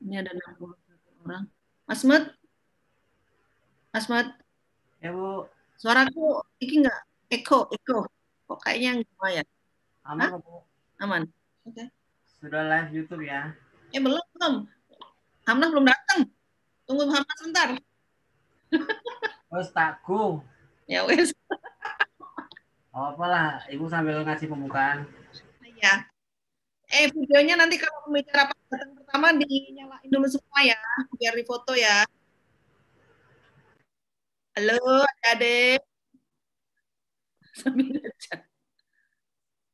Ini ada 60 orang. Mas Mat. Ya, Bu. Suaraku ini enggak eko. Kok kayaknya enggak ya? Aman, hah? Bu. Aman. Oke. Okay. Sudah live YouTube ya? Belum. Hamnah belum datang. Tunggu Hamnah sebentar. Wes takku. Ya wes. Apalah, Ibu sambil ngasih pembukaan. Iya. Videonya nanti kalau pembicara pertama dinyalain dulu semua ya, biar difoto ya. Halo, Adik. Sambil aja.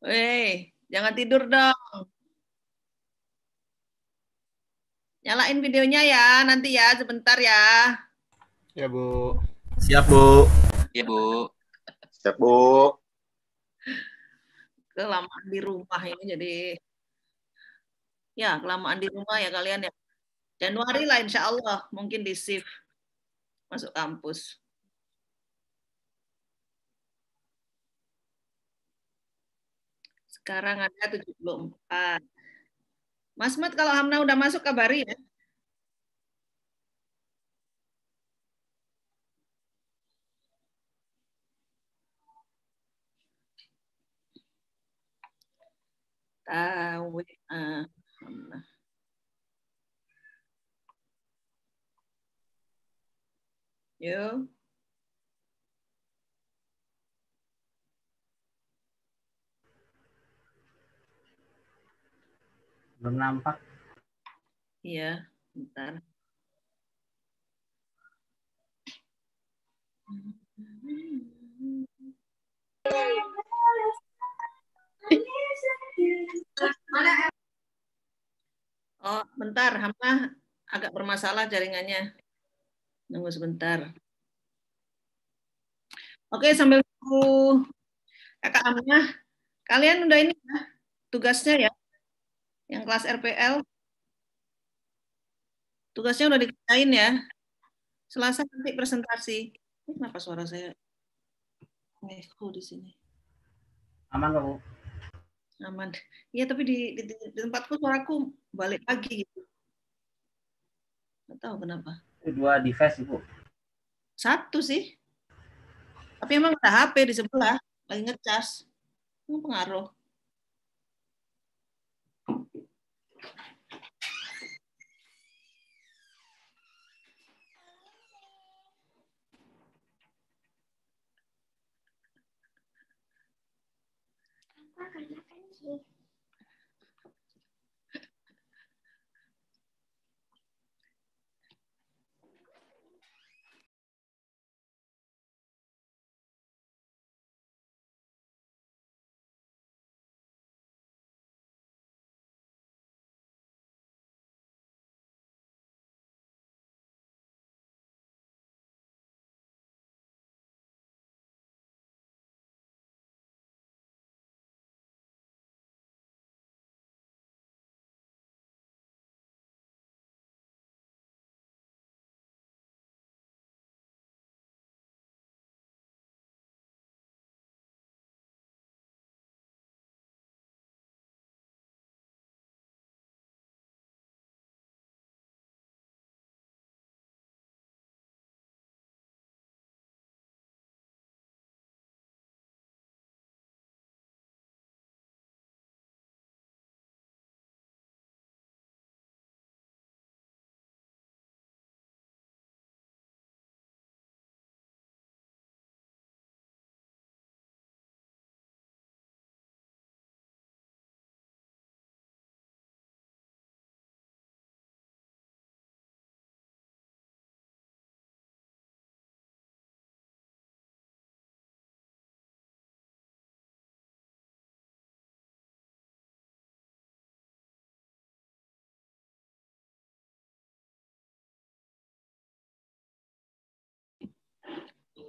Weh, jangan tidur dong. Nyalain videonya ya, nanti ya, sebentar ya. Ya, Bu. Siap, Bu. Iya, Bu. Siap, Bu. Kelamaan di rumah ini jadi... Ya, kelamaan di rumah ya kalian ya. Januari lah insya Allah, mungkin di shift masuk kampus. Sekarang ada 74. Mas Mat, kalau Hamnah udah masuk kabari ya. Tahu ah. Yo. Belum nampak. Iya, bentar. Mana? Oh, bentar, Hamnah agak bermasalah jaringannya. Nunggu sebentar. Oke, sambil nunggu Kakak Hamnah, kalian udah ini ya, tugasnya ya, yang kelas RPL. Tugasnya udah dikerjain ya. Selasa nanti presentasi. Kenapa suara saya ngeku di sini? Aman, Pak, Bu. Aman. Iya, tapi di tempatku suaraku balik lagi gitu. Nggak tahu kenapa. 2 device, Ibu. 1 sih. Tapi emang ada HP di sebelah, lagi ngecas. Itu pengaruh.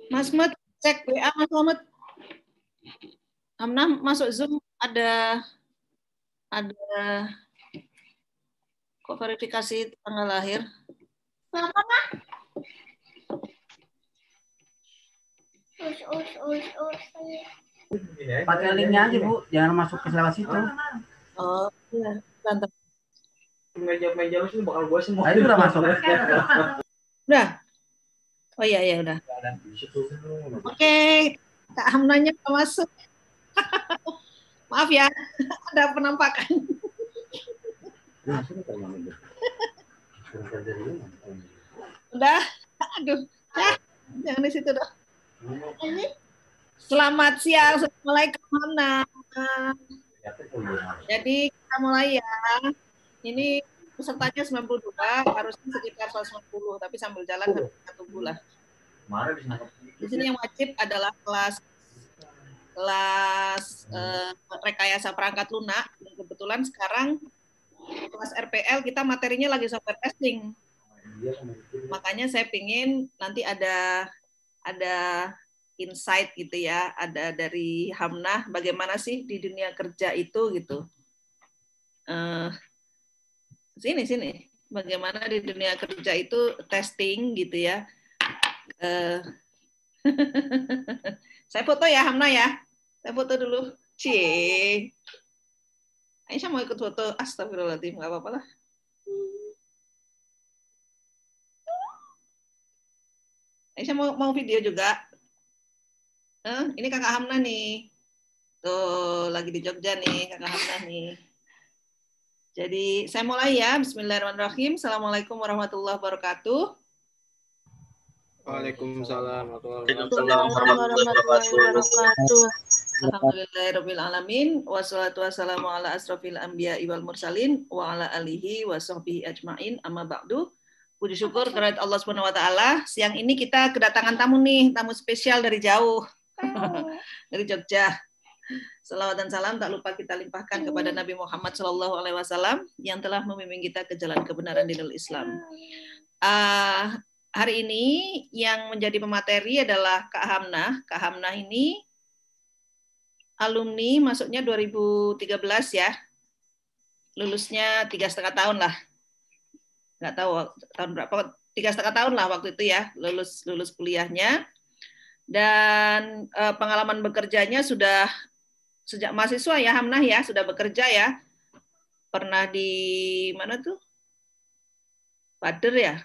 Mas Mat, cek WA Mas Mat. Hamnah masuk Zoom ada kok verifikasi tanggal lahir. Apa Mas? Pakai linknya aja Bu, jangan masuk ke lewat situ. Oh iya, nggak main Java sih bakal bosan. Nah, itu udah masuk. Udah. Oh iya ya udah. Oke, Kak Hamnahnya nggak masuk. Maaf ya, ada penampakan. Udah, aduh, ya, jangan di situ dong. Selamat siang, assalamualaikum Hamnah. Jadi kita mulai ya. Ini pesertanya 92, harusnya sekitar 150, tapi sambil jalan satu bulan. Di sini yang wajib adalah kelas rekayasa perangkat lunak. Kebetulan sekarang kelas RPL kita materinya lagi software testing. Makanya saya pingin nanti ada insight gitu ya, ada dari Hamnah bagaimana sih di dunia kerja itu gitu. Sini bagaimana di dunia kerja itu testing gitu ya. Saya foto ya Hamnah ya, saya foto dulu. Cie, Aisyah mau ikut foto? Astagfirullahaladzim, nggak apa-apa lah. Aisyah mau video juga. Ini Kakak Hamnah nih, tuh lagi di Jogja nih Kakak Hamnah nih. Jadi saya mulai ya, bismillahirrahmanirrahim. Assalamualaikum warahmatullahi wabarakatuh. Waalaikumsalam warahmatullahi wabarakatuh. Alhamdulillahirabbil alamin wassalatu wassalamu ala asrofil anbiya'i wal mursalin wa ala alihi wa sahbihi ajmain amma ba'du. Puji syukur kepada Allah Subhanahu wa taala. Siang ini kita kedatangan tamu nih, tamu spesial dari jauh. Dari Jogja. Salawat dan salam tak lupa kita limpahkan kepada Nabi Muhammad SAW yang telah memimpin kita ke jalan kebenaran dinul Islam. Hari ini yang menjadi pemateri adalah Kak Hamnah. Kak Hamnah ini alumni masuknya 2013 ya, lulusnya 3,5 tahun lah, nggak tahu tahun berapa, 3,5 tahun lah waktu itu ya lulus kuliahnya, dan pengalaman bekerjanya sudah sejak mahasiswa ya Hamnah ya, sudah bekerja ya. Pernah di mana tuh? Pader ya.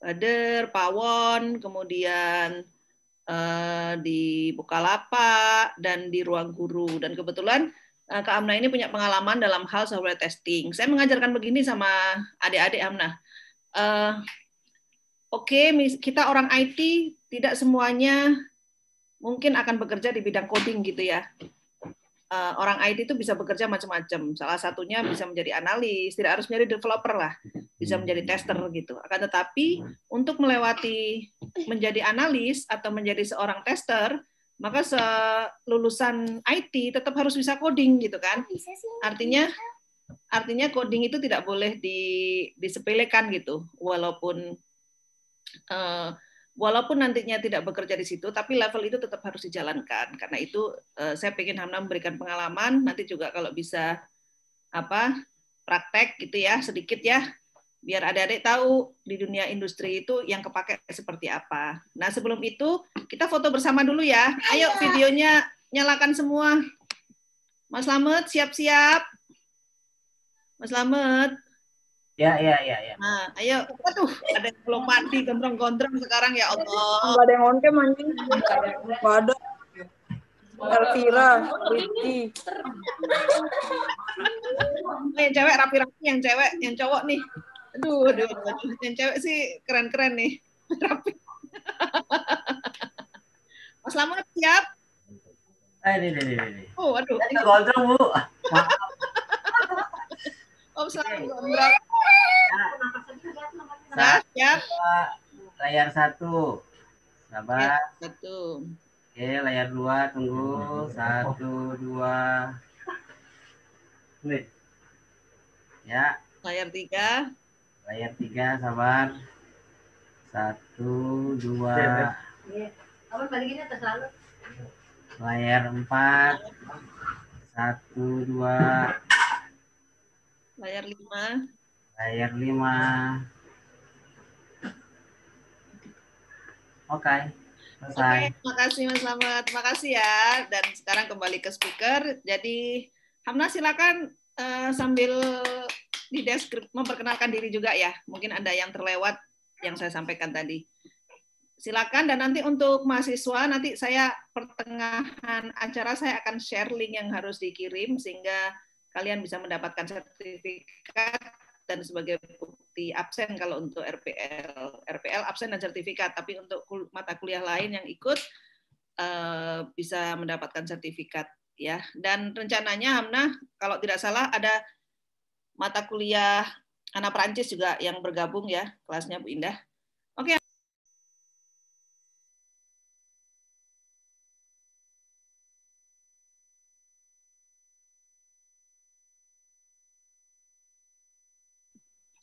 Pader, Pawoon, kemudian di Bukalapak dan di Ruang Guru, dan kebetulan Kak Hamnah ini punya pengalaman dalam hal software testing. Saya mengajarkan begini sama adik-adik Hamnah. Oke, kita orang IT tidak semuanya mungkin akan bekerja di bidang coding gitu ya. Orang IT itu bisa bekerja macam-macam. Salah satunya bisa menjadi analis, tidak harus menjadi developer lah, bisa menjadi tester gitu. Akan tetapi untuk melewati menjadi analis atau menjadi seorang tester, maka lulusan IT tetap harus bisa coding gitu kan. Artinya coding itu tidak boleh disepelekan gitu. Walaupun nantinya tidak bekerja di situ, tapi level itu tetap harus dijalankan. Karena itu saya ingin Hamnah memberikan pengalaman, nanti juga kalau bisa praktek gitu ya, sedikit ya, biar adik-adik tahu di dunia industri itu yang kepake seperti apa. Nah sebelum itu, kita foto bersama dulu ya. Ayo videonya nyalakan semua. Mas Slamet, siap-siap. Mas Slamet. Ya. Nah, ayo. Aduh, ada yang belum mati, gondrong-gondrong sekarang ya Allah. Enggak ada yang on-cam anjing. Enggak ada. Elvira, Riti. Yang cewek rapi-rapi, yang cewek, yang cowok nih. Aduh. Yang cewek sih keren-keren nih. Rapi. Mas Slamet siap? Ini. Oh, aduh. Ini gondrong, Bu. Om selamat gondrong. Siap. Layar 1. Sabar. 1. Oke, layar 2 tunggu. 1, 2. Nih. Ya. Layar 3. Layar 3 sabar. 1, 2. Apa baliknya terlalu? Layar 4. 1, 2. Layar 5. Layar 5. Oke. Selesai. Oke, terima kasih Mas Slamet. Terima kasih ya. Dan sekarang kembali ke speaker. Jadi Hamnah silakan sambil di deskripsi memperkenalkan diri juga ya. Mungkin ada yang terlewat yang saya sampaikan tadi. Silakan, dan nanti untuk mahasiswa nanti saya pertengahan acara saya akan share link yang harus dikirim sehingga kalian bisa mendapatkan sertifikat dan sebagai bukti absen kalau untuk RPL. RPL absen dan sertifikat, tapi untuk mata kuliah lain yang ikut bisa mendapatkan sertifikat ya. Dan rencananya Hamnah kalau tidak salah ada mata kuliah anak Perancis juga yang bergabung ya, kelasnya Bu Indah. Oke.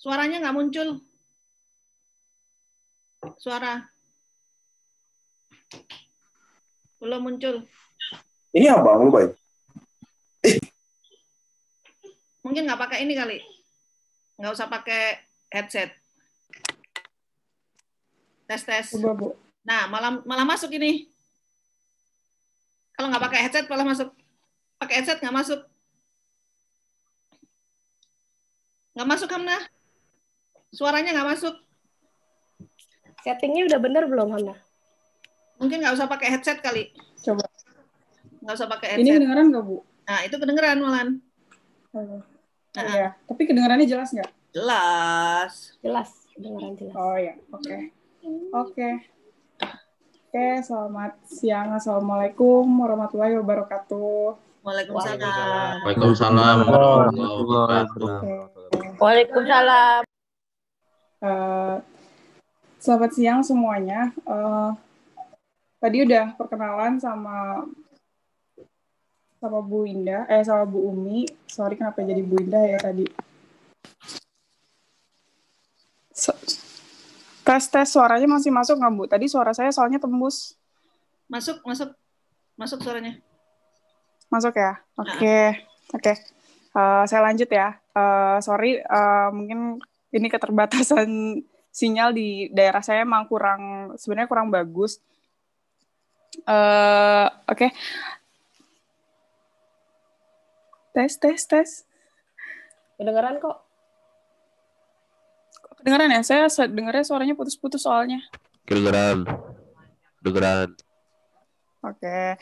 Suaranya nggak muncul. Suara. Belum muncul. Ini apa, lupa ya? Mungkin nggak pakai ini kali. Nggak usah pakai headset. Tes. Nah, malah masuk ini. Kalau nggak pakai headset, malah masuk. Pakai headset nggak masuk. Nggak masuk, Hamnah. Suaranya nggak masuk. Settingnya udah bener belum, Hamnah? Mungkin nggak usah pakai headset kali. Coba. Nggak usah pakai headset. Ini kedengeran nggak, Bu? Nah, itu kedengeran, Malan. Oh, nah. Iya. Tapi kedengerannya jelas nggak? Jelas. Jelas. Kedengeran jelas. Oh, iya. Oke. Okay. Oke. Okay. Oke, okay, selamat siang. Assalamualaikum warahmatullahi wabarakatuh. Waalaikumsalam. Waalaikumsalam warahmatullahi wabarakatuh. Waalaikumsalam. Selamat siang semuanya. Tadi udah perkenalan sama Bu Indah, sama Bu Umi. Sorry kenapa jadi Bu Indah ya tadi. Tes suaranya masih masuk nggak Bu? Tadi suara saya soalnya tembus. Masuk suaranya. Masuk ya. Oke. Saya lanjut ya. Sorry, mungkin ini keterbatasan sinyal di daerah saya emang kurang bagus. Oke. Tes. Kedengeran kok. Kedengeran ya? Saya dengarnya suaranya putus-putus soalnya. Kedengeran. Oke.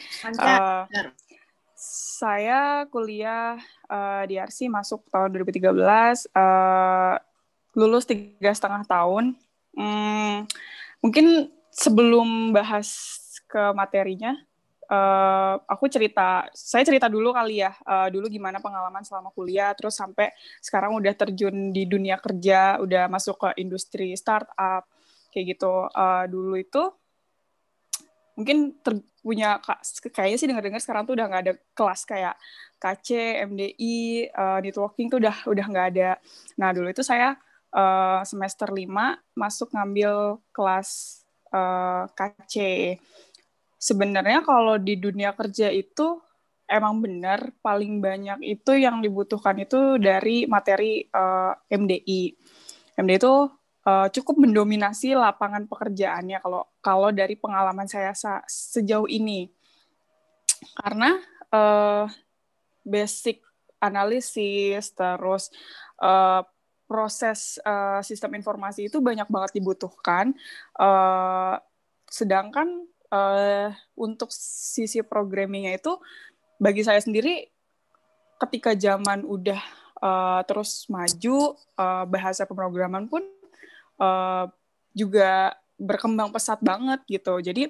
Saya kuliah di RC masuk tahun 2013, lulus 3,5 tahun. Mungkin sebelum bahas ke materinya, saya cerita dulu kali ya, dulu gimana pengalaman selama kuliah, terus sampai sekarang udah terjun di dunia kerja, udah masuk ke industri startup, kayak gitu. Dulu itu, mungkin kayaknya sih dengar-dengar sekarang tuh udah nggak ada kelas kayak KC, MDI, networking tuh udah nggak ada. Nah dulu itu saya semester 5 masuk ngambil kelas KC. Sebenarnya kalau di dunia kerja itu emang benar paling banyak itu yang dibutuhkan itu dari materi MDI. MDI itu cukup mendominasi lapangan pekerjaannya kalau dari pengalaman saya sejauh ini. Karena basic analisis, terus proses sistem informasi itu banyak banget dibutuhkan. Sedangkan untuk sisi programming-nya itu, bagi saya sendiri, ketika zaman udah terus maju, bahasa pemrograman pun juga berkembang pesat banget gitu. Jadi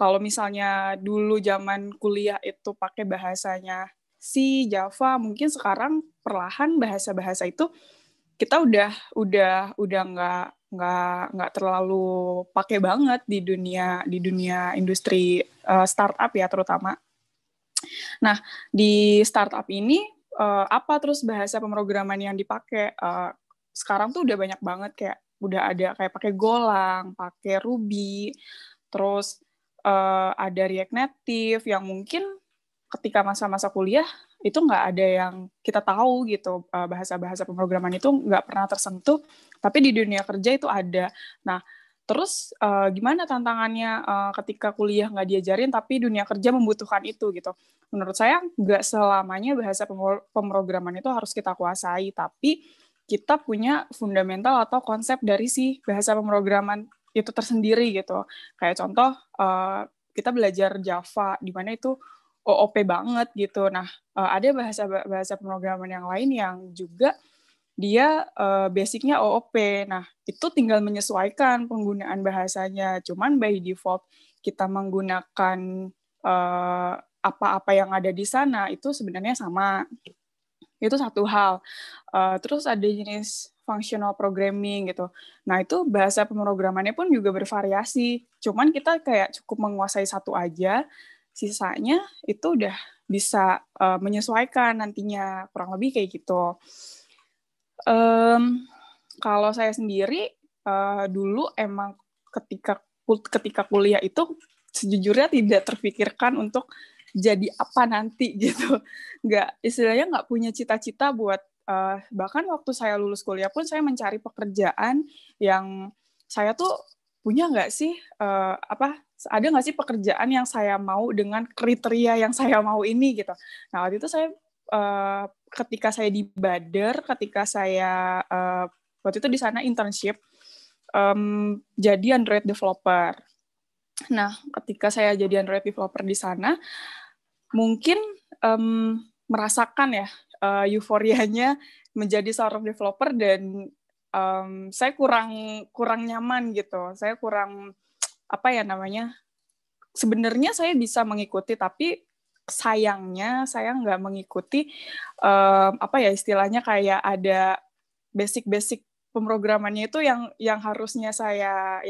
kalau misalnya dulu zaman kuliah itu pakai bahasanya C, Java, mungkin sekarang perlahan bahasa-bahasa itu kita udah nggak terlalu pakai banget di dunia industri startup ya terutama. Nah di startup ini apa terus bahasa pemrograman yang dipakai sekarang tuh udah banyak banget kayak. Udah ada kayak pakai Golang, pakai Ruby, terus ada React Native yang mungkin ketika masa-masa kuliah itu nggak ada yang kita tahu gitu, bahasa-bahasa pemrograman itu nggak pernah tersentuh, tapi di dunia kerja itu ada. Nah, terus gimana tantangannya ketika kuliah nggak diajarin, tapi dunia kerja membutuhkan itu gitu. Menurut saya nggak selamanya bahasa pemrograman itu harus kita kuasai, tapi kita punya fundamental atau konsep dari si bahasa pemrograman itu tersendiri gitu. Kayak contoh, kita belajar Java, di mana itu OOP banget gitu. Nah, ada bahasa pemrograman yang lain yang juga dia basicnya OOP. Nah, itu tinggal menyesuaikan penggunaan bahasanya. Cuman by default kita menggunakan apa-apa yang ada di sana itu sebenarnya sama. Itu satu hal. Terus ada jenis functional programming gitu. Nah, itu bahasa pemrogramannya pun juga bervariasi. Cuman kita kayak cukup menguasai satu aja, sisanya itu udah bisa menyesuaikan nantinya, kurang lebih kayak gitu. Kalau saya sendiri, dulu emang ketika kuliah itu sejujurnya tidak terpikirkan untuk jadi apa nanti gitu, istilahnya nggak punya cita-cita buat, bahkan waktu saya lulus kuliah pun saya mencari pekerjaan yang saya tuh punya nggak sih, ada nggak sih pekerjaan yang saya mau dengan kriteria yang saya mau ini gitu. Nah waktu itu saya ketika saya di Bader, ketika saya waktu itu di sana internship jadi Android developer. Nah, ketika saya jadi Android developer di sana, mungkin merasakan ya euforianya menjadi seorang developer, dan saya kurang nyaman gitu. Saya kurang, sebenarnya saya bisa mengikuti, tapi sayangnya saya nggak mengikuti, istilahnya kayak ada basic-basic pemrogramannya itu yang harusnya saya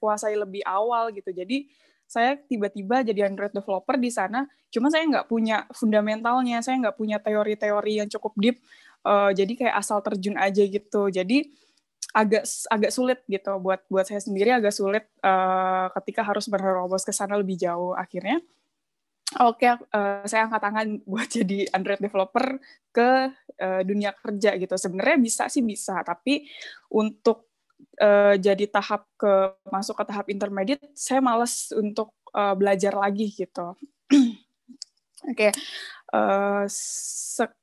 kuasai lebih awal gitu. Jadi saya tiba-tiba jadi Android developer di sana, cuma saya nggak punya fundamentalnya, saya nggak punya teori-teori yang cukup deep, jadi kayak asal terjun aja gitu. Jadi agak sulit gitu, buat saya sendiri agak sulit ketika harus berherobos ke sana lebih jauh. Akhirnya Oke, saya angkat tangan buat jadi Android developer ke dunia kerja gitu. Sebenarnya bisa, tapi untuk jadi masuk ke tahap intermediate, saya malas untuk belajar lagi gitu. Oke,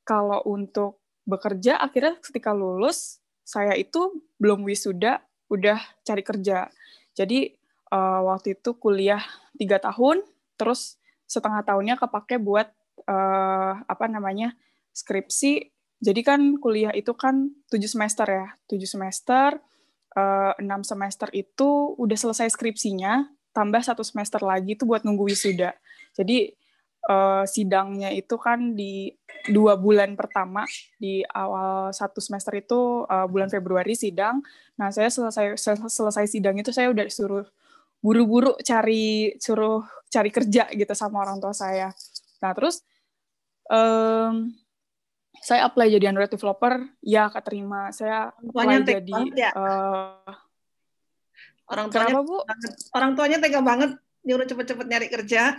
kalau untuk bekerja, akhirnya ketika lulus, saya itu belum wisuda, udah cari kerja. Jadi waktu itu kuliah 3 tahun, terus setengah tahunnya kepake buat skripsi. Jadi kan kuliah itu kan 7 semester ya. 7 semester, 6 semester itu udah selesai skripsinya, tambah 1 semester lagi itu buat nunggu wisuda. Jadi sidangnya itu kan di 2 bulan pertama, di awal 1 semester itu bulan Februari sidang. Nah, saya selesai sidang itu saya udah suruh buru-buru cari kerja gitu sama orang tua saya. Nah terus saya apply jadi Android developer, ya keterima. Saya apply jadi orang tuanya. Kenapa, Bu? Orang tuanya tega banget nyuruh cepet-cepet nyari kerja.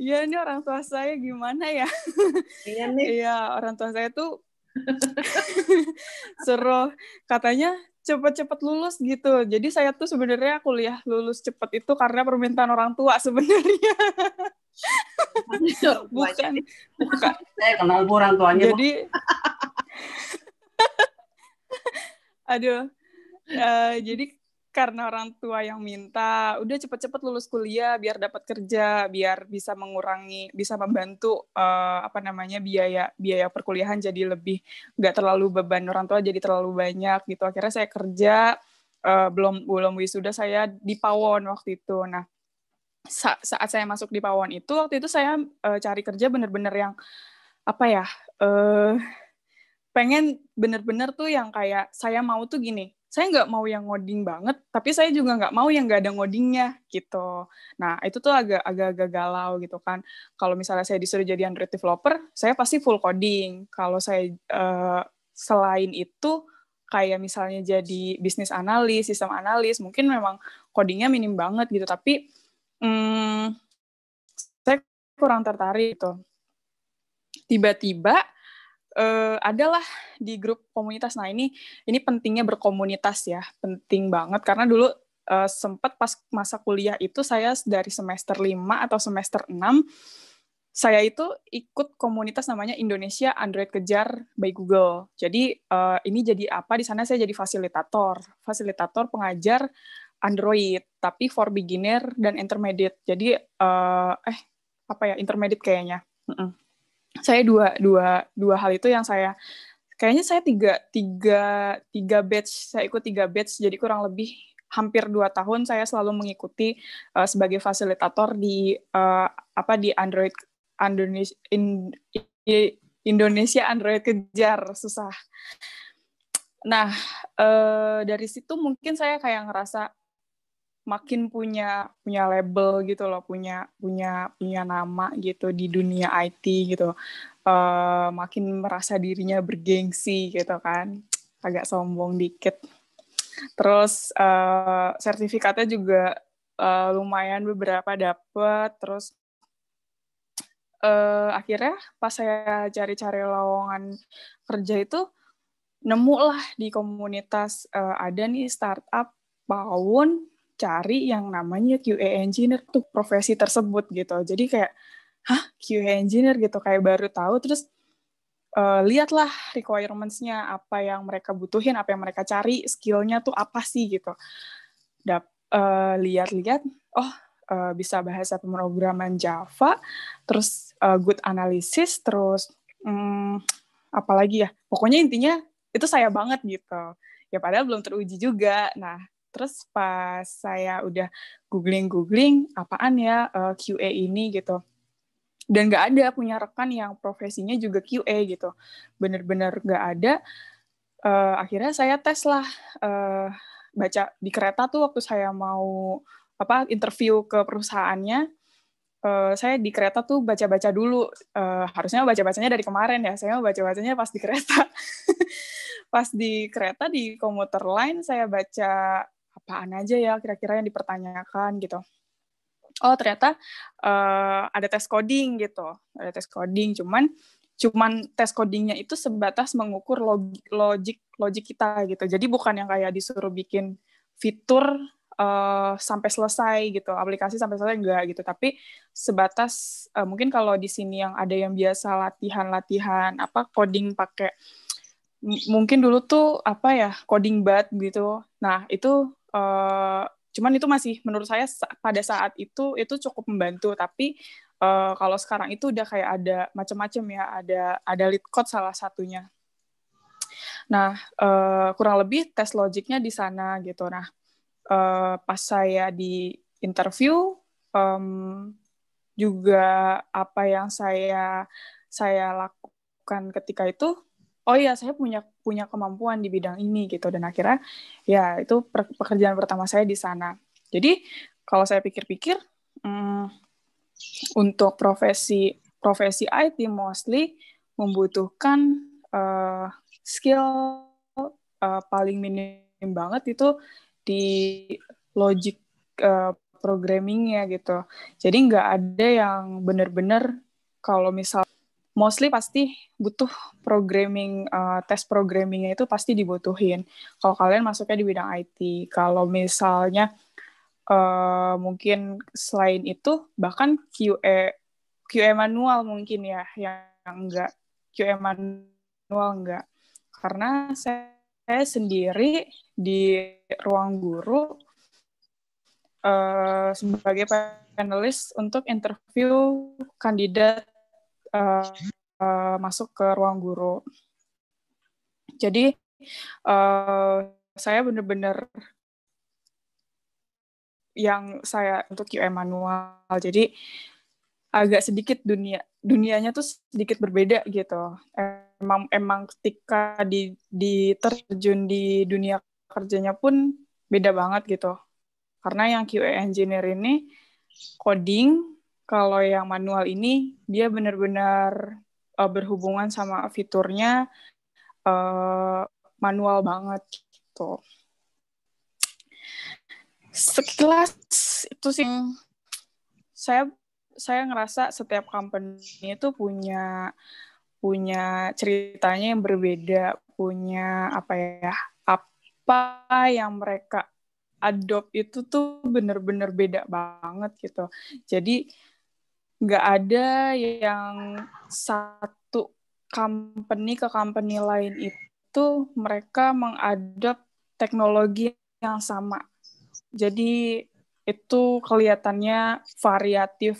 Iya ini orang tua saya gimana ya? Iya nih. Iya orang tua saya tuh suruh katanya cepet-cepet lulus gitu. Jadi saya tuh sebenarnya kuliah lulus cepet itu karena permintaan orang tua sebenarnya. bukan. Saya kenal orang tuanya. Jadi, jadi karena orang tua yang minta, udah cepet-cepet lulus kuliah biar dapat kerja, biar bisa membantu biaya perkuliahan jadi lebih nggak terlalu beban orang tua, jadi terlalu banyak gitu. Akhirnya saya kerja, belum wisuda saya di Pawoon waktu itu. Nah saat saya masuk di Pawoon itu, waktu itu saya cari kerja bener-bener yang pengen bener-bener tuh yang kayak saya mau tuh gini. Saya nggak mau yang ngoding banget, tapi saya juga nggak mau yang nggak ada ngodingnya gitu. Nah, itu tuh agak galau gitu kan. Kalau misalnya saya disuruh jadi Android developer, saya pasti full coding. Kalau saya selain itu, kayak misalnya jadi bisnis analis, sistem analis, mungkin memang codingnya minim banget gitu, tapi saya kurang tertarik gitu. Tiba-tiba, adalah di grup komunitas. Nah ini pentingnya berkomunitas ya, penting banget, karena dulu sempat pas masa kuliah itu saya dari semester 5 atau semester 6 saya itu ikut komunitas namanya Indonesia Android Kejar by Google. Jadi ini jadi apa? Di sana saya jadi fasilitator pengajar Android, tapi for beginner dan intermediate. Jadi intermediate kayaknya. Saya dua hal itu yang saya kayaknya saya tiga batch, saya ikut 3 batch, jadi kurang lebih hampir 2 tahun saya selalu mengikuti sebagai fasilitator di di Indonesia Android Kejar, susah. Nah, dari situ mungkin saya kayak ngerasa makin punya label gitu loh, punya nama gitu di dunia IT gitu. Makin merasa dirinya bergengsi gitu kan, agak sombong dikit. Terus sertifikatnya juga lumayan beberapa dapet. Terus akhirnya pas saya cari-cari lowongan kerja itu nemulah di komunitas ada nih startup Pawoon, cari yang namanya QA engineer tuh, profesi tersebut gitu. Jadi kayak QA engineer gitu, kayak baru tahu. Terus lihatlah requirements-nya, apa yang mereka butuhin, apa yang mereka cari, skill-nya tuh apa sih gitu. Lihat-lihat, bisa bahasa pemrograman Java, terus good analysis, terus apalagi ya, pokoknya intinya itu saya banget gitu. Ya padahal belum teruji juga. Nah, terus pas saya udah googling apaan ya QA ini gitu, dan nggak ada punya rekan yang profesinya juga QA gitu, bener-bener nggak ada. Akhirnya saya tes lah, baca di kereta tuh waktu saya mau interview ke perusahaannya. Saya di kereta tuh baca-baca dulu, harusnya baca-bacanya dari kemarin ya, saya baca-bacanya pas di kereta. Pas di kereta di komuter line saya baca apaan aja ya kira-kira yang dipertanyakan gitu. Oh ternyata ada tes coding gitu, ada tes coding, cuman tes codingnya itu sebatas mengukur logik kita gitu. Jadi bukan yang kayak disuruh bikin fitur sampai selesai gitu, aplikasi sampai selesai, enggak gitu, tapi sebatas mungkin kalau di sini yang ada yang biasa latihan coding pakai mungkin dulu tuh coding bud gitu. Nah itu cuman itu masih menurut saya pada saat itu cukup membantu, tapi kalau sekarang itu udah kayak ada macam-macam ya, ada lead code salah satunya. Nah kurang lebih tes logiknya di sana gitu. Nah pas saya di interview juga apa yang saya lakukan ketika itu, oh iya saya punya kemampuan di bidang ini gitu, dan akhirnya ya itu pekerjaan pertama saya di sana. Jadi kalau saya pikir-pikir untuk profesi IT mostly membutuhkan skill paling minim banget itu di logic programming-nya gitu. Jadi nggak ada yang benar-benar, kalau misal mostly pasti butuh programming, tes programming-nya itu pasti dibutuhin. Kalau kalian masuknya di bidang IT, kalau misalnya mungkin selain itu bahkan QA manual mungkin ya, yang enggak QA manual enggak. Karena saya sendiri di Ruang Guru sebagai panelis untuk interview kandidat masuk ke Ruang Guru. Jadi saya benar-benar yang saya untuk QA manual. Jadi agak sedikit dunianya tuh sedikit berbeda gitu. Emang ketika diterjun di dunia kerjanya pun beda banget gitu, karena yang QA engineer ini coding, kalau yang manual ini dia benar-benar berhubungan sama fiturnya, manual banget gitu. Sekilas itu sih saya ngerasa setiap company itu punya ceritanya yang berbeda, punya apa yang mereka adopt itu tuh bener-bener beda banget gitu. Jadi nggak ada yang satu company ke company lain itu mereka mengadopt teknologi yang sama. Jadi itu kelihatannya variatif,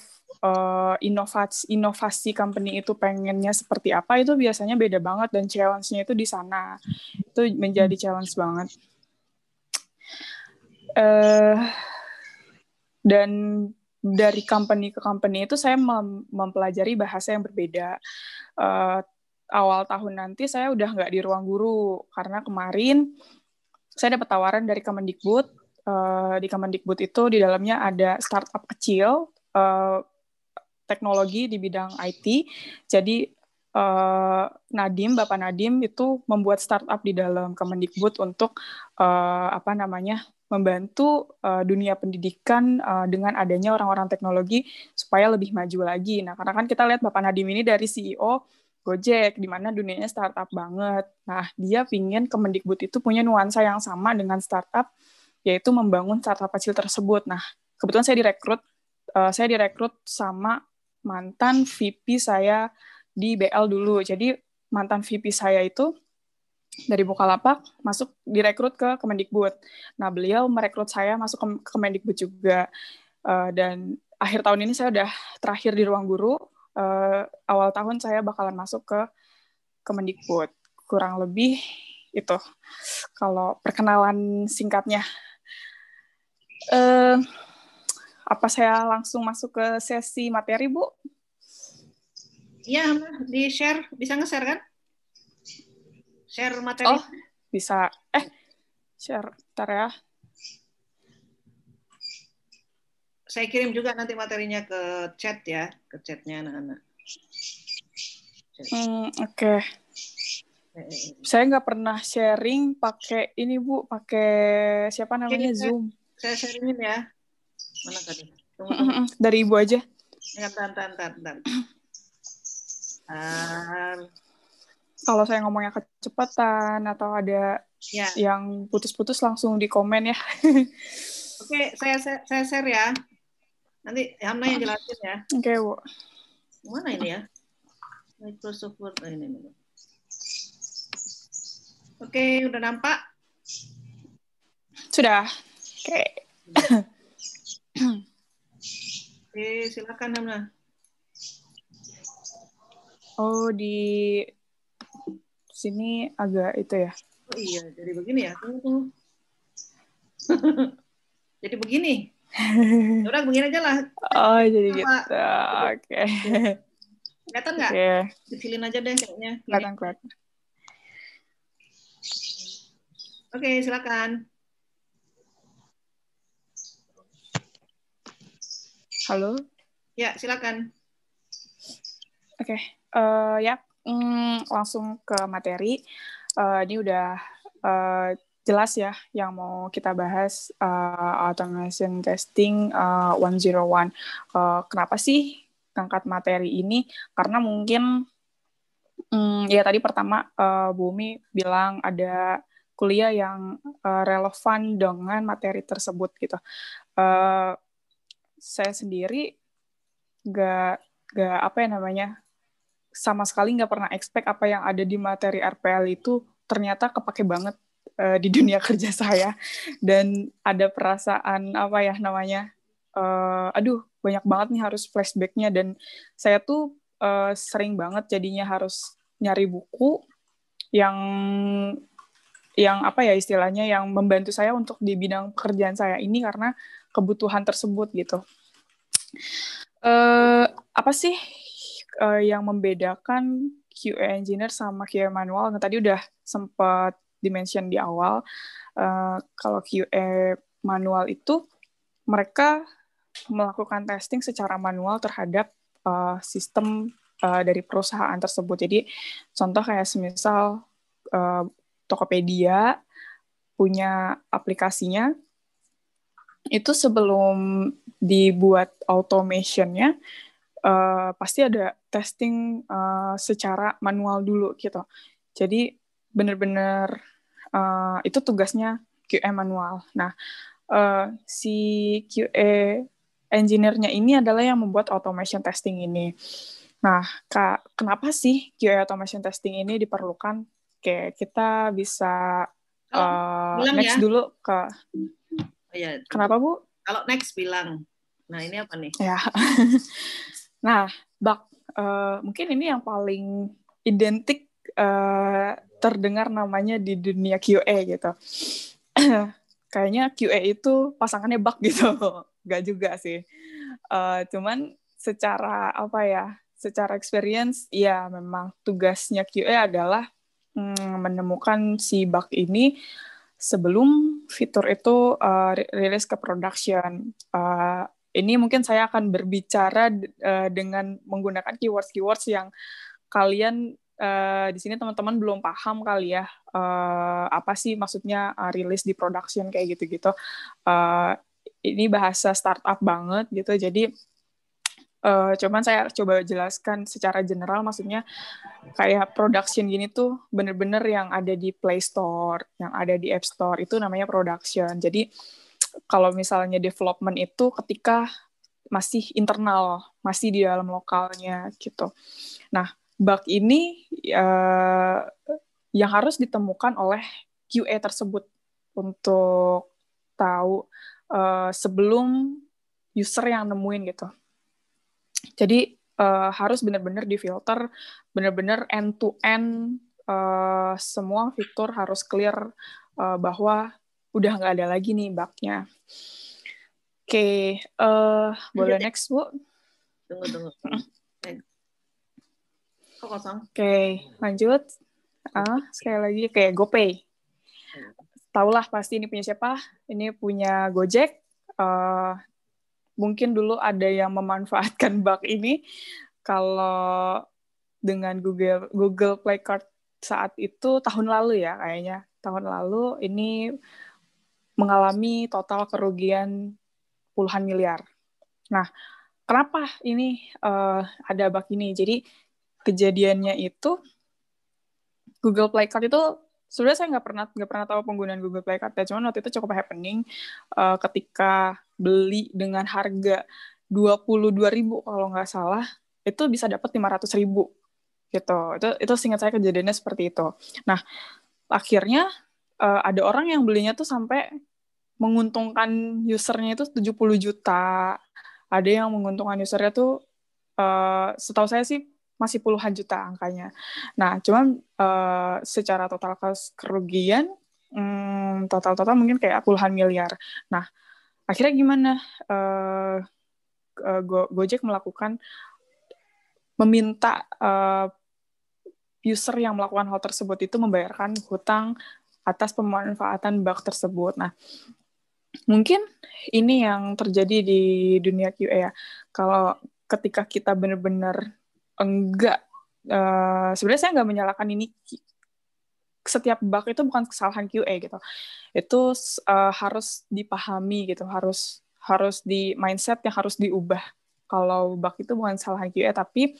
inovasi company itu pengennya seperti apa itu biasanya beda banget, dan challenge-nya itu di sana. Itu menjadi challenge banget. Dan dari company ke company itu saya mempelajari bahasa yang berbeda. Awal tahun nanti saya udah nggak di Ruang Guru, karena kemarin saya dapat tawaran dari Kemendikbud. Di Kemendikbud itu di dalamnya ada startup kecil, teknologi di bidang IT. Jadi Bapak Nadiem itu membuat startup di dalam Kemendikbud untuk membantu dunia pendidikan dengan adanya orang-orang teknologi supaya lebih maju lagi. Nah, karena kan kita lihat Bapak Nadiem ini dari CEO Gojek, di mana dunianya startup banget. Nah, dia pingin Kemendikbud itu punya nuansa yang sama dengan startup, yaitu membangun startup kecil tersebut. Nah, kebetulan saya direkrut sama mantan VP saya di BL dulu. Jadi, mantan VP saya itu dari Bukalapak direkrut ke Kemendikbud. Nah, beliau merekrut saya masuk ke Kemendikbud juga. Dan akhir tahun ini saya udah terakhir di Ruang Guru. Awal tahun saya bakalan masuk ke Kemendikbud. Kurang lebih itu kalau perkenalan singkatnya. Apa saya langsung masuk ke sesi materi, Bu? Iya, di-share. Bisa nge-share, kan? Share materi. Oh, bisa. Share. Bentar ya. Saya kirim juga nanti materinya ke chat ya. Ke chatnya anak-anak. Oke. Saya nggak pernah sharing pakai ini, Bu. Pakai siapa namanya? Zoom. Saya sharingin ya. Mana tadi? Tunggu. Dari Ibu aja. Ya, bentar. Kalau saya ngomongnya kecepatan atau ada yang putus-putus langsung di komen ya. Oke, saya share ya. Nanti Hamnah yang jelasin ya. Oke, Bu. Mana ini ya? Microsoft Word ini. Oke, udah nampak? Sudah. Oke. Oke, silakan Hamnah. Oh, di sini agak itu ya. Oh iya, jadi begini ya. Tunggu. Jadi begini. Udah begini aja lah. Oh, jadi gitu. Oke. Kelihatan nggak? Kecilin aja deh kayaknya. Kelihatan. Oke, silakan. Halo? Ya, silakan. Oke. Langsung ke materi. Ini udah jelas ya yang mau kita bahas, automation testing 101. Kenapa sih angkat materi ini? Karena mungkin tadi pertama Bumi bilang ada kuliah yang relevan dengan materi tersebut gitu. Saya sendiri nggak sama sekali nggak pernah expect apa yang ada di materi RPL itu ternyata kepake banget di dunia kerja saya, dan ada perasaan aduh banyak banget nih harus flashbacknya, dan saya tuh sering banget jadinya harus nyari buku yang membantu saya untuk di bidang pekerjaan saya ini karena kebutuhan tersebut gitu. Apa sih yang membedakan QA engineer sama QA manual? Nah, tadi udah sempat dimention di awal. Kalau QA manual itu mereka melakukan testing secara manual terhadap sistem dari perusahaan tersebut. Jadi contoh kayak semisal Tokopedia punya aplikasinya, itu sebelum dibuat automation-nya pasti ada testing secara manual dulu gitu. Jadi benar-benar itu tugasnya QA manual. Nah, si QA engineer-nya ini adalah yang membuat automation testing ini. Nah, kenapa sih QA automation testing ini diperlukan? Oke, kita bisa next ya. Dulu ke... Oh, ya. Kenapa, Bu? Kalau next bilang. Nah, ini apa nih? Ya. Nah, bak, mungkin ini yang paling identik terdengar namanya di dunia QA gitu. Kayaknya QA itu pasangannya bug gitu. Nggak juga sih. Cuman secara apa ya, secara experience, ya memang tugasnya QA adalah menemukan si bug ini sebelum fitur itu rilis ke production. Ini mungkin saya akan berbicara dengan menggunakan keywords-keywords yang kalian di sini teman-teman belum paham kali ya, apa sih maksudnya rilis di production kayak gitu-gitu. Ini bahasa startup banget gitu, jadi cuman saya coba jelaskan secara general, maksudnya kayak production gini tuh bener-bener yang ada di Play Store, yang ada di App Store, itu namanya production. Jadi kalau misalnya development itu ketika masih internal, masih di dalam lokalnya gitu. Nah, bug ini yang harus ditemukan oleh QA tersebut untuk tahu sebelum user yang nemuin gitu. Jadi harus benar-benar difilter, benar-benar end-to-end, semua fitur harus clear bahwa udah nggak ada lagi nih bug-nya. Oke, boleh next, Bu? Tunggu. Kok kosong? Oke, lanjut. Sekali lagi, kayak GoPay. Taulah pasti ini punya siapa? Ini punya Gojek. Mungkin dulu ada yang memanfaatkan bug ini, kalau dengan Google Play Card saat itu tahun lalu ya kayaknya. Tahun lalu ini mengalami total kerugian puluhan miliar. Nah, kenapa ini ada bug ini? Jadi kejadiannya itu Google Play Card itu sebenarnya saya nggak pernah tahu penggunaan Google Play Card, cuman waktu itu cukup happening ketika beli dengan harga 22.000 kalau nggak salah, itu bisa dapat 500.000 gitu. Itu seingat saya kejadiannya seperti itu. Nah, akhirnya ada orang yang belinya tuh sampai menguntungkan usernya itu 70 juta, ada yang menguntungkan usernya tuh setahu saya sih masih puluhan juta angkanya. Nah, cuman secara total kerugian total mungkin kayak puluhan miliar. Nah, akhirnya gimana? Gojek meminta user yang melakukan hal tersebut itu membayarkan hutang atas pemanfaatan bug tersebut. Nah, mungkin ini yang terjadi di dunia QA ya. Kalau ketika kita benar-benar enggak, sebenarnya saya nggak menyalahkan ini, setiap bug itu bukan kesalahan QA gitu. Itu harus dipahami gitu, harus di mindset yang harus diubah. Kalau bug itu bukan kesalahan QA, tapi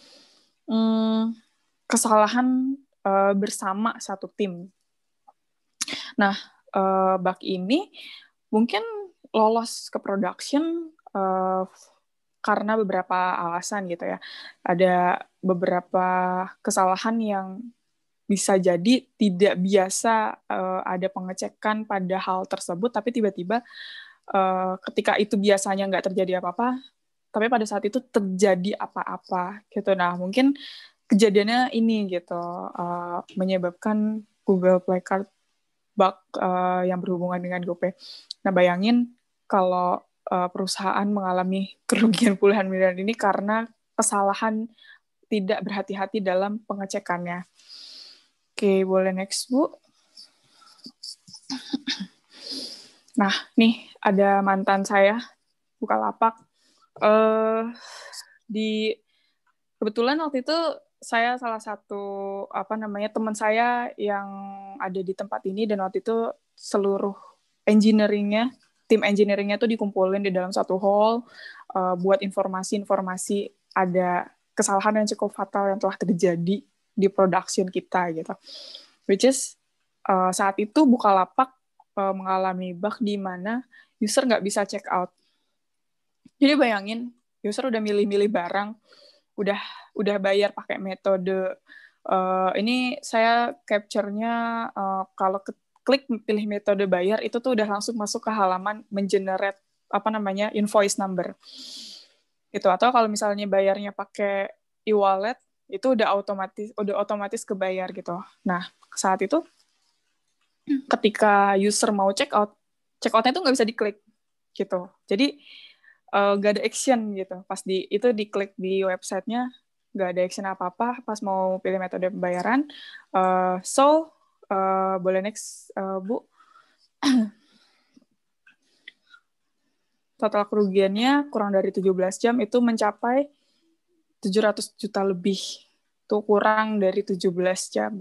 kesalahan bersama satu tim. Nah, bug ini mungkin lolos ke production karena beberapa alasan gitu ya. Ada beberapa kesalahan yang bisa jadi tidak biasa ada pengecekan pada hal tersebut, tapi tiba-tiba ketika itu biasanya nggak terjadi apa-apa, tapi pada saat itu terjadi apa-apa gitu. Nah, mungkin kejadiannya ini gitu, menyebabkan Google Play Card bug yang berhubungan dengan GoPay. Nah, bayangin kalau perusahaan mengalami kerugian puluhan miliar ini karena kesalahan tidak berhati-hati dalam pengecekannya. Oke, boleh next, Bu. Nah, nih ada mantan saya, Bukalapak. Kebetulan waktu itu saya salah satu teman saya yang ada di tempat ini, dan waktu itu seluruh engineering-nya, tim engineering-nya tuh dikumpulin di dalam satu hall buat informasi-informasi ada kesalahan yang cukup fatal yang telah terjadi di production kita gitu. Which is saat itu Bukalapak mengalami bug di mana user nggak bisa check out. Jadi bayangin, user udah milih-milih barang, udah bayar pakai metode, ini saya capture-nya kalau klik pilih metode bayar, itu tuh udah langsung masuk ke halaman mengenerate invoice number. Gitu. Atau kalau misalnya bayarnya pakai e-wallet, itu udah otomatis kebayar gitu. Nah, saat itu ketika user mau check out-nya itu nggak bisa diklik gitu. Jadi nggak ada action gitu. Pas diklik di websitenya nggak ada action apa-apa. Pas mau pilih metode pembayaran, boleh next Bu. Total kerugiannya kurang dari 17 jam itu mencapai 700 juta lebih. Itu kurang dari 17 jam.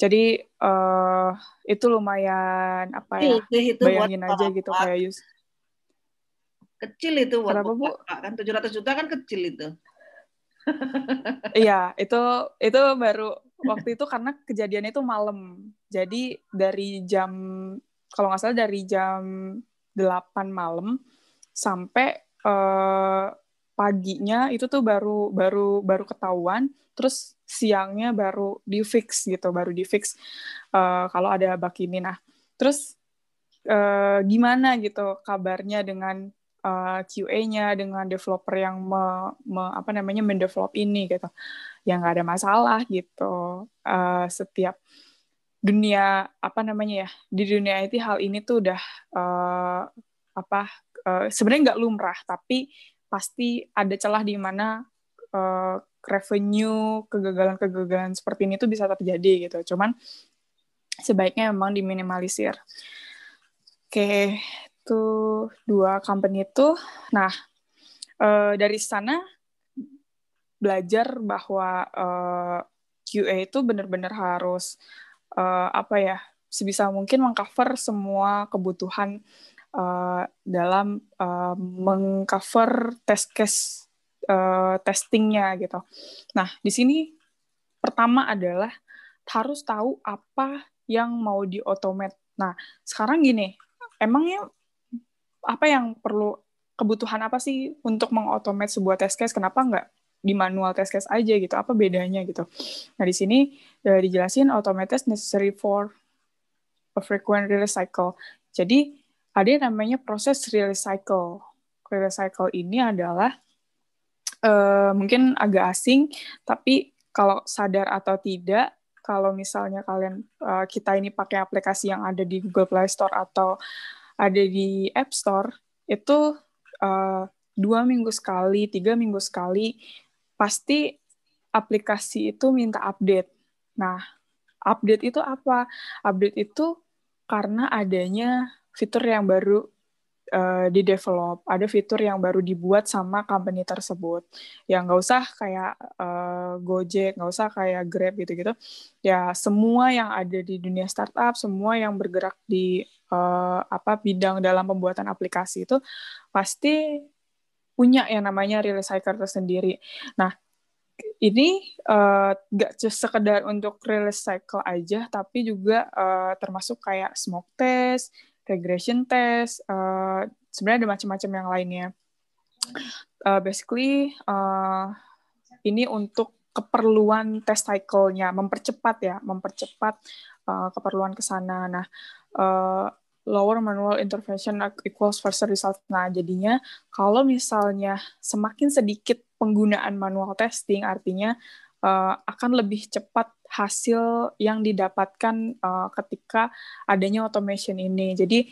Jadi itu lumayan itu bayangin aja bapak. Gitu kayak Yus. Kecil itu berapa Bu? Kan 700 juta kan kecil itu. Iya, itu baru waktu itu karena kejadiannya itu malam. Jadi dari jam kalau nggak salah dari jam 8 malam sampai paginya itu tuh baru ketahuan, terus siangnya baru di fix kalau ada bug ini. Nah terus gimana gitu kabarnya dengan QA-nya, dengan developer yang mendevelop ini gitu, yang nggak ada masalah gitu. Setiap dunia di dunia IT hal ini tuh udah sebenarnya nggak lumrah, tapi pasti ada celah di mana revenue, kegagalan-kegagalan seperti ini tuh bisa terjadi gitu. Cuman sebaiknya memang diminimalisir. Oke, itu dua company itu. Nah, dari sana belajar bahwa QA itu benar-benar harus sebisa mungkin mengcover semua kebutuhan dalam mengcover test case testingnya gitu. Nah di sini pertama adalah harus tahu apa yang mau di-automate. Nah sekarang gini, emangnya kebutuhan apa sih untuk meng-automate sebuah test case? Kenapa nggak di manual test case aja gitu? Apa bedanya gitu? Nah di sini dijelasin automate test necessary for a frequent release cycle. Jadi ada yang namanya proses release cycle. Release cycle ini adalah mungkin agak asing, tapi kalau sadar atau tidak, kalau misalnya kalian kita ini pakai aplikasi yang ada di Google Play Store atau ada di App Store, itu 2 minggu sekali, 3 minggu sekali, pasti aplikasi itu minta update. Nah, update itu apa? Update itu karena adanya fitur yang baru di-develop, ada fitur yang baru dibuat sama company tersebut. Ya nggak usah kayak Gojek, nggak usah kayak Grab gitu-gitu. Ya semua yang ada di dunia startup, semua yang bergerak di bidang dalam pembuatan aplikasi itu pasti punya yang namanya release cycle tersendiri. Nah ini nggak sekedar untuk release cycle aja, tapi juga termasuk kayak smoke test, regression test, sebenarnya ada macam-macam yang lainnya. Ini untuk keperluan test cycle-nya, mempercepat keperluan ke sana. Nah, lower manual intervention equals faster result. Nah, jadinya kalau misalnya semakin sedikit penggunaan manual testing, artinya akan lebih cepat hasil yang didapatkan ketika adanya automation ini. Jadi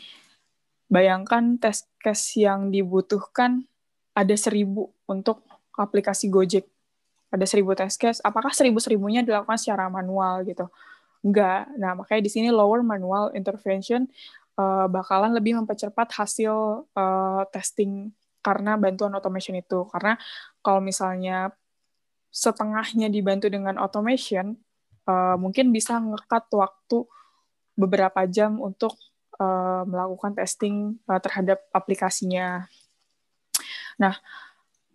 bayangkan test case yang dibutuhkan ada 1.000 untuk aplikasi Gojek. Ada 1.000 test case. Apakah 1.000-1.000-nya dilakukan secara manual gitu? Enggak. Nah, makanya di sini lower manual intervention bakalan lebih mempercepat hasil testing karena bantuan automation itu. Karena kalau misalnya setengahnya dibantu dengan automation, mungkin bisa nge-cut waktu beberapa jam untuk melakukan testing terhadap aplikasinya. Nah,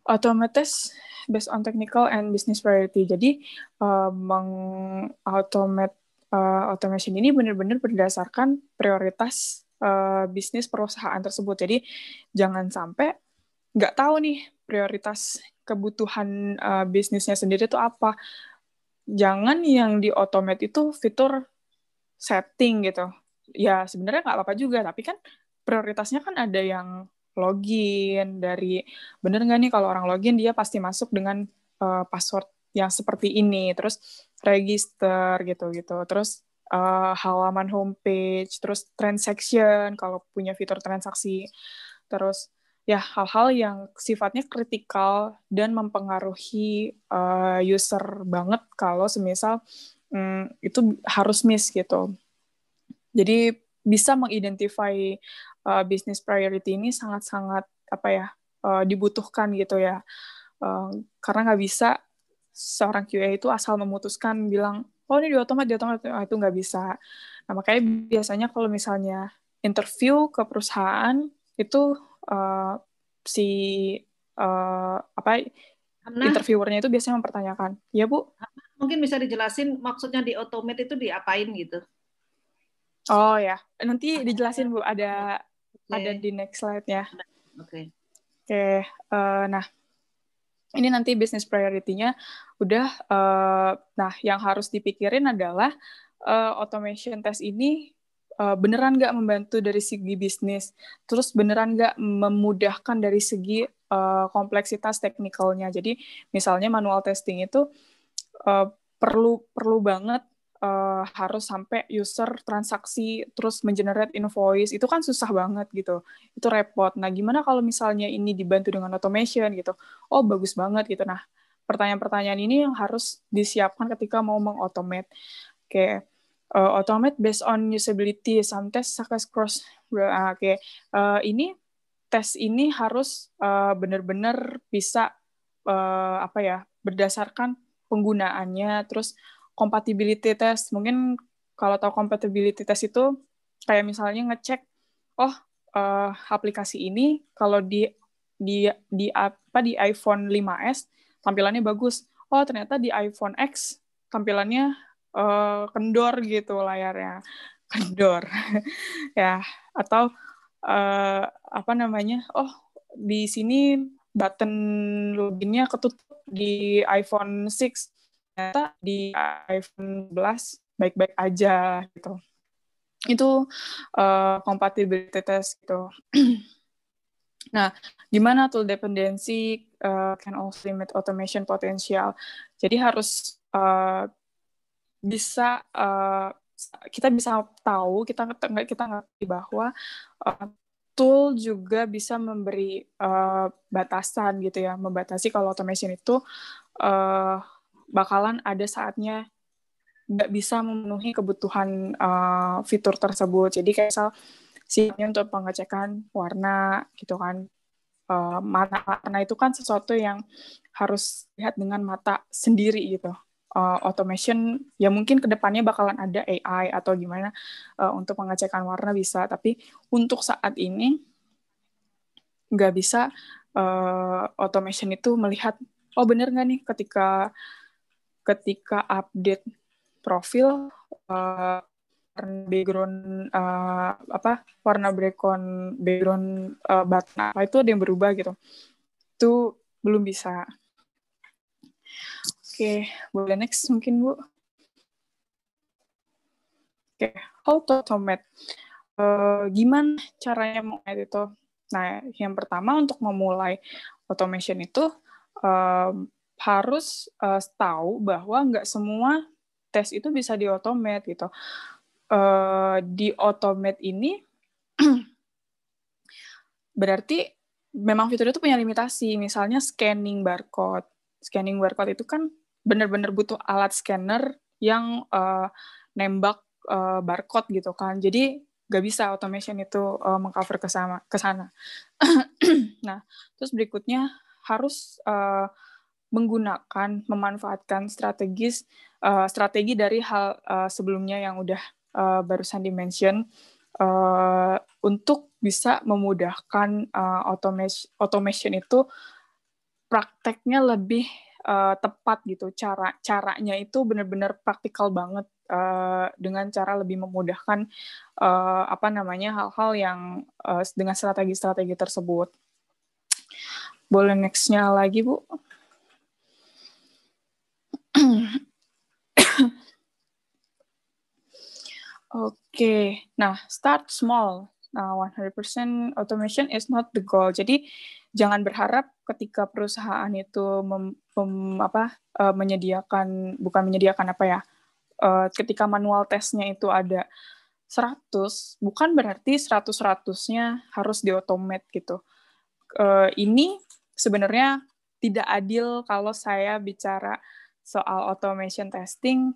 automates based on technical and business priority. Jadi, automation ini benar-benar berdasarkan prioritas bisnis perusahaan tersebut. Jadi, jangan sampai nggak tahu nih prioritas kebutuhan bisnisnya sendiri itu apa. Jangan yang di automate itu fitur setting gitu. Ya sebenarnya nggak apa-apa juga, tapi kan prioritasnya kan ada yang login dari, bener nggak nih kalau orang login dia pasti masuk dengan password yang seperti ini, terus register gitu-gitu, terus halaman homepage, terus transaction kalau punya fitur transaksi, terus ya hal-hal yang sifatnya kritikal dan mempengaruhi user banget kalau semisal itu harus miss gitu. Jadi bisa mengidentify business priority ini sangat-sangat apa ya dibutuhkan gitu ya, karena nggak bisa seorang QA itu asal memutuskan bilang oh ini di otomat itu nggak bisa. Nah makanya biasanya kalau misalnya interview ke perusahaan itu interviewernya itu biasanya mempertanyakan, ya Bu, mungkin bisa dijelasin maksudnya di automate itu diapain gitu? Oh ya, nanti dijelasin Bu, ada di next slide-nya. Oke. Nah ini nanti business priority-nya udah. Nah yang harus dipikirin adalah automation test ini beneran nggak membantu dari segi bisnis, terus beneran nggak memudahkan dari segi kompleksitas teknikalnya. Jadi misalnya manual testing itu perlu banget harus sampai user transaksi terus mengenerate invoice, itu kan susah banget gitu, itu repot. Nah gimana kalau misalnya ini dibantu dengan automation gitu? Oh bagus banget gitu. Nah pertanyaan-pertanyaan ini yang harus disiapkan ketika mau mengautomate. Oke. Automate based on usability, some tests such as cross. Oke. Ini tes ini harus benar-benar bisa berdasarkan penggunaannya, terus compatibility test. Mungkin kalau tahu compatibility test itu kayak misalnya ngecek aplikasi ini kalau di iPhone 5S tampilannya bagus. Oh, ternyata di iPhone X tampilannya kendor gitu, layarnya kendor. Ya atau di sini button loginnya ketutup di iPhone 6, ternyata di iPhone 11 baik-baik aja gitu. Itu compatibility test gitu. Nah, gimana tool dependency can also limit automation potential. Jadi harus kita bisa tahu, kita ngerti bahwa tool juga bisa memberi batasan gitu ya, membatasi kalau automation itu bakalan ada saatnya nggak bisa memenuhi kebutuhan fitur tersebut. Jadi kayak misal sifatnya untuk pengecekan warna gitu kan, warna itu kan sesuatu yang harus lihat dengan mata sendiri gitu. Automation ya mungkin kedepannya bakalan ada AI atau gimana untuk pengecekan warna bisa, tapi untuk saat ini nggak bisa automation itu melihat oh bener nggak nih ketika update profil background warna background button apa itu ada yang berubah gitu, itu belum bisa. Oke, boleh next mungkin Bu. Oke, how to automate. Gimana caranya mengautomate itu? Nah, yang pertama untuk memulai automation itu harus tahu bahwa nggak semua tes itu bisa di-automate gitu. Di-automate ini berarti memang fitur itu punya limitasi. Misalnya scanning barcode. Scanning barcode itu kan benar-benar butuh alat scanner yang nembak barcode gitu kan. Jadi nggak bisa automation itu mengcover ke sana. Nah, terus berikutnya harus memanfaatkan strategi dari hal sebelumnya yang udah barusan di-mention untuk bisa memudahkan automation itu prakteknya lebih tepat gitu. Caranya itu benar-benar praktikal banget dengan cara lebih memudahkan hal-hal yang dengan strategi-strategi tersebut. Boleh next-nya lagi, Bu. Oke, nah start small. Nah, 100% automation is not the goal. Jadi jangan berharap ketika perusahaan itu ketika manual tesnya itu ada 100, bukan berarti 100-100-nya harus di-automate gitu. Ini sebenarnya tidak adil kalau saya bicara soal automation testing,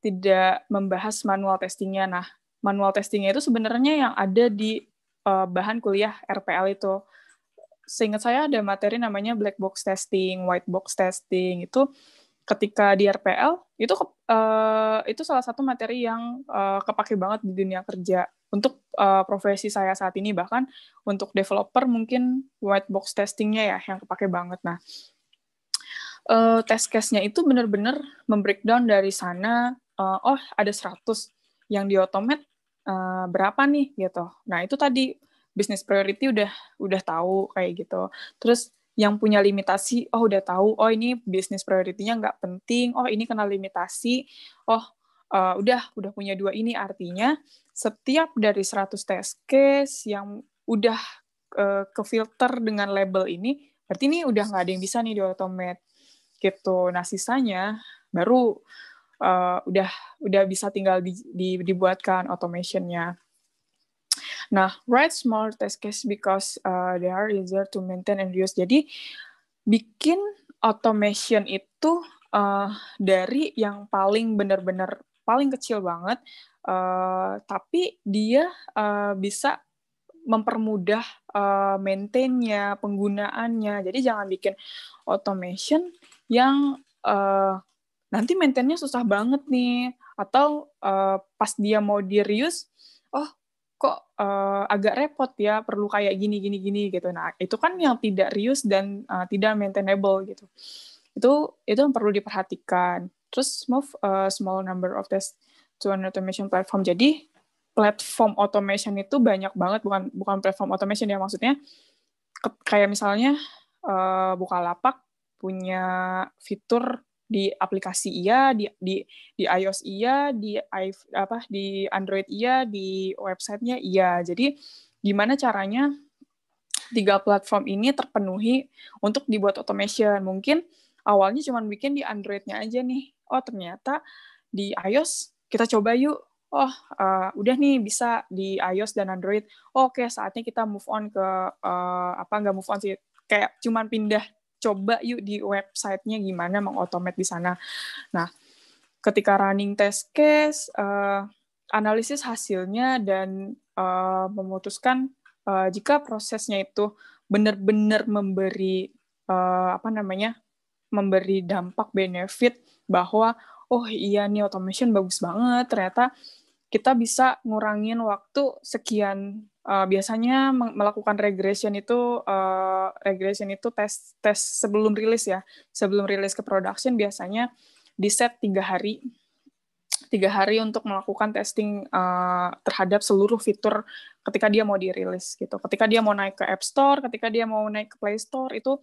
tidak membahas manual testingnya. Nah, manual testingnya itu sebenarnya yang ada di bahan kuliah RPL itu. Seingat saya ada materi namanya black box testing, white box testing, itu ketika di RPL, itu salah satu materi yang kepake banget di dunia kerja. Untuk profesi saya saat ini, bahkan untuk developer mungkin white box testingnya ya yang kepake banget. Nah, test case-nya itu benar-benar membreakdown dari sana, ada 100 yang di-automate, berapa nih gitu. Nah, itu tadi business priority udah tahu kayak gitu. Terus yang punya limitasi, udah tahu, ini bisnis prioritinya nggak penting, ini kena limitasi, udah punya dua ini, artinya setiap dari 100 test case yang udah ke filter dengan label ini, berarti ini udah nggak ada yang bisa nih di-automate gitu. Nah, sisanya baru udah bisa tinggal dibuatkan automation-nya. Nah, write small test case because they are easier to maintain and use. Jadi, bikin automation itu dari yang paling benar-benar paling kecil banget, tapi dia bisa mempermudah maintain-nya, penggunaannya. Jadi, jangan bikin automation yang nanti maintain-nya susah banget nih, atau pas dia mau di-reuse, kok agak repot ya, perlu kayak gini gitu. Nah, itu kan yang tidak reuse dan tidak maintainable gitu. Itu yang perlu diperhatikan. Terus move small number of tests to an automation platform. Jadi platform automation itu banyak banget, bukan platform automation ya, maksudnya kayak misalnya Bukalapak punya fitur di aplikasi iya, di iOS iya, di Android iya, di websitenya iya. Jadi gimana caranya 3 platform ini terpenuhi untuk dibuat automation? Mungkin awalnya cuma bikin di Android-nya aja nih. Ternyata di iOS kita coba yuk. Udah nih bisa di iOS dan Android. Oke, saatnya kita move on ke nggak move on sih, kayak cuman pindah. Coba yuk di websitenya gimana meng-automate di sana. Nah, ketika running test case, analisis hasilnya dan memutuskan jika prosesnya itu benar-benar memberi memberi dampak benefit bahwa iya nih automation bagus banget, ternyata kita bisa ngurangin waktu sekian. Biasanya melakukan regression itu tes sebelum rilis ya. Sebelum rilis ke production biasanya di set 3 hari. 3 hari untuk melakukan testing terhadap seluruh fitur ketika dia mau dirilis gitu. Ketika dia mau naik ke App Store, ketika dia mau naik ke Play Store, itu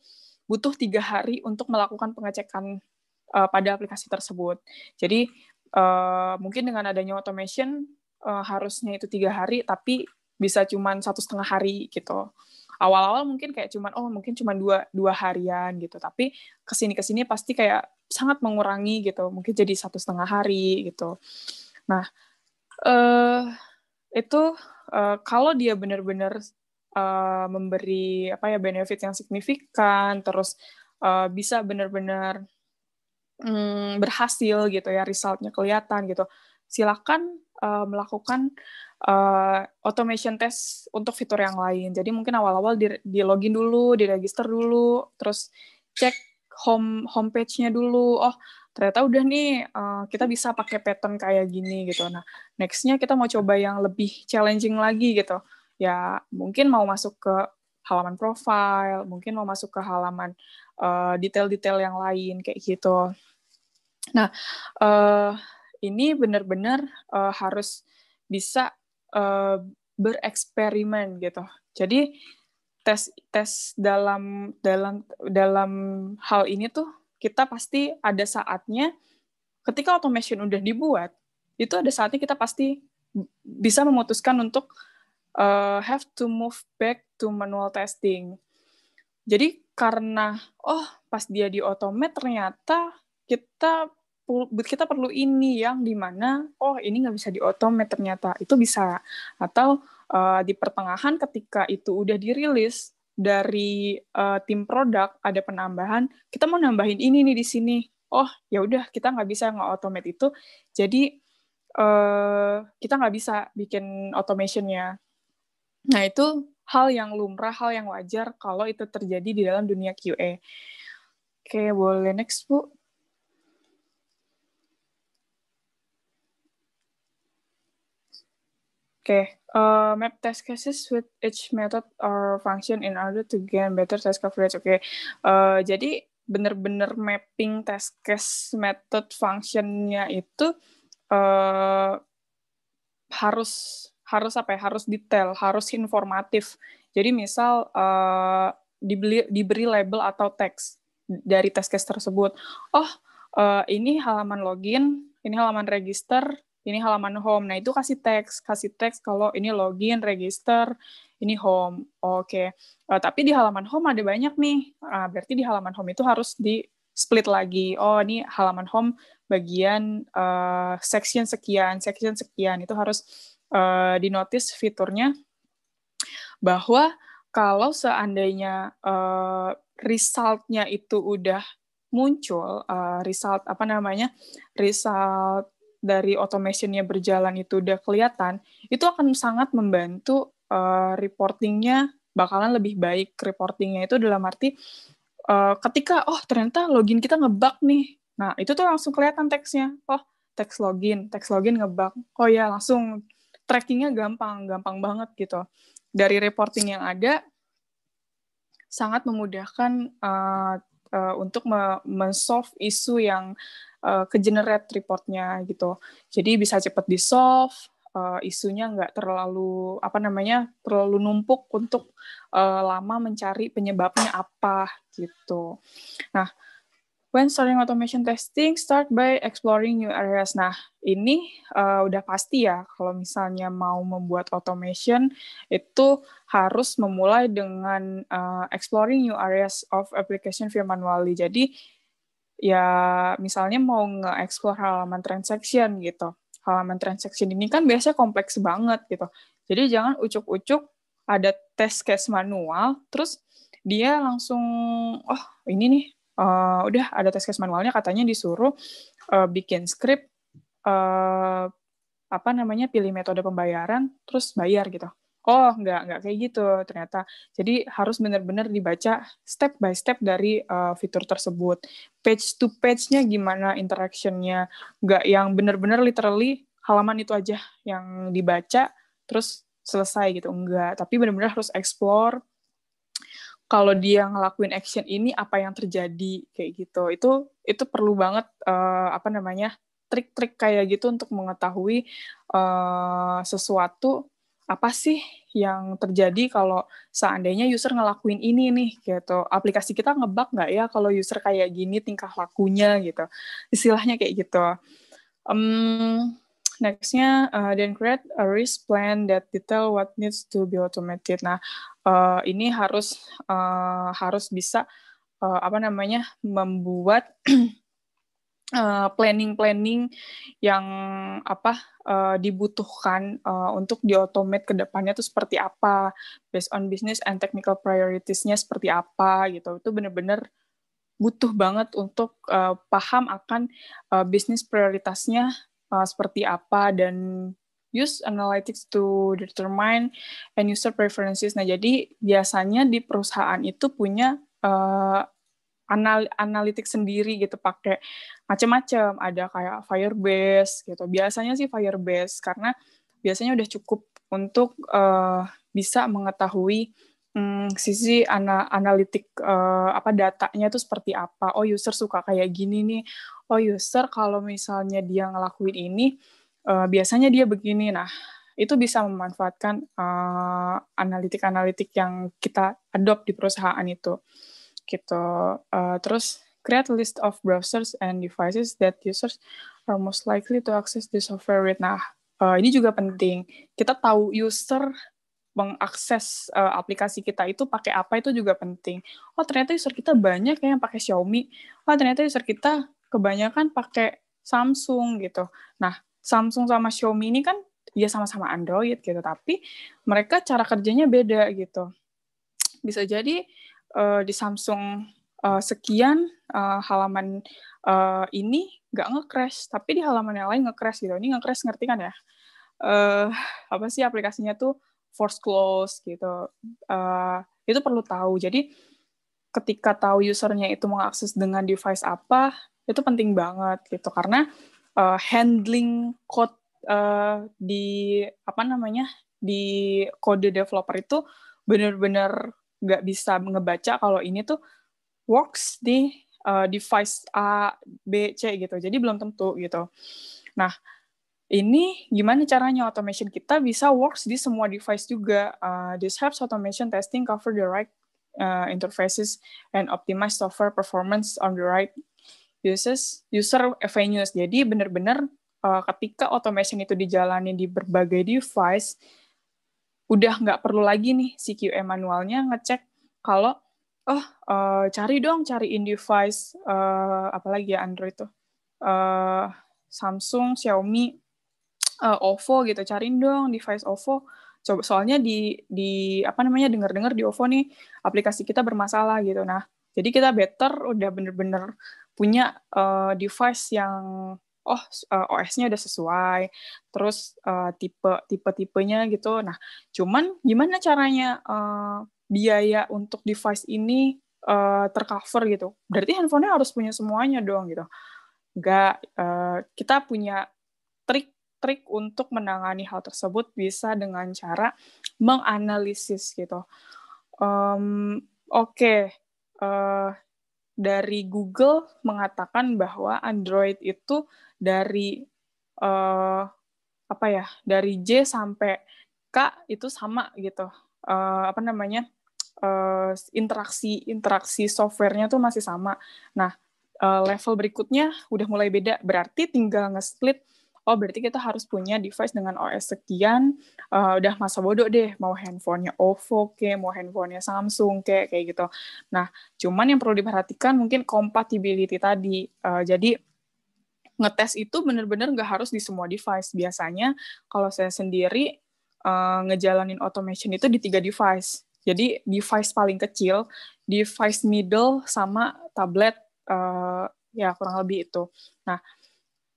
butuh 3 hari untuk melakukan pengecekan pada aplikasi tersebut. Jadi mungkin dengan adanya automation harusnya itu 3 hari, tapi bisa cuman 1,5 hari gitu. Awal-awal mungkin kayak cuman 2 harian gitu, tapi kesini pasti kayak sangat mengurangi gitu, mungkin jadi 1,5 hari gitu. Nah, kalau dia benar-benar memberi benefit yang signifikan, terus bisa benar-benar berhasil gitu ya, result-nya kelihatan gitu. Silakan melakukan automation test untuk fitur yang lain. Jadi mungkin awal-awal di login dulu, di register dulu, terus cek homepage-nya dulu. Ternyata udah nih kita bisa pakai pattern kayak gini gitu. Nah, next-nya kita mau coba yang lebih challenging lagi gitu. Ya, mungkin mau masuk ke halaman profile, mungkin mau masuk ke halaman detail-detail yang lain kayak gitu. Nah, ini benar-benar harus bisa bereksperimen gitu. Jadi tes dalam hal ini tuh kita pasti ada saatnya ketika automation udah dibuat, itu ada saatnya kita pasti bisa memutuskan untuk have to move back to manual testing. Jadi karena pas dia di automate ternyata kita perlu ini yang dimana ini nggak bisa di automate ternyata itu bisa, atau di pertengahan ketika itu udah dirilis dari tim produk ada penambahan, kita mau nambahin ini nih di sini, ya udah kita nggak bisa nge-automate itu, jadi kita nggak bisa bikin automationnya. Nah itu hal yang lumrah, hal yang wajar kalau itu terjadi di dalam dunia QA. Oke, boleh next Bu. Okay. Map test cases with each method or function in order to gain better test coverage. Okay. Jadi benar-benar mapping test case method functionnya itu harus detail, harus informatif. Jadi misal diberi label atau teks dari test case tersebut. Ini halaman login, ini halaman register, ini halaman home. Nah, itu kasih teks kalau ini login, register, ini home. Oke. Tapi di halaman home ada banyak nih. Berarti di halaman home itu harus di-split lagi. Ini halaman home bagian section sekian. Itu harus dinotis fiturnya bahwa kalau seandainya result-nya itu udah muncul, result dari automation-nya berjalan itu udah kelihatan, itu akan sangat membantu reporting-nya bakalan lebih baik. Reporting-nya itu dalam arti ketika, ternyata login kita ngebug nih. Nah, itu tuh langsung kelihatan teksnya. Teks login ngebug. Langsung tracking-nya gampang banget gitu. Dari reporting yang ada, sangat memudahkan untuk men-solve isu yang ke generate reportnya gitu, jadi bisa cepat di solve, isunya nggak terlalu terlalu numpuk untuk lama mencari penyebabnya apa gitu. Nah, when starting automation testing, start by exploring new areas. Nah, ini udah pasti ya kalau misalnya mau membuat automation itu harus memulai dengan exploring new areas of application via manually. Jadi ya misalnya mau nge-explore halaman transaction gitu. Halaman transaction ini kan biasanya kompleks banget gitu. Jadi jangan ucuk-ucuk ada test case manual, terus dia langsung, ini nih, udah ada test case manualnya katanya disuruh bikin script, pilih metode pembayaran, terus bayar gitu. Nggak kayak gitu ternyata. Jadi harus benar-benar dibaca step by step dari fitur tersebut. Page to page-nya gimana interaction-nya. Nggak yang benar-benar literally halaman itu aja yang dibaca, terus selesai gitu. Enggak, tapi benar-benar harus explore. Kalau dia ngelakuin action ini, apa yang terjadi kayak gitu. Itu perlu banget, trik-trik kayak gitu untuk mengetahui sesuatu apa sih yang terjadi kalau seandainya user ngelakuin ini nih gitu. Aplikasi kita ngebug nggak ya kalau user kayak gini tingkah lakunya gitu. Istilahnya kayak gitu. Next-nya, then create a risk plan that detail what needs to be automated. Nah, ini harus bisa membuat planning yang dibutuhkan untuk di-automate ke depannya itu seperti apa, based on business and technical priorities-nya seperti apa gitu. Itu benar-benar butuh banget untuk paham akan bisnis prioritasnya seperti apa, dan use analytics to determine end user preferences. Nah, jadi biasanya di perusahaan itu punya analitik sendiri gitu, pakai macam-macam, ada kayak Firebase gitu. Biasanya sih Firebase karena biasanya udah cukup untuk bisa mengetahui sisi analitik datanya itu seperti apa. User suka kayak gini nih. User kalau misalnya dia ngelakuin ini biasanya dia begini. Nah, itu bisa memanfaatkan analitik-analitik yang kita adopt di perusahaan itu. Gitu. Terus, create a list of browsers and devices that users are most likely to access the software with. Nah, ini juga penting. Kita tahu user mengakses aplikasi kita itu pakai apa, itu juga penting. Oh, ternyata user kita banyak yang pakai Xiaomi. Oh, ternyata user kita kebanyakan pakai Samsung gitu. Nah, Samsung sama Xiaomi ini kan ya sama-sama Android gitu, tapi mereka cara kerjanya beda gitu. Bisa jadi di Samsung sekian halaman ini nggak nge-crash, tapi di halaman yang lain nge-crash gitu. Ini nge-crash ngerti kan ya? Apa sih aplikasinya tuh? Force close gitu, itu perlu tahu. Jadi ketika tahu usernya itu mengakses dengan device apa, itu penting banget gitu, karena handling code di apa namanya di kode developer itu benar-benar nggak bisa ngebaca kalau ini tuh works di device A, B, C gitu. Jadi belum tentu gitu. Nah, ini gimana caranya automation kita bisa works di semua device juga. This helps automation testing cover the right interfaces and optimize software performance on the right user avenues. Jadi benar-benar ketika automation itu dijalani di berbagai device, udah nggak perlu lagi nih si QA manualnya ngecek kalau, cari dong, cariin device, apalagi ya Android tuh, Samsung, Xiaomi, OVO gitu, cariin dong device OVO. Coba soalnya di apa namanya dengar-dengar di OVO nih aplikasi kita bermasalah gitu. Nah, jadi kita better udah bener-bener punya device yang OS-nya udah sesuai, terus tipe-tipenya gitu. Nah, cuman gimana caranya biaya untuk device ini tercover gitu? Berarti handphonenya harus punya semuanya dong gitu. Enggak, kita punya trik untuk menangani hal tersebut bisa dengan cara menganalisis gitu. Dari Google mengatakan bahwa Android itu dari dari J sampai K itu sama gitu. Interaksi softwarenya tuh masih sama. Nah, level berikutnya udah mulai beda. Berarti tinggal nge-split. Oh, berarti kita harus punya device dengan OS sekian, udah masa bodoh deh, mau handphonenya OVO kayak, mau handphonenya Samsung kayak gitu. Nah, cuman yang perlu diperhatikan mungkin compatibility tadi. Jadi, ngetes itu benar-benar nggak harus di semua device. Biasanya, kalau saya sendiri ngejalanin automation itu di 3 device. Jadi, device paling kecil, device middle, sama tablet, ya kurang lebih itu. Nah,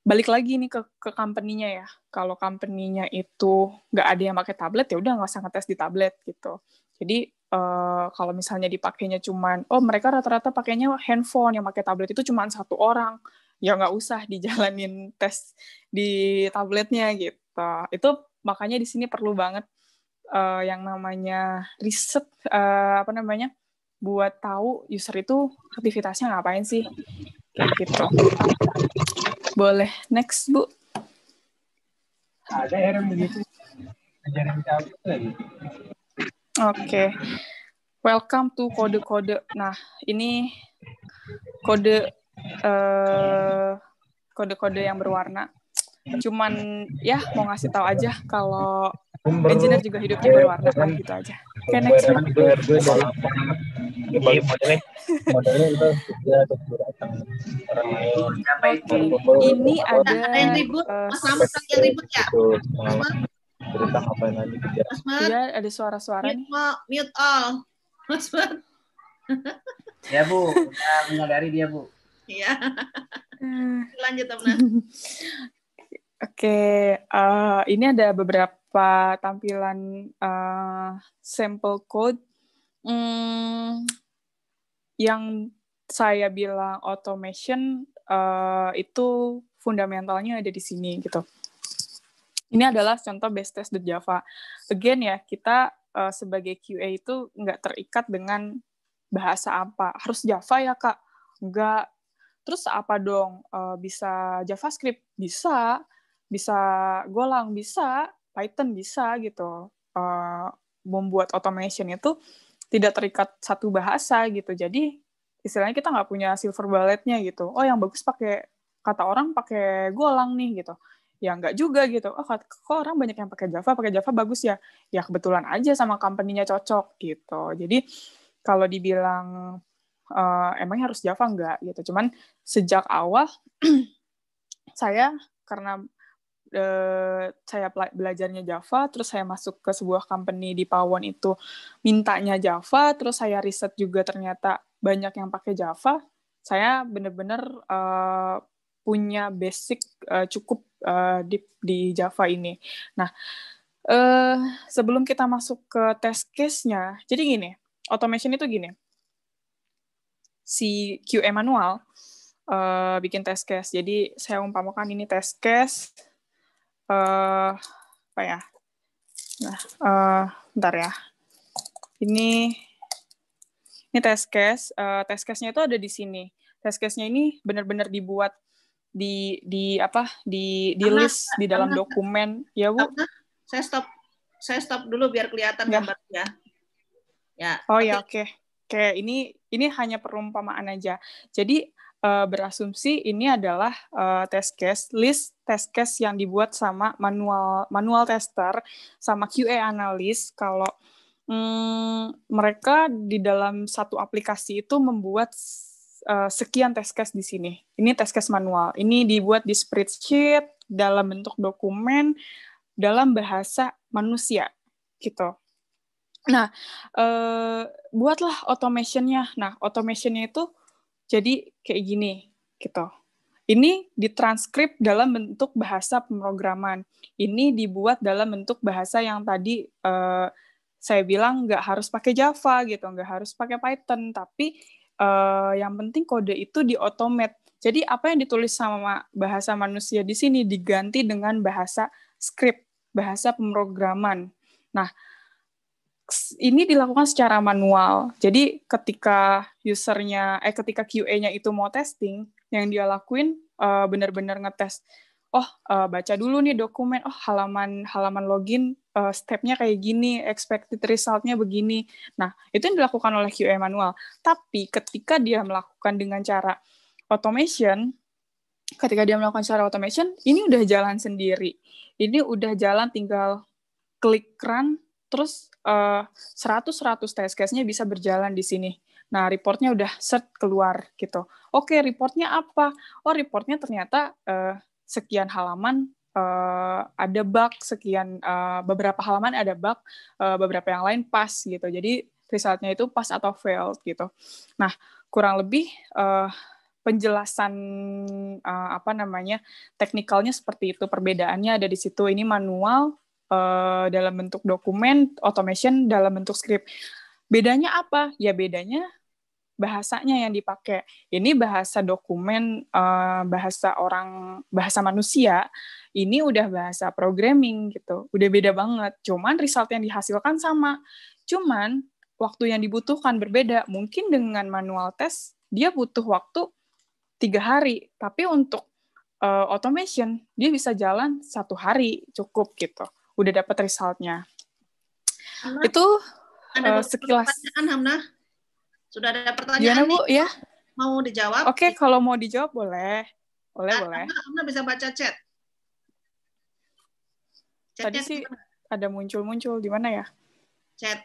balik lagi nih ke company-nya ya. Kalau company-nya itu nggak ada yang pakai tablet, ya udah nggak usah ngetes di tablet gitu. Jadi kalau misalnya dipakainya cuman, mereka rata-rata pakainya handphone, yang pakai tablet itu cuman 1 orang, ya nggak usah dijalanin tes di tabletnya gitu. Itu makanya di sini perlu banget yang namanya riset, buat tahu user itu aktivitasnya ngapain sih gitu. Boleh, next Bu. Ada yang begitu ajarin kami lagi. Oke. Welcome to kode-kode. Nah, ini kode-kode yang berwarna. Cuman ya mau ngasih tahu aja kalau engineer juga hidupnya berwarna kan, gitu aja. Oke, next. Ini ada yang ribut, Mas Ahmad yang ribut ya. Iya, ada suara-suara nih. Mute all. Mas Ahmad. Ya Bu, menyadari dia Bu. Iya. Lanjut Amna. Oke, ini ada beberapa tampilan sampel code yang saya bilang automation itu fundamentalnya ada di sini gitu. Ini adalah contoh base test.java. Again ya, kita sebagai QA itu nggak terikat dengan bahasa apa. Harus Java ya Kak? Nggak. Terus apa dong? Bisa JavaScript? Bisa. Bisa Golang, bisa, Python bisa gitu, membuat automation itu tidak terikat satu bahasa gitu. Jadi istilahnya kita nggak punya silver bullet-nya gitu. Oh, yang bagus pakai, kata orang pakai Golang nih gitu. Ya nggak juga gitu. Oh, kok orang banyak yang pakai Java bagus ya. Ya kebetulan aja sama company-nya cocok gitu. Jadi kalau dibilang emangnya harus Java nggak gitu. Cuman sejak awal saya karena saya belajarnya Java, terus saya masuk ke sebuah company di Pawoon itu mintanya Java, terus saya riset juga ternyata banyak yang pakai Java. Saya benar-benar punya basic cukup di Java ini. Nah, sebelum kita masuk ke test case-nya, jadi gini, automation itu gini, si QA manual bikin test case. Jadi saya umpamakan ini test case, apa ya? Nah, bentar ya. Ini test case. Test case-nya itu ada di sini. Test case-nya ini benar-benar dibuat di list di dalam dokumen ya, Bu. Saya stop dulu biar kelihatan gambarnya. Ya. Oh ya, oke. Oke, ini hanya perumpamaan aja. Jadi berasumsi ini adalah test case, list test case yang dibuat sama manual tester sama QA analis kalau mereka di dalam satu aplikasi itu membuat sekian test case di sini. Ini test case manual. Ini dibuat di spreadsheet dalam bentuk dokumen dalam bahasa manusia, gitu. Nah, buatlah automation-nya. Nah, automation-nya itu jadi kayak gini, gitu. Ini ditranskrip dalam bentuk bahasa pemrograman. Ini dibuat dalam bentuk bahasa yang tadi saya bilang nggak harus pakai Java, gitu, nggak harus pakai Python, tapi yang penting kode itu di-automate. Jadi apa yang ditulis sama bahasa manusia di sini diganti dengan bahasa script, bahasa pemrograman. Nah, ini dilakukan secara manual. Jadi ketika ketika QA-nya itu mau testing, yang dia lakuin benar-benar ngetes. Oh, baca dulu nih dokumen. Oh, halaman login step-nya kayak gini, expected result-nya begini. Nah, itu yang dilakukan oleh QA manual. Tapi ketika dia melakukan secara automation, ini udah jalan sendiri. Ini udah jalan, tinggal klik run, terus 100 test case-nya bisa berjalan di sini. Nah, reportnya udah set keluar gitu. Oke, reportnya apa? Oh, reportnya ternyata sekian halaman ada bug, sekian beberapa halaman ada bug, beberapa yang lain pas gitu. Jadi result-nya itu pas atau failed gitu. Nah, kurang lebih penjelasan teknikalnya seperti itu. Perbedaannya ada di situ. Ini manual dalam bentuk dokumen, automation dalam bentuk script. Bedanya apa? Ya bedanya bahasanya yang dipakai. Ini bahasa dokumen, bahasa manusia, ini udah bahasa programming gitu. Udah beda banget. Cuman result yang dihasilkan sama. Cuman waktu yang dibutuhkan berbeda. Mungkin dengan manual test, dia butuh waktu 3 hari. Tapi untuk automation, dia bisa jalan 1 hari cukup gitu. Udah dapat result-nya. Itu sekilas. Hamnah? Sudah ada pertanyaan, Bu, ya? Mau dijawab? Oke, kalau mau dijawab boleh. Boleh. Hamnah bisa baca chat. Tadi sih ada muncul-muncul di mana ya? Chat.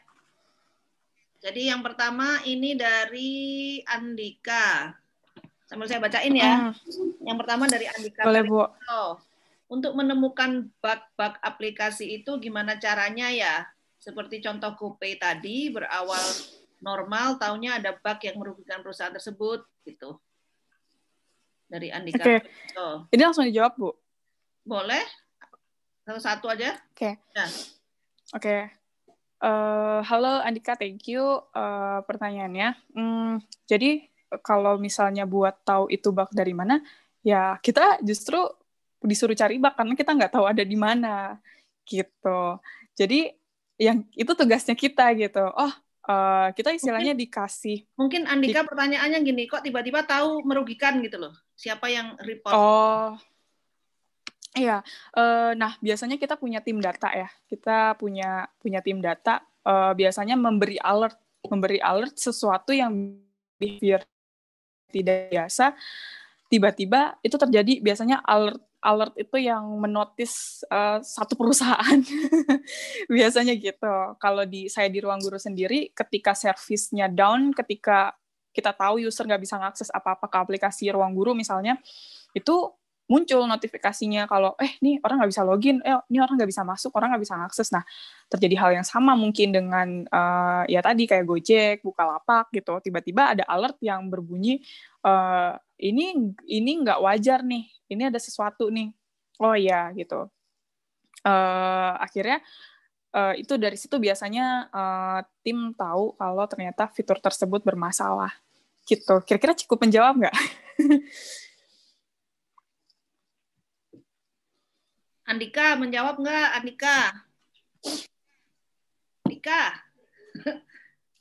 Jadi yang pertama ini dari Andika. Sambil saya bacain ya. Yang pertama dari Andika. Boleh, Bu. Untuk menemukan bug-bug aplikasi itu gimana caranya ya? Seperti contoh GoPay tadi berawal normal, tahunya ada bug yang merugikan perusahaan tersebut gitu. Dari Andika. Oke. Ini langsung dijawab, Bu. Boleh? Satu-satu aja. Oke. Nah. Oke. Halo Andika, thank you pertanyaannya. Jadi kalau misalnya buat tahu itu bug dari mana, ya kita justru disuruh cari bug karena kita nggak tahu ada di mana gitu. Jadi yang itu tugasnya kita gitu. Kita istilahnya dikasih. Mungkin Andika pertanyaannya gini, kok tiba-tiba tahu merugikan gitu loh. Siapa yang report? Iya, nah biasanya kita punya tim data ya. Kita punya tim data, biasanya memberi alert sesuatu yang behavior tidak biasa. Tiba-tiba itu terjadi, biasanya alert itu yang menotis satu perusahaan. Biasanya gitu. Kalau saya di Ruang Guru sendiri, ketika servisnya down, ketika kita tahu user nggak bisa mengakses apa-apa ke aplikasi Ruang Guru misalnya, itu muncul notifikasinya kalau nih orang nggak bisa login, nih orang nggak bisa masuk, orang nggak bisa akses. Nah, terjadi hal yang sama mungkin dengan ya tadi kayak Gojek, Bukalapak gitu. Tiba-tiba ada alert yang berbunyi ini nggak wajar nih, ini ada sesuatu nih. Oh ya gitu. Akhirnya itu dari situ biasanya tim tahu kalau ternyata fitur tersebut bermasalah. Gitu. Kira-kira cukup menjawab nggak? Andika, menjawab nggak, Andika? Andika?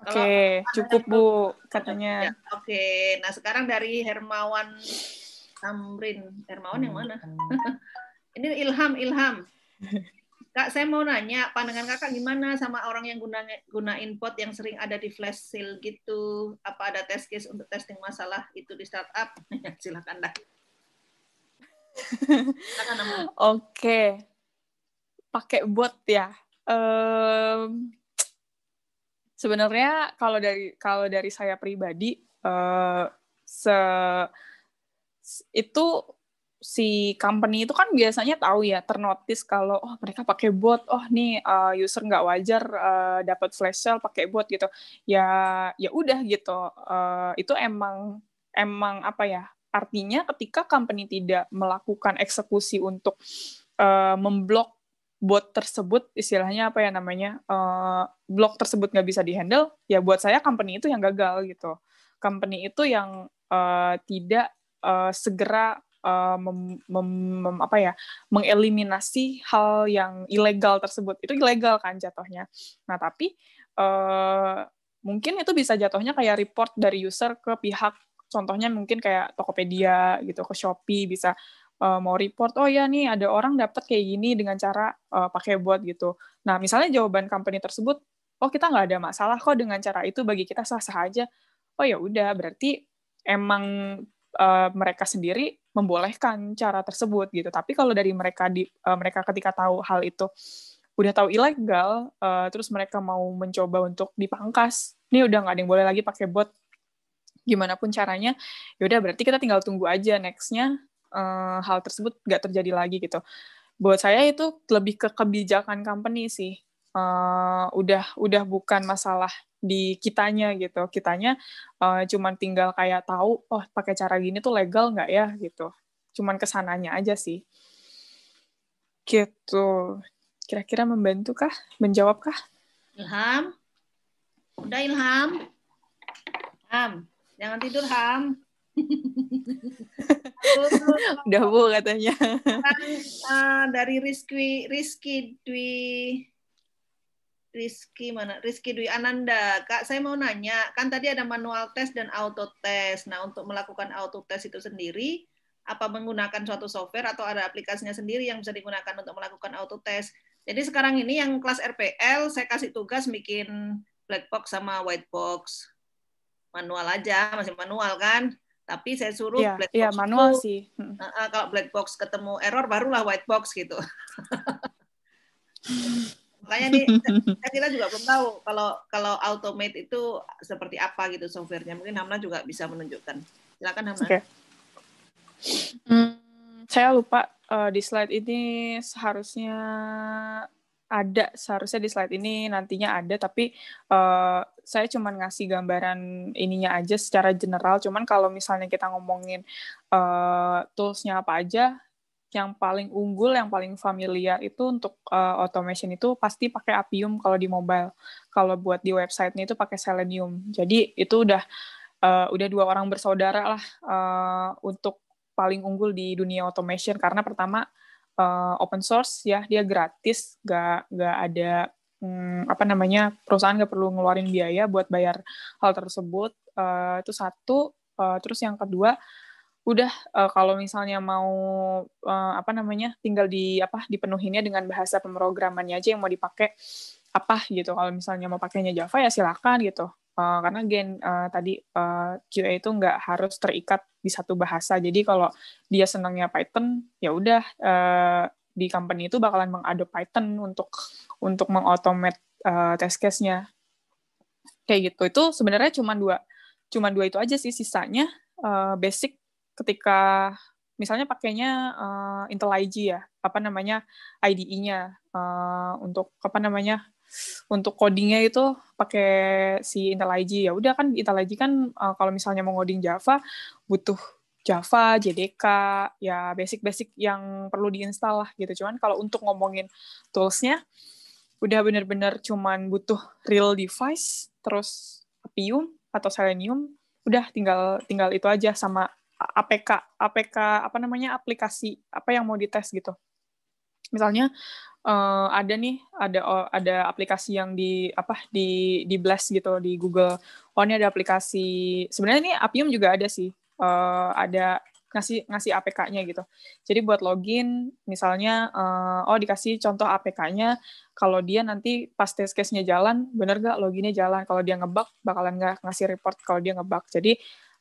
Oke, cukup Bu katanya. Ya, oke, nah sekarang dari Hermawan Tamrin. Hermawan yang mana? Ini Ilham. Kak, saya mau nanya, pandangan kakak gimana sama orang yang gunain bot yang sering ada di flash sale gitu? Apa ada test case untuk testing masalah itu di startup? Silakan dah. Oke. Pakai bot ya. Sebenarnya kalau dari saya pribadi itu si company itu kan biasanya tahu ya, ternotis kalau mereka pakai bot, nih user nggak wajar dapat flash sale pakai bot gitu. Ya udah gitu. Itu emang apa ya? Artinya ketika company tidak melakukan eksekusi untuk memblok bot tersebut, istilahnya apa ya namanya, blok tersebut nggak bisa dihandle, ya buat saya company itu yang gagal gitu. Company itu yang tidak segera mengeliminasi hal yang ilegal tersebut. Itu ilegal kan jatuhnya. Nah tapi mungkin itu bisa jatuhnya kayak report dari user ke pihak, contohnya mungkin kayak Tokopedia gitu, ke Shopee bisa mau report, nih ada orang dapat kayak gini dengan cara pakai bot gitu. Nah misalnya jawaban company tersebut, kita nggak ada masalah kok dengan cara itu, bagi kita sah-sah aja. Ya udah, berarti emang mereka sendiri membolehkan cara tersebut gitu. Tapi kalau dari mereka mereka ketika tahu hal itu udah tahu ilegal, terus mereka mau mencoba untuk dipangkas, ini udah nggak ada yang boleh lagi pakai bot. Gimana pun caranya, yaudah berarti kita tinggal tunggu aja next-nya hal tersebut nggak terjadi lagi gitu. Buat saya itu lebih ke kebijakan company sih, udah bukan masalah di kitanya gitu. Kitanya cuman tinggal kayak tahu, pakai cara gini tuh legal nggak ya gitu. Cuman kesananya aja sih. Gitu. Kira-kira membantu kah? Menjawab kah? Ilham? Udah Ilham? Ilham? Jangan tidur, Ham. Udah Bu katanya. Dari Rizky Dwi Ananda. Kak, saya mau nanya, kan tadi ada manual test dan auto test. Nah, untuk melakukan auto test itu sendiri, apa menggunakan suatu software atau ada aplikasinya sendiri yang bisa digunakan untuk melakukan auto test? Jadi sekarang ini yang kelas RPL, saya kasih tugas bikin black box sama white box. Manual aja, masih manual kan, tapi saya suruh black box. Iya, manual itu, sih. Kalau black box ketemu error, barulah white box gitu. Makanya nih, kita juga belum tahu kalau automate itu seperti apa gitu softwarenya. Mungkin Hamnah juga bisa menunjukkan. Silakan Hamnah. Okay. Saya lupa di slide ini seharusnya di slide ini nantinya ada, tapi saya cuma ngasih gambaran ininya aja secara general. Cuman kalau misalnya kita ngomongin tools-nya apa aja, yang paling unggul, yang paling familiar itu untuk automation itu pasti pakai Appium kalau di mobile. Kalau buat di website-nya itu pakai Selenium. Jadi itu udah dua orang bersaudara lah untuk paling unggul di dunia automation, karena pertama open source ya, dia gratis, nggak ada perusahaan nggak perlu ngeluarin biaya buat bayar hal tersebut. Itu satu. Terus yang kedua, udah kalau misalnya mau tinggal dipenuhinnya dengan bahasa pemrogramannya aja yang mau dipakai apa gitu. Kalau misalnya mau pakainya Java ya silakan gitu. Karena QA itu nggak harus terikat di satu bahasa. Jadi kalau dia senangnya Python, ya udah di company itu bakalan mengadopt Python untuk mengautomate test case-nya. Kayak gitu. Itu sebenarnya cuma dua itu aja sih. Sisanya basic ketika misalnya pakainya IntelliJ ya, IDE-nya untuk codingnya itu pakai si IntelliJ. Ya udah kan IntelliJ kan kalau misalnya mau coding Java butuh Java, JDK, ya basic-basic yang perlu diinstal lah gitu. Cuman kalau untuk ngomongin tools-nya udah bener-bener cuman butuh real device, terus Appium atau Selenium, udah tinggal itu aja sama APK aplikasi apa yang mau dites gitu. Misalnya ada aplikasi yang di blast gitu di Google. Oh, ini ada aplikasi. Sebenarnya ini Appium juga ada sih. Ada ngasih APK-nya gitu. Jadi buat login misalnya dikasih contoh APK-nya, kalau dia nanti pas test case-nya jalan, bener gak loginnya jalan? Kalau dia ngebug bakalan gak ngasih report kalau dia ngebug. Jadi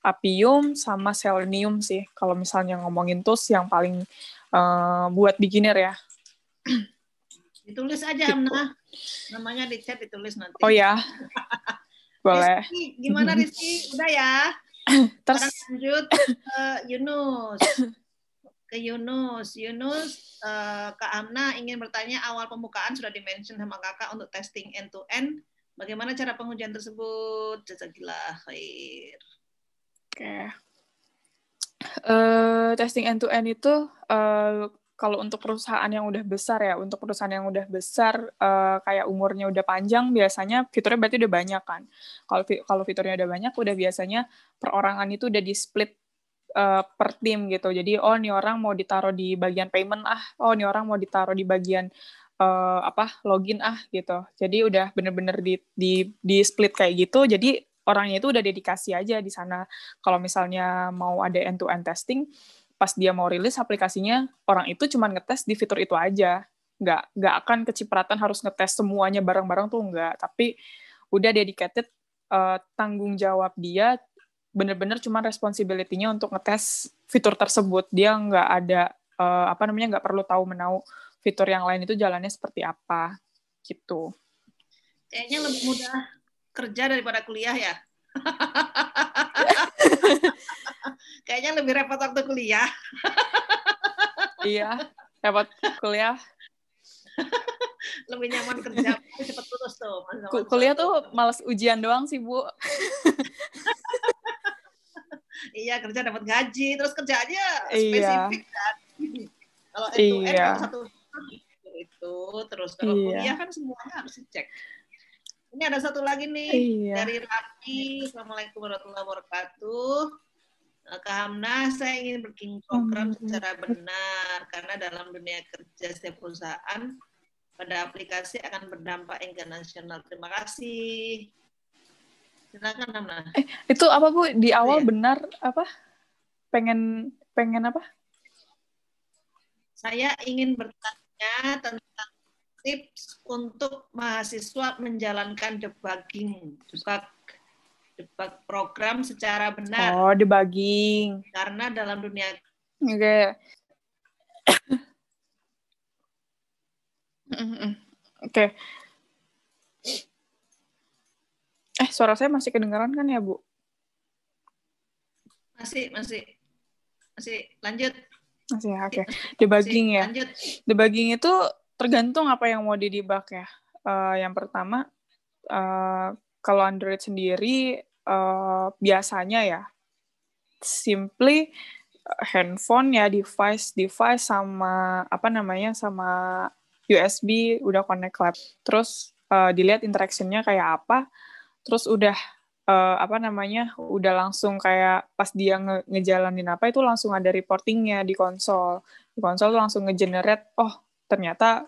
Appium sama Selenium sih kalau misalnya ngomongin tools yang paling buat beginner ya. Ditulis aja gitu. Hamnah, namanya di chat ditulis nanti. Oh ya, boleh. Rizky, gimana Rizky? Udah ya. Terus lanjut ke Yunus. Kak Hamnah ingin bertanya, awal pembukaan sudah di-mention sama kakak untuk testing end-to-end. Bagaimana cara pengujian tersebut? Jazakallah khair. Oke. Testing end-to-end itu kalau untuk perusahaan yang udah besar ya, kayak umurnya udah panjang, biasanya fiturnya berarti udah banyak kan. Kalau fiturnya udah banyak, udah biasanya perorangan itu udah di-split per tim gitu. Jadi, oh nih orang mau ditaruh di bagian payment oh nih orang mau ditaruh di bagian login gitu. Jadi udah bener-bener di-split kayak gitu, jadi orangnya itu udah dedikasi aja di sana. Kalau misalnya mau ada end-to-end testing, pas dia mau rilis aplikasinya, orang itu cuma ngetes di fitur itu aja. Nggak akan kecipratan harus ngetes semuanya bareng-bareng tuh nggak. Tapi udah dedicated, tanggung jawab dia bener-bener cuma responsibility-nya untuk ngetes fitur tersebut. Dia nggak ada, nggak perlu tahu-menau fitur yang lain itu jalannya seperti apa. Gitu. Kayaknya lebih mudah kerja daripada kuliah ya? Kayaknya lebih repot waktu kuliah. Iya, repot kuliah. Lebih nyaman kerja, cepat lulus tuh. Kuliah tuh malas ujian doang sih, Bu. Iya, kerja dapat gaji, terus kerja aja spesifik kan. Kalau end-to-end kan satu itu, terus kalau kuliah kan semuanya harus dicek. Ini ada satu lagi nih, dari Rafi. Assalamualaikum warahmatullahi wabarakatuh. Kak Hamnah, saya ingin bikin program secara benar, karena dalam dunia kerja setiap perusahaan, pada aplikasi akan berdampak internasional. Terima kasih. Silakan Hamnah. Itu apa, Bu? Di awal benar apa? Pengen apa? Saya ingin bertanya tentang tips untuk mahasiswa menjalankan debug program secara benar. Oh, debugging. Karena dalam dunia Oke. Suara saya masih kedengaran kan ya, Bu? Masih. Lanjut. Masih, oke. Debugging ya. Lanjut. Debugging itu tergantung apa yang mau didebug ya. Yang pertama, kalau Android sendiri, biasanya ya, simply handphone ya, device sama, sama USB, udah connect laptop. Terus dilihat interaction-nya kayak apa, terus udah, udah langsung kayak pas dia ngejalanin itu langsung ada reporting-nya di konsol. Di konsol langsung ngegenerate, oh, ternyata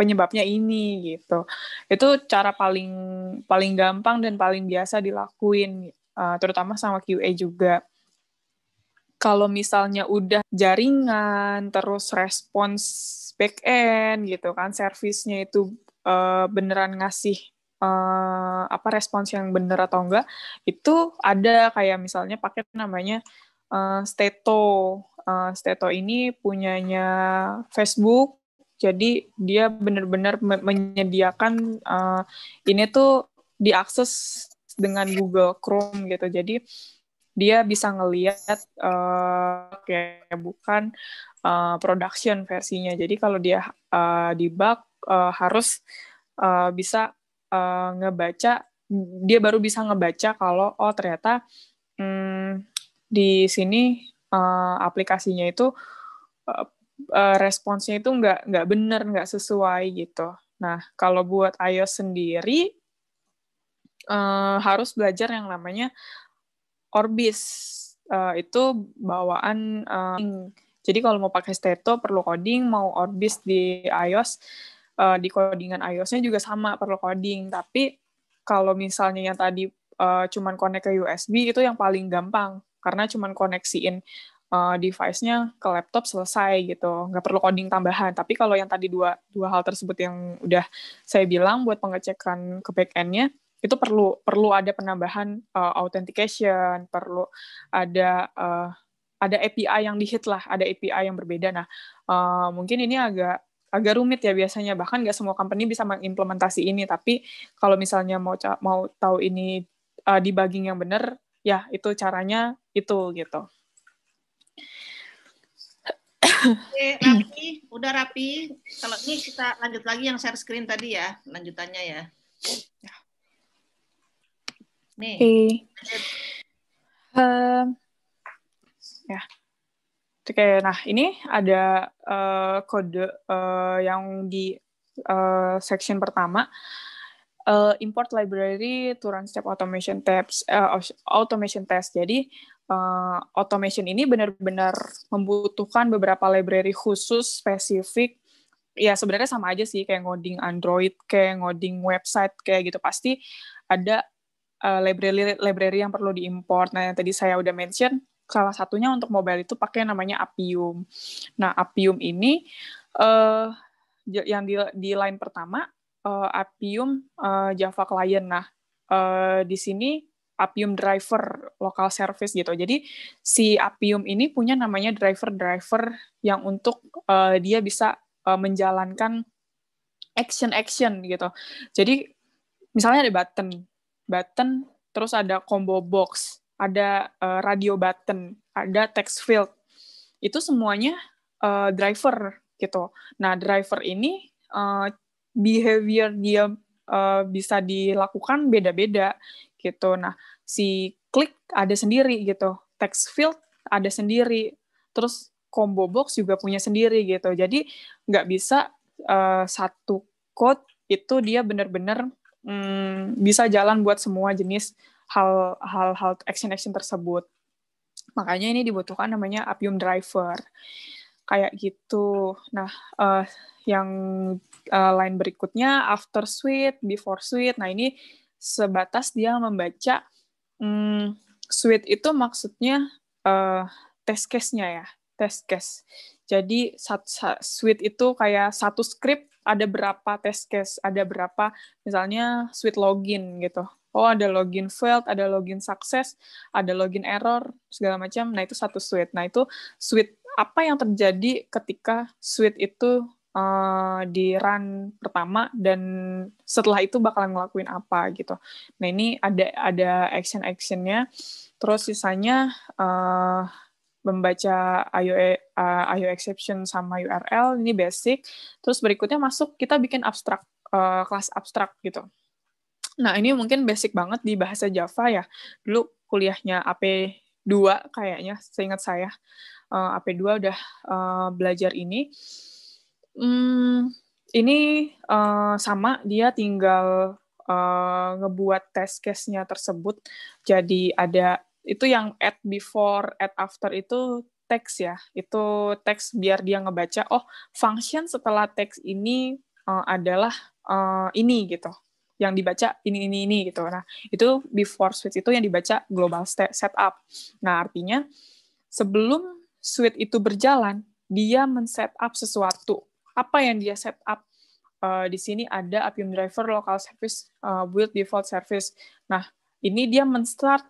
penyebabnya ini gitu. Itu cara paling gampang dan paling biasa dilakuin, terutama sama QA juga. kalau misalnya udah jaringan, terus respons back-end gitu kan, servisnya itu beneran ngasih respons yang bener atau enggak, itu ada kayak misalnya paket namanya Stato. Stato ini punyanya Facebook, jadi dia benar-benar menyediakan ini tuh diakses dengan Google Chrome gitu. Jadi dia bisa ngelihat kayak bukan production versinya. Jadi kalau dia debug harus bisa ngebaca, dia baru bisa ngebaca kalau oh ternyata di sini aplikasinya itu responsnya itu nggak bener, nggak sesuai gitu. Nah, kalau buat iOS sendiri harus belajar yang namanya Orbis. Itu bawaan. Jadi kalau mau pakai Stato perlu coding, mau Orbis di iOS, di codingan iOS-nya juga sama perlu coding. Tapi kalau misalnya yang tadi cuman connect ke USB, itu yang paling gampang karena cuman koneksiin device-nya ke laptop selesai gitu, nggak perlu coding tambahan. Tapi kalau yang tadi dua hal tersebut yang udah saya bilang buat pengecekan ke backend-nya, itu perlu ada penambahan authentication, perlu ada API yang di-hit lah, ada API yang berbeda. Nah, mungkin ini agak rumit ya biasanya, bahkan nggak semua company bisa mengimplementasi ini. Tapi kalau misalnya mau tahu ini debugging yang benar, ya itu caranya itu gitu. Oke, udah rapi. Kalau ini kita lanjut lagi yang share screen tadi ya, lanjutannya ya. Nih. Ya. Oke, nah ini ada kode yang di section pertama. Import library to run step automation tabs, automation test. Jadi automation ini benar-benar membutuhkan beberapa library khusus spesifik. Ya sebenarnya sama aja sih kayak ngoding Android, kayak ngoding website kayak gitu, pasti ada library yang perlu diimport. Nah yang tadi saya udah mention, salah satunya untuk mobile itu pakai namanya Appium. Nah Appium ini yang di line pertama, Appium Java client. Nah di sini Appium driver local service gitu. Jadi si Appium ini punya namanya driver-driver yang untuk dia bisa menjalankan action gitu. Jadi misalnya ada button, terus ada combo box, ada radio button, ada text field. Itu semuanya driver gitu. Nah, driver ini behavior dia bisa dilakukan beda-beda gitu. Nah, si klik ada sendiri gitu, text field ada sendiri, terus combo box juga punya sendiri gitu. Jadi nggak bisa satu code itu dia benar-benar bisa jalan buat semua jenis hal-hal action tersebut. Makanya ini dibutuhkan namanya Appium driver. Kayak gitu. Nah, yang line berikutnya after suite, before suite. Nah, ini sebatas dia membaca suite itu maksudnya test case-nya ya, test case. Jadi suite itu kayak satu script ada berapa test case, ada berapa misalnya suite login gitu. Oh, ada login failed, ada login success, ada login error, segala macam. Nah, itu satu suite. Nah, itu suite apa yang terjadi ketika suite itu di run pertama dan setelah itu bakalan ngelakuin apa gitu. Nah ini ada action-actionnya. Terus sisanya membaca IO exception sama URL, ini basic. Terus berikutnya masuk kita bikin abstrak, kelas abstrak gitu. Nah ini mungkin basic banget di bahasa Java ya. Dulu kuliahnya AP2 kayaknya, seingat saya. AP2 udah belajar ini. Ini sama, dia tinggal ngebuat test case-nya tersebut. Jadi ada, itu yang at before, at after itu text ya. Itu text biar dia ngebaca, oh function setelah text ini adalah ini gitu. Yang dibaca ini gitu. Nah itu before switch itu yang dibaca global setup. Nah artinya sebelum suite itu berjalan, dia men-setup sesuatu. Apa yang dia setup? Di sini ada Appium driver, local service, build default service. Nah, ini dia men-start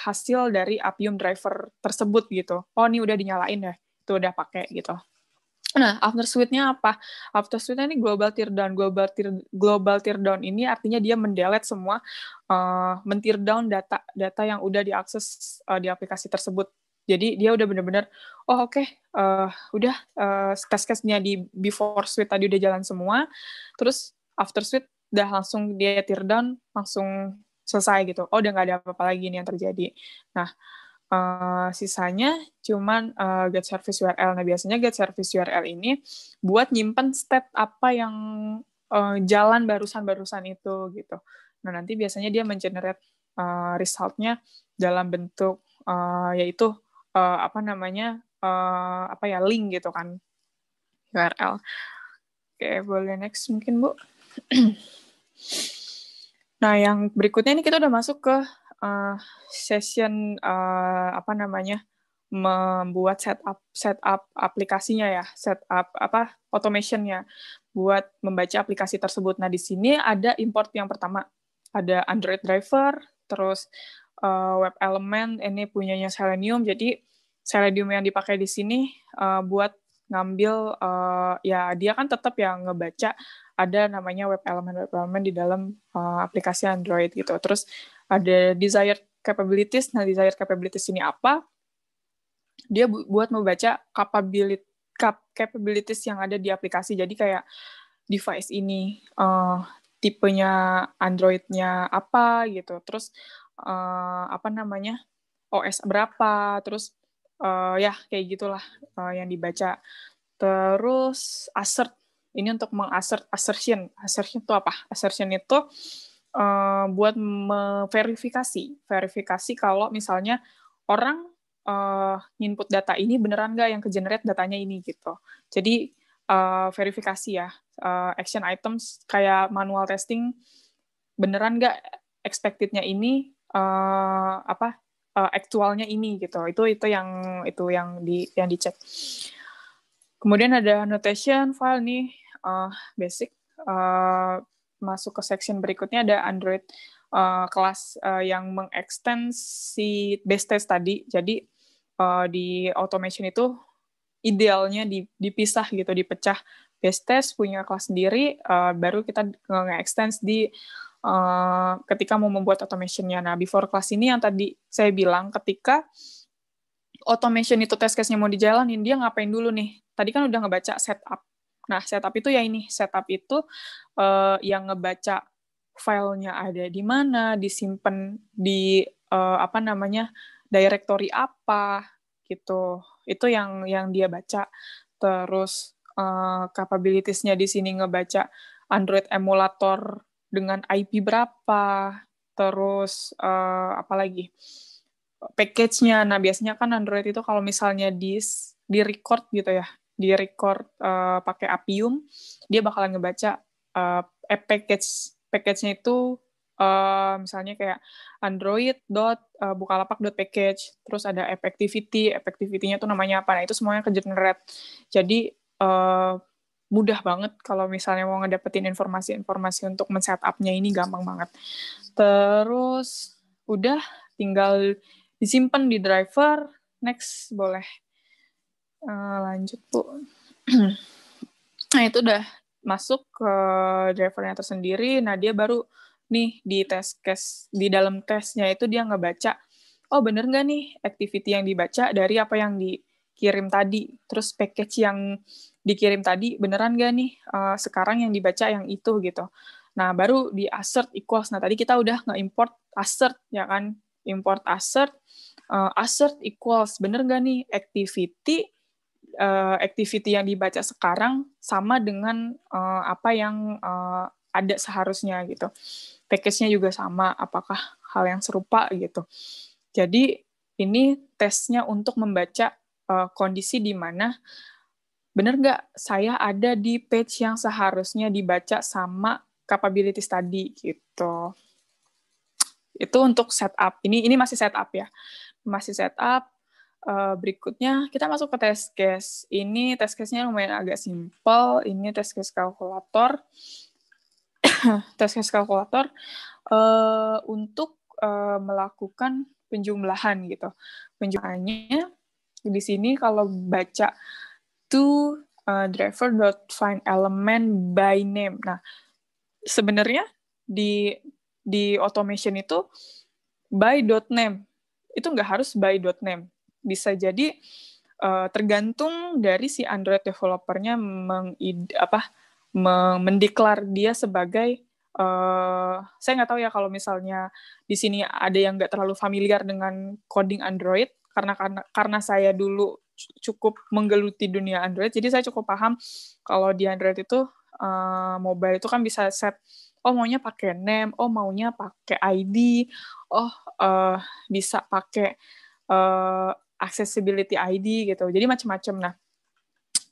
hasil dari Appium driver tersebut gitu. Oh, ini udah dinyalain ya, itu udah pakai gitu. Nah, after suite-nya apa? After suite-nya ini global teardown. Global teardown ini artinya dia mendelete semua, men-teardown data yang udah diakses di aplikasi tersebut. Jadi dia udah bener-bener, oh oke, udah test case-nya di before suite tadi udah jalan semua, terus after suite udah langsung dia teardown, langsung selesai gitu. Oh, udah nggak ada apa-apa lagi nih yang terjadi. Nah, sisanya cuman get service URL. Nah, biasanya get service URL ini buat nyimpen step apa yang jalan barusan itu gitu. Nah, nanti biasanya dia men-generate result-nya dalam bentuk yaitu link gitu kan, URL. Oke, boleh next mungkin, Bu. Nah, yang berikutnya ini kita udah masuk ke session membuat setup aplikasinya ya, setup automationnya buat membaca aplikasi tersebut. Nah, di sini ada import yang pertama, ada Android driver, terus web element ini punyanya Selenium. Jadi Selenium yang dipakai di sini buat ngambil dia kan tetap yang ngebaca ada namanya web element di dalam aplikasi Android gitu. Terus ada desired capabilities. Nah, desired capabilities ini apa? Dia buat membaca capabilities yang ada di aplikasi. Jadi kayak device ini tipenya Android-nya apa gitu. Terus OS berapa? Terus kayak gitulah yang dibaca. Terus assert. Ini untuk mengassert assertion. Assertion itu apa? Assertion itu buat verifikasi kalau misalnya orang input data ini beneran nggak yang ke-generate datanya ini gitu. Jadi verifikasi ya, action items kayak manual testing beneran nggak expected-nya ini actualnya ini gitu. Itu yang dicek. Kemudian ada annotation file nih basic. Masuk ke section berikutnya ada Android kelas yang mengekstensi base test tadi. Jadi di automation itu idealnya dipisah gitu, dipecah base test punya kelas sendiri, baru kita nge-extend di ketika mau membuat automationnya. Nah, before class ini yang tadi saya bilang, ketika automation itu test case-nya mau dijalanin, dia ngapain dulu nih? Tadi kan udah ngebaca setup. Nah, setup itu ya ini. Setup itu yang ngebaca filenya ada di mana, disimpan di directory apa gitu. Itu yang dia baca. Terus capabilities-nya di sini ngebaca Android emulator dengan IP berapa. Terus apalagi package-nya. Nah, biasanya kan Android itu kalau misalnya di-record gitu ya, pakai Appium, dia bakalan ngebaca package-nya itu misalnya kayak android.bukalapak.package, terus ada app activity, app activity-nya itu namanya apa. Nah, itu semuanya ke-generate. Jadi mudah banget kalau misalnya mau ngedapetin informasi-informasi untuk men-setup-nya ini gampang banget. Terus udah tinggal disimpan di driver. Next, boleh. Lanjut, Bu. Nah, itu udah masuk ke drivernya tersendiri. Nah, dia baru nih di test case, di dalam tesnya itu dia ngebaca, oh bener nggak nih activity yang dibaca dari apa yang dikirim tadi, terus package yang dikirim tadi beneran nggak nih sekarang yang dibaca yang itu gitu. Nah, baru di assert equals. Nah, tadi kita udah nge-import assert ya kan, import assert, assert equals bener nggak nih activity yang dibaca sekarang sama dengan apa yang ada seharusnya gitu. Package-nya juga sama, apakah hal yang serupa gitu. Jadi ini tesnya untuk membaca kondisi di mana bener nggak saya ada di page yang seharusnya dibaca sama capabilities tadi gitu. Itu untuk setup. Ini masih setup ya. Masih setup. Berikutnya kita masuk ke test case. Ini test case-nya lumayan agak simpel. Ini test case kalkulator. Test case kalkulator untuk melakukan penjumlahan gitu. Penjumlahannya di sini kalau baca to driver.find element by name. Nah, sebenarnya di automation itu by.name. Itu nggak harus by.name. Bisa jadi tergantung dari si Android developer-nya mendeklar dia sebagai saya nggak tahu ya kalau misalnya di sini ada yang nggak terlalu familiar dengan coding Android karena saya dulu cukup menggeluti dunia Android, jadi saya cukup paham kalau di Android itu mobile itu kan bisa set maunya pakai name, maunya pakai ID, bisa pakai accessibility ID gitu, jadi macam-macam. Nah,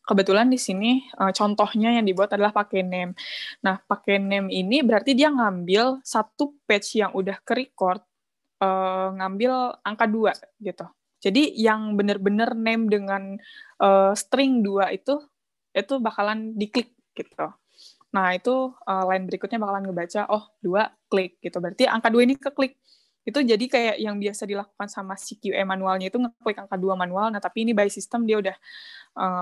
kebetulan di sini contohnya yang dibuat adalah pakai name. Nah, pakai name ini berarti dia ngambil satu page yang udah ke-record, ngambil angka 2 gitu. Jadi yang benar-benar name dengan string 2 itu bakalan diklik gitu. Nah, itu line berikutnya bakalan ngebaca 2 klik gitu. Berarti angka 2 ini keklik. Itu jadi kayak yang biasa dilakukan sama si QA manualnya itu ngeklik angka 2 manual, nah tapi ini by system dia udah,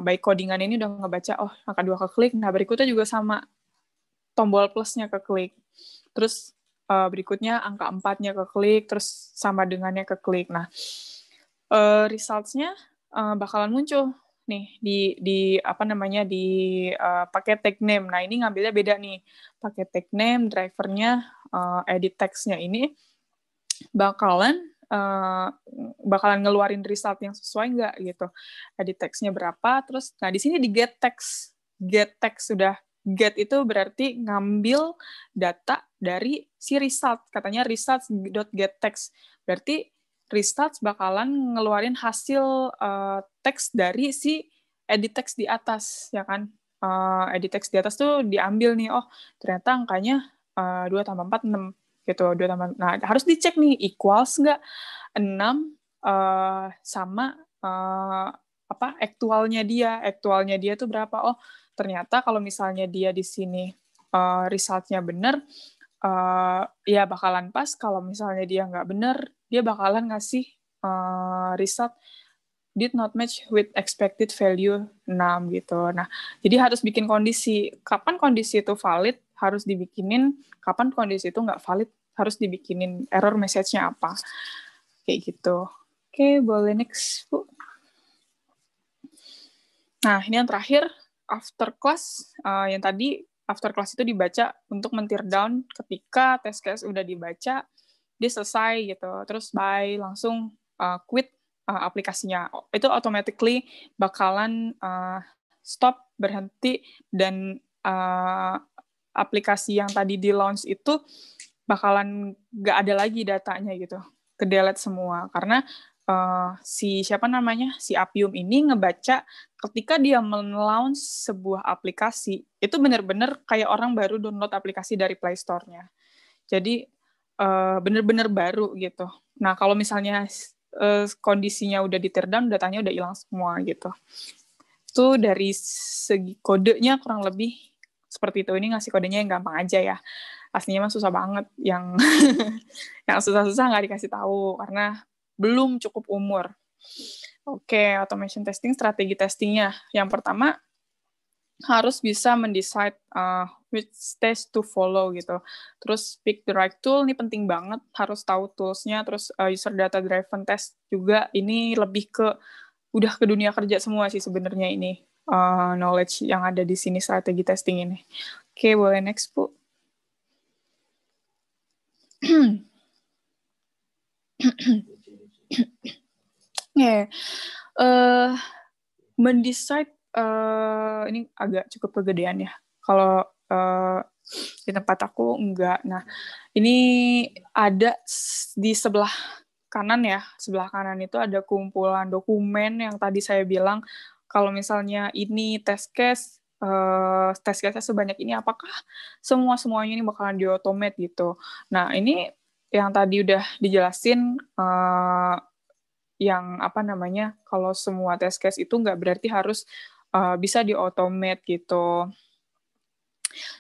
by codingan ini udah ngebaca, angka 2 keklik, nah berikutnya juga sama tombol plusnya keklik, terus berikutnya angka 4-nya keklik, terus sama dengannya keklik, nah results-nya bakalan muncul nih di pakai tag name, nah ini ngambilnya beda nih, pakai tag name, drivernya, edit text-nya ini, bakalan ngeluarin result yang sesuai nggak gitu. Edit text-nya berapa, terus nah di sini di get text sudah get itu berarti ngambil data dari si result, katanya results.get text. Berarti results bakalan ngeluarin hasil text dari si edit text di atas ya kan. Edit text di atas tuh diambil nih, ternyata angkanya 2 + 4 = 6. Gitu, 2 tambah, nah harus dicek nih equals nggak 6 sama aktualnya dia tuh berapa, ternyata kalau misalnya dia di sini resultnya bener ya bakalan pas, kalau misalnya dia nggak bener dia bakalan ngasih result did not match with expected value 6 gitu. Nah jadi harus bikin kondisi kapan kondisi itu valid harus dibikinin, kapan kondisi itu nggak valid harus dibikinin error message-nya apa. Kayak gitu. Oke, boleh next, Bu. Nah, ini yang terakhir, after class. Yang tadi, after class itu dibaca untuk men-tear down ketika test case udah dibaca, dia selesai gitu. Terus bye, langsung quit aplikasinya. Itu automatically bakalan stop, berhenti, dan aplikasi yang tadi di launch itu bakalan nggak ada lagi datanya gitu, kedelete semua karena si Appium ini ngebaca ketika dia men-launch sebuah aplikasi itu benar-benar kayak orang baru download aplikasi dari Play Store-nya, jadi benar-benar baru gitu. Nah kalau misalnya kondisinya udah di teardown, datanya udah hilang semua gitu. Itu dari segi kodenya kurang lebih seperti itu. Ini ngasih kodenya yang gampang aja ya. Aslinya mah susah banget yang yang susah-susah nggak dikasih tahu karena belum cukup umur. Oke, automation testing, strategi testingnya. Yang pertama harus bisa mendecide which stage to follow gitu. Terus pick the right tool, ini penting banget, harus tahu tools-nya. Terus user data driven test juga, ini lebih ke udah ke dunia kerja semua sih sebenarnya ini. Knowledge yang ada di sini strategi testing ini. Oke, boleh next, Bu. Mendecide ini agak cukup kegedean ya. Kalau di tempat aku enggak. Nah, ini ada di sebelah kanan ya. Sebelah kanan itu ada kumpulan dokumen yang tadi saya bilang. Kalau misalnya ini test case-nya sebanyak ini, apakah semuanya ini bakalan di-automate gitu? Nah, ini yang tadi udah dijelasin yang apa namanya, kalau semua test case itu nggak berarti harus bisa di-automate gitu.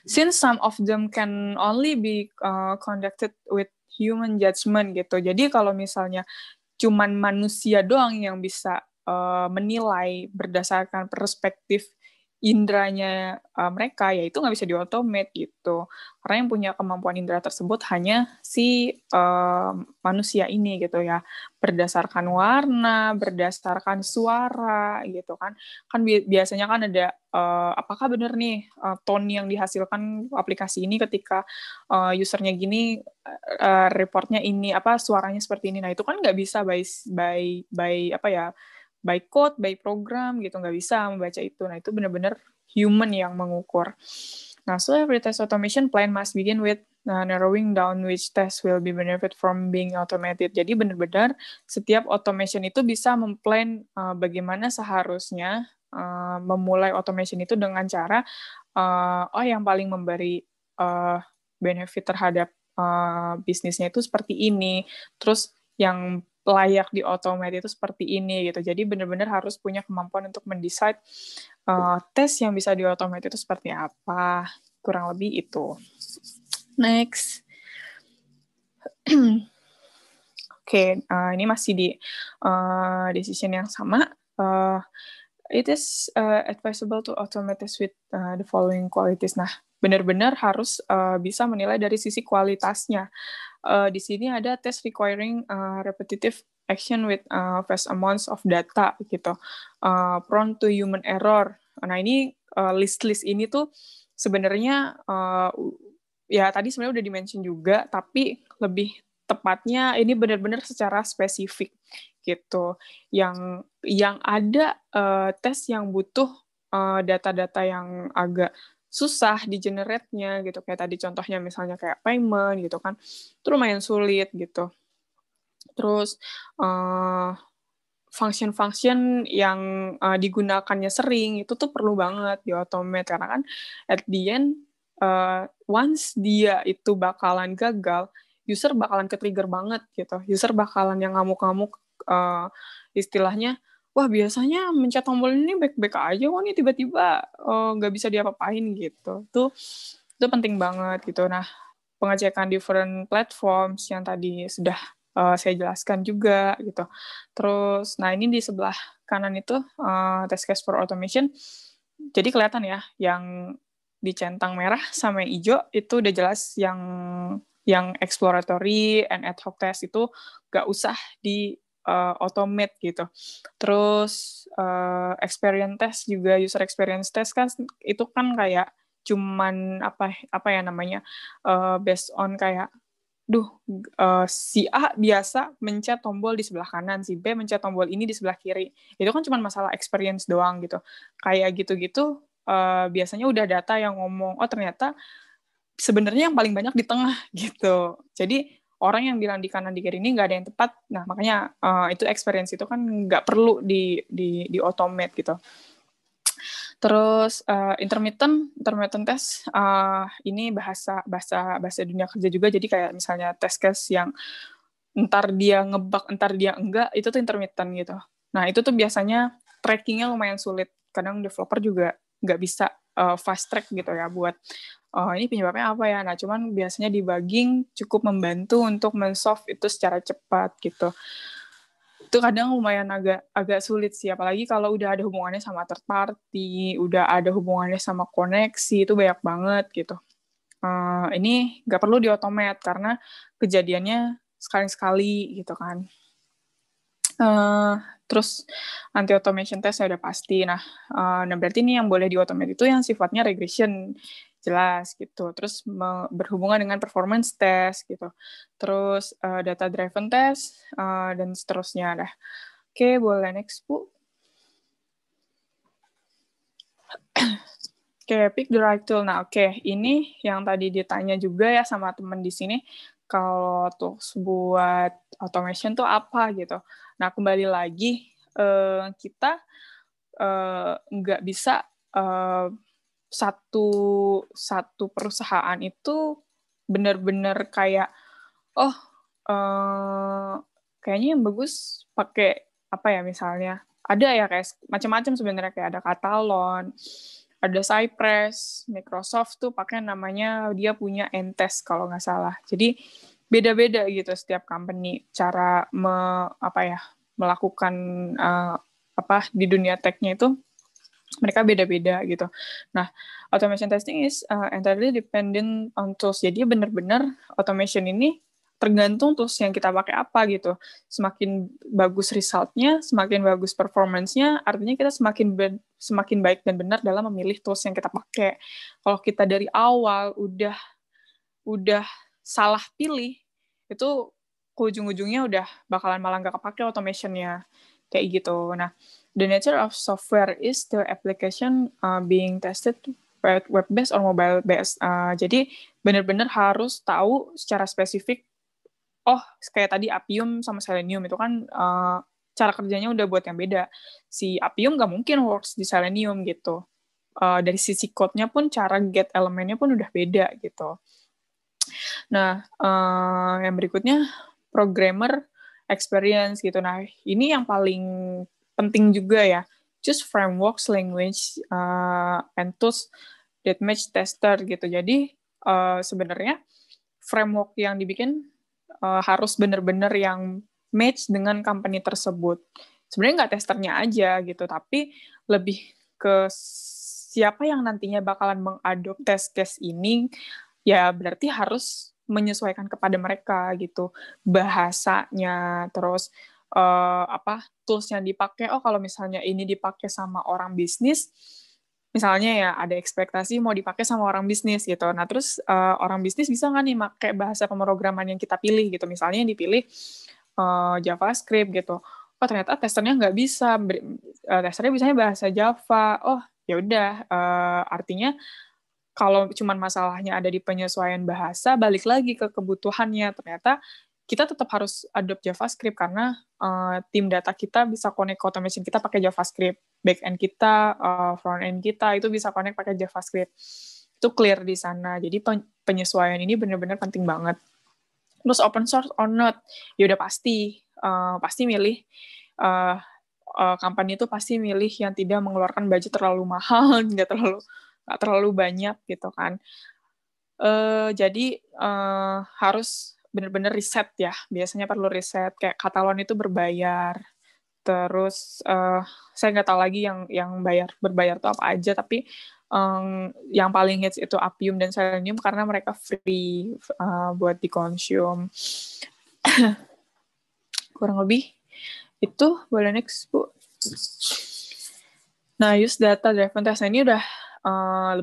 Since some of them can only be conducted with human judgment gitu. Jadi kalau misalnya cuman manusia doang yang bisa menilai berdasarkan perspektif indranya mereka, ya itu nggak bisa di-automate gitu. Karena yang punya kemampuan indera tersebut hanya si manusia ini gitu ya. Berdasarkan warna, berdasarkan suara gitu kan. Kan biasanya kan ada apakah benar nih tone yang dihasilkan aplikasi ini ketika usernya gini, reportnya ini, apa suaranya seperti ini. Nah itu kan nggak bisa by apa ya, by code, by program gitu, nggak bisa membaca itu. Nah itu benar-benar human yang mengukur. Nah, so every test automation plan must begin with narrowing down which test will be benefit from being automated. Jadi benar-benar setiap automation itu bisa memplan bagaimana seharusnya memulai automation itu dengan cara yang paling memberi benefit terhadap bisnisnya itu seperti ini. Terus yang layak di automate itu seperti ini gitu. Jadi benar-benar harus punya kemampuan untuk mendesain tes yang bisa di automate itu seperti apa. Kurang lebih itu. Next. Oke, ini masih di decision yang sama. It is advisable to automate test with the following qualities. Nah, benar-benar harus bisa menilai dari sisi kualitasnya. Di sini ada test requiring repetitive action with vast amounts of data gitu, prone to human error. Nah ini list-list ini tuh sebenarnya ya tadi sebenarnya udah dimention juga, tapi lebih tepatnya ini benar-benar secara spesifik gitu. Yang ada tes yang butuh data-data yang agak susah di generate-nya gitu, kayak tadi contohnya misalnya kayak payment gitu kan, itu lumayan sulit gitu. Terus function-function yang digunakannya sering itu tuh perlu banget di automate, karena kan at the end once dia itu bakalan gagal, user bakalan ke-trigger banget gitu, user bakalan yang ngamuk-ngamuk, istilahnya wah biasanya mencet tombol ini baik-baik aja, wah ini tiba-tiba nggak bisa diapa-apain gitu. Itu penting banget gitu. Nah, pengecekan different platforms yang tadi sudah saya jelaskan juga gitu. Terus, nah ini di sebelah kanan itu test case for automation. Jadi kelihatan ya, yang dicentang merah sama yang hijau itu udah jelas yang exploratory and ad hoc test itu nggak usah di automate gitu. Terus experience test juga, user experience test kan itu kan kayak cuman apa ya namanya based on kayak si A biasa mencet tombol di sebelah kanan, si B mencet tombol ini di sebelah kiri. Itu kan cuman masalah experience doang gitu. Kayak gitu-gitu biasanya udah data yang ngomong, oh ternyata sebenarnya yang paling banyak di tengah gitu. Jadi orang yang bilang di kanan di kiri ini nggak ada yang tepat, nah makanya itu experience itu kan nggak perlu di automate gitu. Terus intermittent test, ini bahasa dunia kerja juga, jadi kayak misalnya test case yang entar dia ngebug, entar dia enggak, itu tuh intermittent gitu. Nah itu tuh biasanya trackingnya lumayan sulit, kadang developer juga nggak bisa fast track gitu ya buat ini penyebabnya apa ya? Nah, cuman biasanya debugging cukup membantu untuk men-solve itu secara cepat gitu. Itu kadang lumayan agak sulit sih, apalagi kalau udah ada hubungannya sama third party, udah ada hubungannya sama koneksi, itu banyak banget gitu. Ini nggak perlu di-automate karena kejadiannya sekali-sekali gitu kan. Terus anti-automation test ya udah pasti. Nah, berarti ini yang boleh di-automate itu yang sifatnya regression, jelas gitu. Terus berhubungan dengan performance test gitu. Terus data driven test dan seterusnya dah. Oke, boleh next Bu. Oke, pick the right tool. Nah, oke, ini yang tadi ditanya juga ya sama teman di sini, kalau tools buat automation tuh apa gitu. Nah, kembali lagi kita nggak bisa satu perusahaan itu benar-benar kayak kayaknya yang bagus pakai apa ya misalnya, ada ya kayak macam-macam sebenarnya, kayak ada Katalon, ada Cypress, Microsoft tuh pakai namanya, dia punya Entes kalau nggak salah. Jadi beda-beda gitu setiap company cara melakukan di dunia tech-nya itu mereka beda-beda gitu. Nah, automation testing is entirely dependent on tools. Jadi benar-benar automation ini tergantung tools yang kita pakai apa gitu. Semakin bagus result-nya, semakin bagus performance-nya, artinya kita semakin baik dan benar dalam memilih tools yang kita pakai. Kalau kita dari awal udah salah pilih, itu ke ujung-ujungnya udah bakalan malah nggak kepake automation-nya. Kayak gitu. Nah, the nature of software is the application being tested web-based or mobile-based. Jadi benar-benar harus tahu secara spesifik. Oh, kayak tadi Appium sama Selenium itu kan cara kerjanya udah buat yang beda. Si Appium nggak mungkin works di Selenium gitu. Dari sisi code-nya pun cara get elemennya pun udah beda gitu. Nah, yang berikutnya programmer experience gitu. Nah, ini yang paling penting juga ya. Choose frameworks, language, and tools that match tester gitu. Jadi sebenarnya framework yang dibikin harus benar-benar yang match dengan company tersebut. Sebenarnya nggak testernya aja gitu, tapi lebih ke siapa yang nantinya bakalan mengadopt test case ini, ya berarti harus menyesuaikan kepada mereka gitu. Bahasanya, terus tools yang dipakai. Oh, kalau misalnya ini dipakai sama orang bisnis, misalnya ya ada ekspektasi mau dipakai sama orang bisnis gitu. Nah, terus orang bisnis bisa nggak nih pakai bahasa pemrograman yang kita pilih gitu. Misalnya yang dipilih JavaScript gitu. Oh, ternyata testernya nggak bisa. Testernya bisanya bahasa Java. Oh, ya udah. Artinya kalau cuman masalahnya ada di penyesuaian bahasa, balik lagi ke kebutuhannya. Ternyata kita tetap harus adopt JavaScript karena tim data kita bisa connect ke automation kita pakai JavaScript. Backend kita, front-end kita itu bisa connect pakai JavaScript. Itu clear di sana. Jadi penyesuaian ini benar-benar penting banget. Terus open source or not, ya udah pasti milih company itu pasti milih yang tidak mengeluarkan budget terlalu mahal, nggak terlalu banyak gitu kan. Jadi harus benar-benar riset ya. Biasanya perlu riset, kayak Katalon itu berbayar. Terus saya nggak tahu lagi yang berbayar itu apa aja, tapi yang paling hits itu Appium dan Selenium karena mereka free buat dikonsum. Kurang lebih itu. Boleh next, Bu. Nah, use data driven test. Nah, ini udah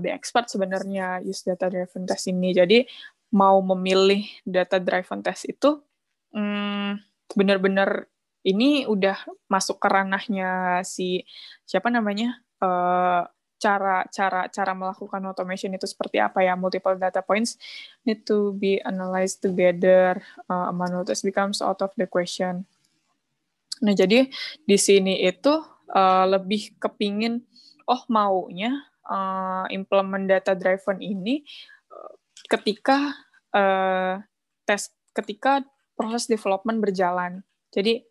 lebih expert sebenarnya use data driven test ini. Jadi mau memilih data driven test itu benar-benar ini udah masuk ke ranahnya si siapa namanya, cara melakukan automation itu seperti apa ya. Multiple data points need to be analyzed together, a manual test becomes out of the question. Nah, jadi di sini itu lebih kepingin maunya implement data driven ini ketika proses development berjalan. Jadi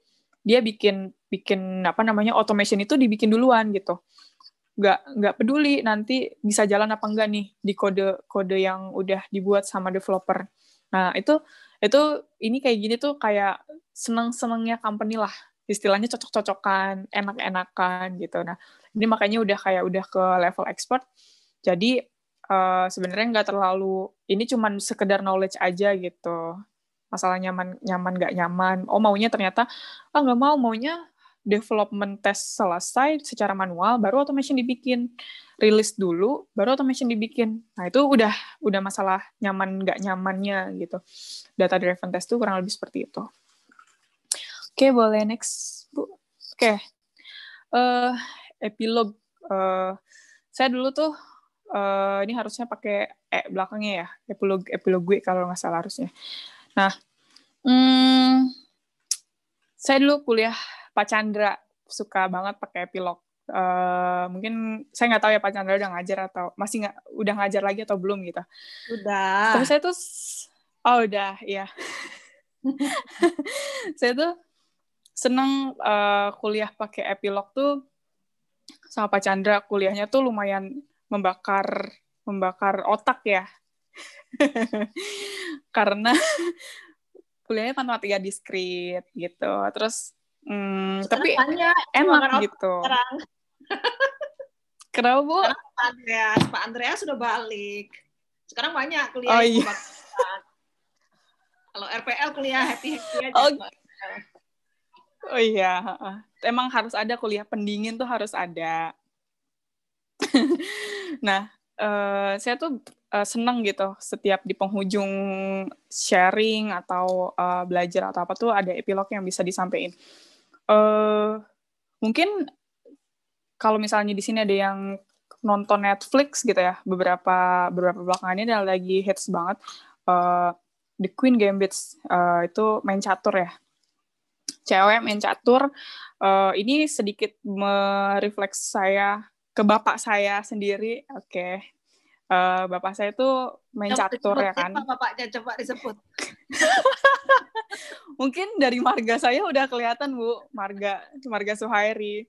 dia bikin automation itu dibikin duluan gitu. Nggak peduli nanti bisa jalan apa enggak nih di kode yang udah dibuat sama developer. Nah, itu ini kayak gini tuh kayak seneng-senengnya company lah. Istilahnya cocok-cocokan, enak-enakan gitu. Nah, ini makanya udah ke level expert. Jadi sebenarnya nggak terlalu, ini cuman sekedar knowledge aja gitu. Masalah nyaman nggak nyaman. Oh, maunya ternyata nggak maunya development test selesai secara manual, baru automation dibikin. Rilis dulu, baru automation dibikin. Nah, itu udah masalah nyaman nggak nyamannya gitu. Data driven test itu kurang lebih seperti itu. Oke, boleh next, Bu. Oke. Epilog. Saya dulu tuh ini harusnya pakai belakangnya ya, epilog gue kalau nggak salah harusnya. Nah, saya dulu kuliah Pak Chandra suka banget pakai epilog. Mungkin saya nggak tahu ya Pak Chandra udah ngajar atau masih nggak, udah ngajar lagi atau belum gitu. Udah. Tapi saya tuh udah ya. Saya tuh seneng kuliah pakai Epilog tuh sama Pak Chandra, kuliahnya tuh lumayan membakar otak ya. Karena kuliahnya matematika diskrit gitu. Terus tapi enak gitu. Kenapa Bu? Pak Andreas sudah balik. Sekarang banyak kuliah. Oh, iya. Kalau RPL kuliah happy aja. Oh iya, emang harus ada kuliah pendingin tuh harus ada. Nah, saya tuh seneng gitu setiap di penghujung sharing atau belajar atau apa tuh ada epilog yang bisa disampaikan. Mungkin kalau misalnya di sini ada yang nonton Netflix gitu ya, beberapa belakangannya dan lagi hits banget. The Queen Gambit itu main catur ya. Cewek main catur. Ini sedikit merefleks saya ke bapak saya sendiri. Oke. Bapak saya itu main catur ya kan. Bapaknya coba disebut. Mungkin dari marga saya udah kelihatan Bu, marga Suhaeri.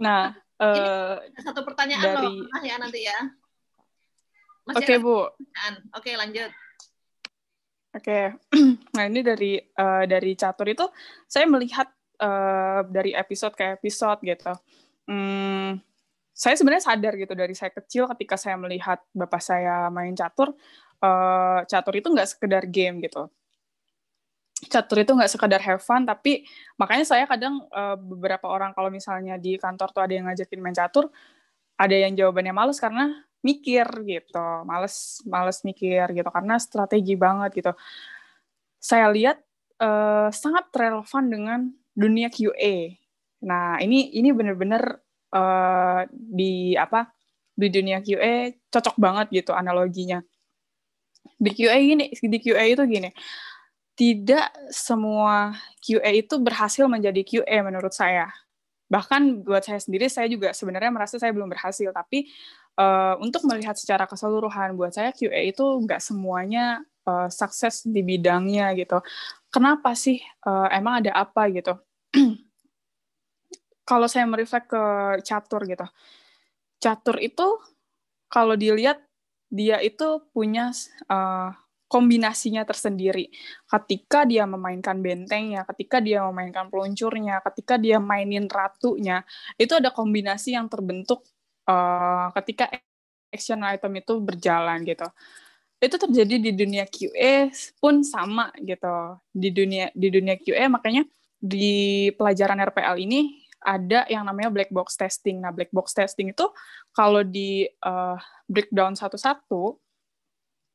Nah, satu pertanyaan dari... loh ya nanti ya. Oke, Bu. Oke, lanjut. Oke. Nah, ini dari catur itu saya melihat dari episode ke episode gitu. Saya sebenarnya sadar gitu dari saya kecil ketika saya melihat bapak saya main catur, catur itu nggak sekedar game gitu. Catur itu nggak sekedar have fun, tapi makanya saya kadang beberapa orang kalau misalnya di kantor tuh ada yang ngajakin main catur, ada yang jawabannya males karena mikir gitu, males mikir gitu, karena strategi banget gitu. Saya lihat sangat relevan dengan dunia QA. Nah, ini benar-benar di dunia QA cocok banget gitu analoginya. Di QA itu gini. Tidak semua QA itu berhasil menjadi QA menurut saya. Bahkan buat saya sendiri, saya juga sebenarnya merasa saya belum berhasil. Tapi untuk melihat secara keseluruhan, buat saya QA itu nggak semuanya sukses di bidangnya gitu. Kenapa sih? Emang ada apa gitu? Kalau saya mereflek ke catur gitu. Catur itu kalau dilihat, dia itu punya... kombinasinya tersendiri. Ketika dia memainkan bentengnya, ketika dia memainkan peluncurnya, ketika dia mainin ratunya, itu ada kombinasi yang terbentuk ketika action item itu berjalan gitu. Itu terjadi di dunia QA pun sama gitu. Di dunia QA makanya di pelajaran RPL ini ada yang namanya black box testing. Nah, black box testing itu kalau di breakdown satu-satu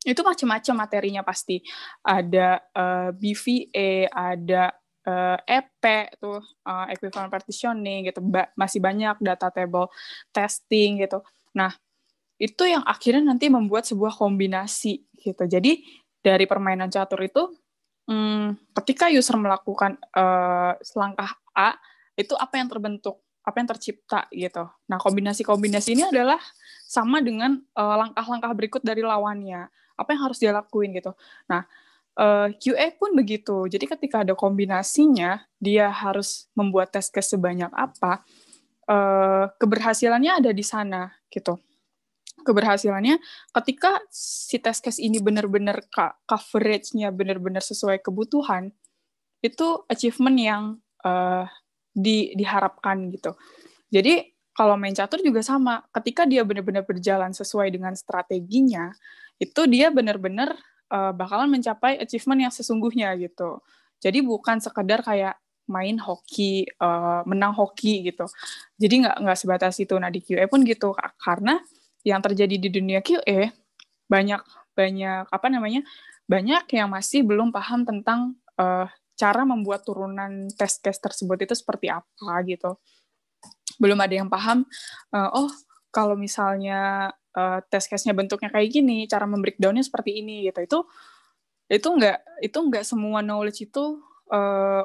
itu macam-macam materinya pasti. Ada BVA, ada EP, tuh, equivalent partitioning, gitu. Masih banyak data table testing, gitu. Nah, itu yang akhirnya nanti membuat sebuah kombinasi, gitu. Jadi, dari permainan catur itu, ketika user melakukan langkah A, itu apa yang terbentuk, apa yang tercipta, gitu. Nah, kombinasi-kombinasi ini adalah sama dengan langkah-langkah berikut dari lawannya. Apa yang harus dia lakuin gitu. Nah, QA pun begitu. Jadi ketika ada kombinasinya, dia harus membuat tes case sebanyak apa, keberhasilannya ada di sana gitu. Keberhasilannya ketika si tes case ini benar-benar coverage-nya benar-benar sesuai kebutuhan, itu achievement yang diharapkan gitu. Jadi kalau main catur juga sama, ketika dia benar-benar berjalan sesuai dengan strateginya, itu dia benar-benar bakalan mencapai achievement yang sesungguhnya gitu. Jadi bukan sekedar kayak main hoki, menang hoki gitu. Jadi nggak sebatas itu. Nah di QA pun gitu, karena yang terjadi di dunia QA banyak yang masih belum paham tentang cara membuat turunan test case tersebut itu seperti apa gitu. Belum ada yang paham, kalau misalnya test case-nya bentuknya kayak gini, cara membreakdown-nya seperti ini, gitu. Itu nggak semua knowledge itu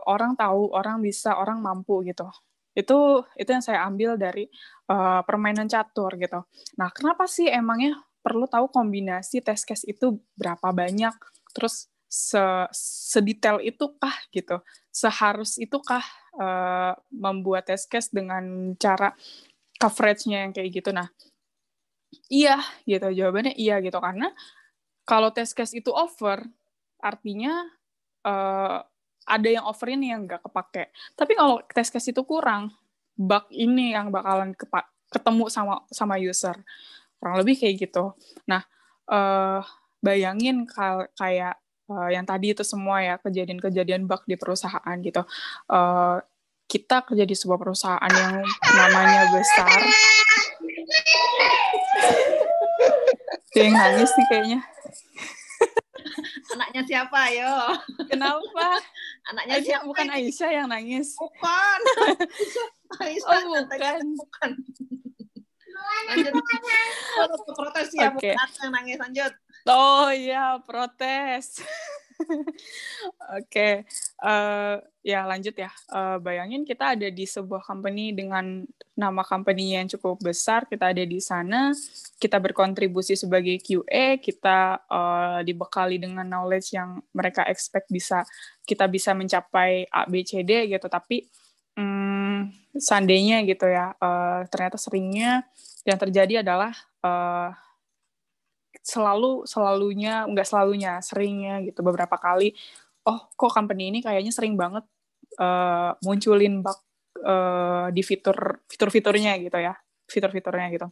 orang tahu, orang bisa, orang mampu, gitu. Itu yang saya ambil dari permainan catur, gitu. Nah, kenapa sih emangnya perlu tahu kombinasi test case itu berapa banyak, terus sedetail itukah gitu, seharus itukah membuat test case dengan cara coverage-nya yang kayak gitu. Nah, iya gitu, jawabannya iya gitu, karena kalau test case itu over, artinya ada yang overin yang nggak kepake. Tapi kalau test case itu kurang, bug ini yang bakalan ketemu sama user. Kurang lebih kayak gitu. Nah, bayangin kayak yang tadi itu semua ya, kejadian-kejadian bug di perusahaan gitu. Kita kerja di sebuah perusahaan yang namanya besar. Yang nangis nih kayaknya. Anaknya siapa, yo? Kenapa? Anaknya siapa? Bukan Aisyah yang nangis. Bukan. Aisyah, oh, bukan. Lanjut. Protes ya, okay. Bukan yang nangis, lanjut. Oh iya, protes. Oke, ya lanjut ya. Bayangin kita ada di sebuah company dengan nama company yang cukup besar. Kita ada di sana, kita berkontribusi sebagai QA, kita dibekali dengan knowledge yang mereka expect kita bisa mencapai A, B, C, D gitu. Tapi seandainya gitu ya, ternyata seringnya yang terjadi adalah seringnya gitu, beberapa kali, oh kok company ini kayaknya sering banget munculin bug di fitur-fiturnya gitu ya, fitur-fiturnya gitu.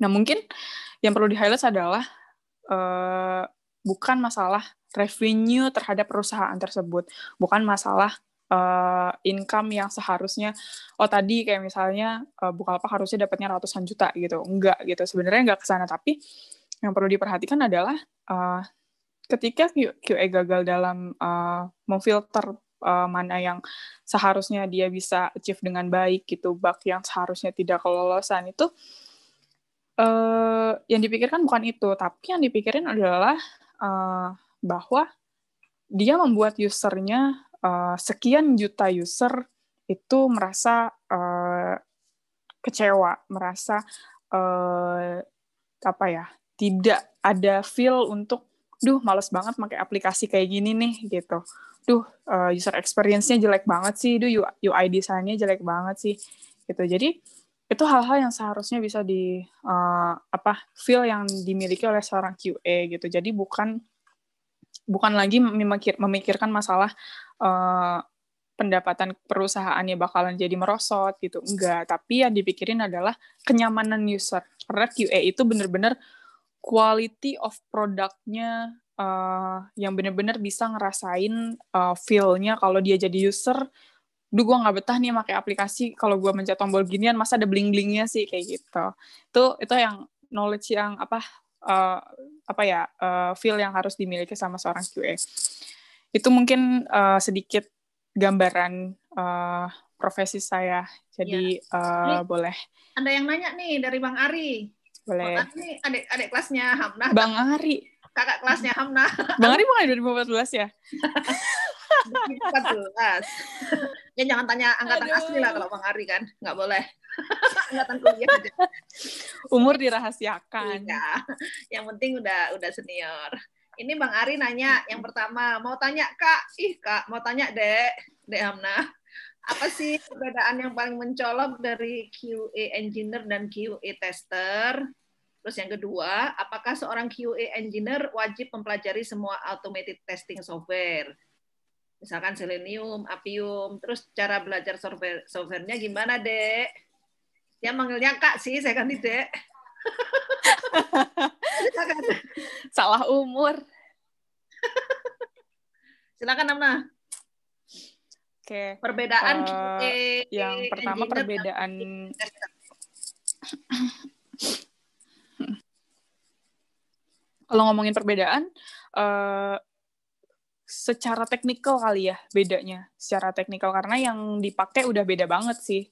Nah mungkin yang perlu di-highlight adalah bukan masalah revenue terhadap perusahaan tersebut, bukan masalah income yang seharusnya, oh tadi kayak misalnya Bukalapak harusnya dapatnya ratusan juta gitu, enggak gitu, sebenarnya enggak kesana, tapi yang perlu diperhatikan adalah ketika QA gagal dalam memfilter mana yang seharusnya dia bisa achieve dengan baik gitu, bug yang seharusnya tidak kelolosan itu yang dipikirkan bukan itu, tapi yang dipikirin adalah bahwa dia membuat usernya sekian juta user itu merasa kecewa, merasa tidak ada feel untuk, duh males banget pakai aplikasi kayak gini nih gitu, duh user experience-nya jelek banget sih, duh UI desainnya jelek banget sih gitu. Jadi itu hal-hal yang seharusnya bisa di feel yang dimiliki oleh seorang QA gitu. Jadi bukan lagi memikirkan masalah pendapatan perusahaannya bakalan jadi merosot gitu, enggak, tapi yang dipikirin adalah kenyamanan user, karena QA itu benar-benar quality of product-nya yang benar-benar bisa ngerasain feel-nya kalau dia jadi user. Duh, gue nggak betah nih pakai aplikasi kalau gue mencet tombol ginian, masa ada bling-blingnya sih kayak gitu. Itu yang knowledge yang feel yang harus dimiliki sama seorang QA. Itu mungkin sedikit gambaran profesi saya. Jadi ya. Boleh. Ada yang nanya nih dari Bang Ari. Boleh. Bang Ari adik kelasnya Hamnah. Bang Ari. Kakak kelasnya Hamnah. Bang Ari bukan 2014 ya? 2014. Ya jangan tanya angkatan asli lah kalau Bang Ari kan. Nggak boleh. Angkatan kuliah aja. Umur dirahasiakan. Iya. Yang penting udah senior. Ini Bang Ari nanya, yang pertama, mau tanya Kak. Ih Kak, mau tanya Dek Hamnah. Apa sih perbedaan yang paling mencolok dari QA engineer dan QA tester? Terus yang kedua, apakah seorang QA engineer wajib mempelajari semua automated testing software? Misalkan Selenium, Appium, terus cara belajar software-nya gimana, Dek? Dia manggilnya Kak sih, saya ganti Dek. Salah umur. Silakan Hamnah. Oke, perbedaan yang pertama perbedaan kalau ngomongin perbedaan secara teknikal kali ya, bedanya secara teknikal karena yang dipakai udah beda banget sih.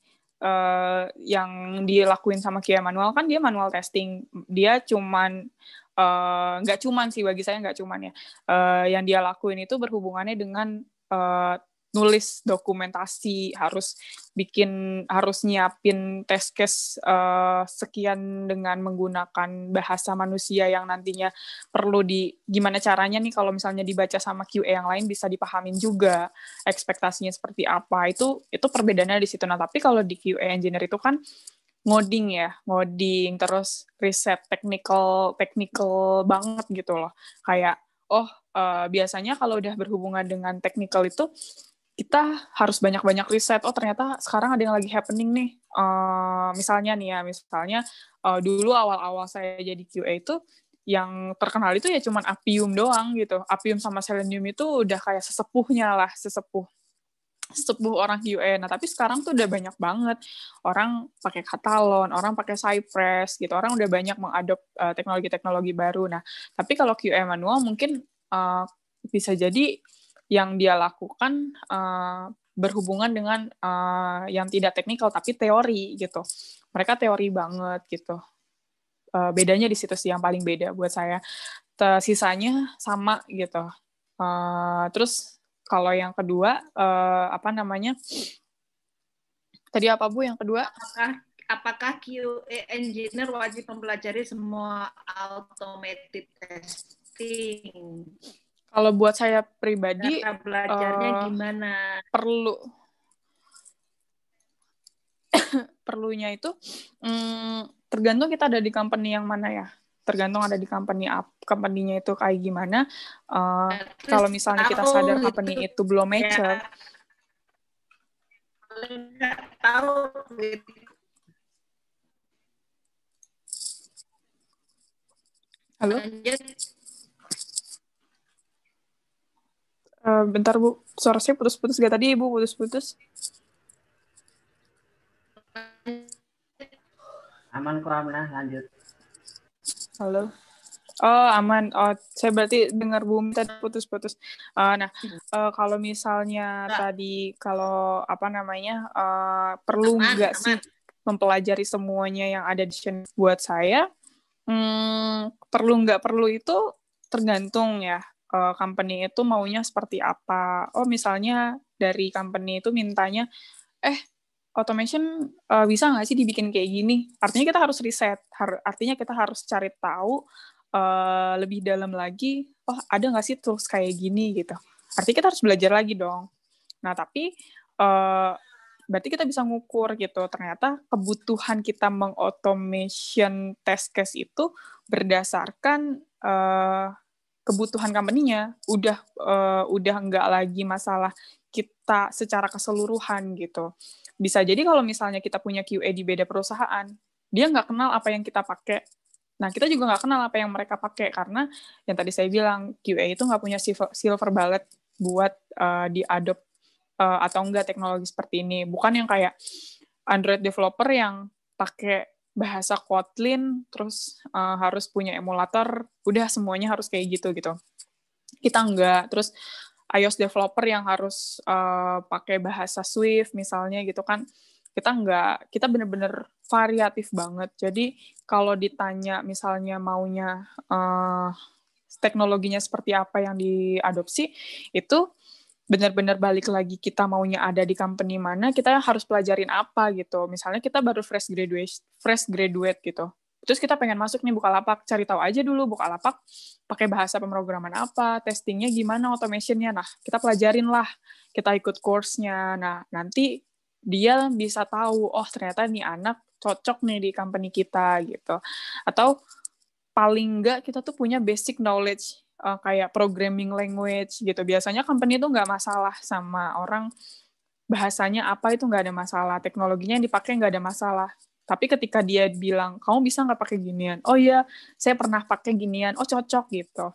Yang dilakuin sama QA manual kan dia manual testing, dia cuman nggak cuman sih bagi saya, nggak cuman ya, yang dia lakuin itu berhubungannya dengan nulis dokumentasi, harus nyiapin test case sekian dengan menggunakan bahasa manusia yang nantinya perlu gimana caranya nih kalau misalnya dibaca sama QA yang lain bisa dipahamin juga ekspektasinya seperti apa. Itu perbedaannya di situ. Nah, tapi kalau di QA engineer itu kan ngoding terus riset technical banget gitu loh. Kayak biasanya kalau udah berhubungan dengan technical itu kita harus banyak-banyak riset. Oh, ternyata sekarang ada yang lagi happening nih. Misalnya dulu awal-awal saya jadi QA itu yang terkenal itu ya cuman Appium doang gitu. Appium sama Selenium itu udah kayak sesepuh orang QA. Nah, tapi sekarang tuh udah banyak banget orang pakai Katalon, orang pakai Cypress gitu. Orang udah banyak mengadop teknologi-teknologi baru. Nah, tapi kalau QA manual mungkin bisa jadi yang dia lakukan berhubungan dengan yang tidak teknikal tapi teori gitu. Mereka teori banget gitu. Bedanya di situ sih yang paling beda buat saya. Sisanya sama gitu. Terus kalau yang kedua, apa namanya? Tadi apa, Bu, yang kedua? Apakah QA engineer wajib mempelajari semua automated testing? Kalau buat saya pribadi, cara belajarnya gimana? Perlunya itu, tergantung kita ada di company yang mana ya. Tergantung ada di company-nya itu kayak gimana. Kalau misalnya kita sadar company itu belum mature. Nggak tahu gitu. Halo? Bentar, Bu. Suara saya putus-putus. Gak tadi, Ibu putus-putus? Aman, Kuramnah. Lanjut. Halo. Oh, aman. Oh, saya berarti dengar Bu tadi putus-putus. Kalau misalnya perlu nggak sih mempelajari semuanya yang ada di sini? Buat saya, perlu nggak perlu itu tergantung ya company itu maunya seperti apa. Oh, misalnya dari company itu mintanya, automation bisa nggak sih dibikin kayak gini? Artinya kita harus riset. Artinya kita harus cari tahu lebih dalam lagi, ada nggak sih tools kayak gini gitu. Artinya kita harus belajar lagi dong. Nah, tapi berarti kita bisa ngukur gitu. Ternyata kebutuhan kita meng-automation test case itu berdasarkan kebutuhan company-nya. Udah nggak lagi masalah kita secara keseluruhan gitu. Bisa jadi kalau misalnya kita punya QA di beda perusahaan, dia nggak kenal apa yang kita pakai. Nah, kita juga nggak kenal apa yang mereka pakai, karena yang tadi saya bilang, QA itu nggak punya silver bullet buat di-adopt atau enggak teknologi seperti ini. Bukan yang kayak Android developer yang pakai bahasa Kotlin, terus harus punya emulator, udah semuanya harus kayak gitu. Kita nggak, terus iOS developer yang harus pakai bahasa Swift misalnya gitu kan, kita bener-bener variatif banget. Jadi kalau ditanya misalnya maunya teknologinya seperti apa yang diadopsi, itu benar-benar balik lagi kita maunya ada di company mana, kita harus pelajarin apa gitu. Misalnya kita baru fresh graduate gitu. Terus kita pengen masuk nih Bukalapak, cari tahu aja dulu Bukalapak pakai bahasa pemrograman apa, testingnya gimana, automation-nya. Nah, kita pelajarin lah, kita ikut course-nya. Nah, nanti dia bisa tahu, ternyata nih anak cocok nih di company kita gitu. Atau paling enggak kita tuh punya basic knowledge kayak programming language gitu. Biasanya company itu nggak masalah sama orang bahasanya apa, itu nggak ada masalah, teknologinya yang dipakai nggak ada masalah. Tapi ketika dia bilang, kamu bisa nggak pakai ginian? Oh iya, saya pernah pakai ginian. Oh, cocok gitu.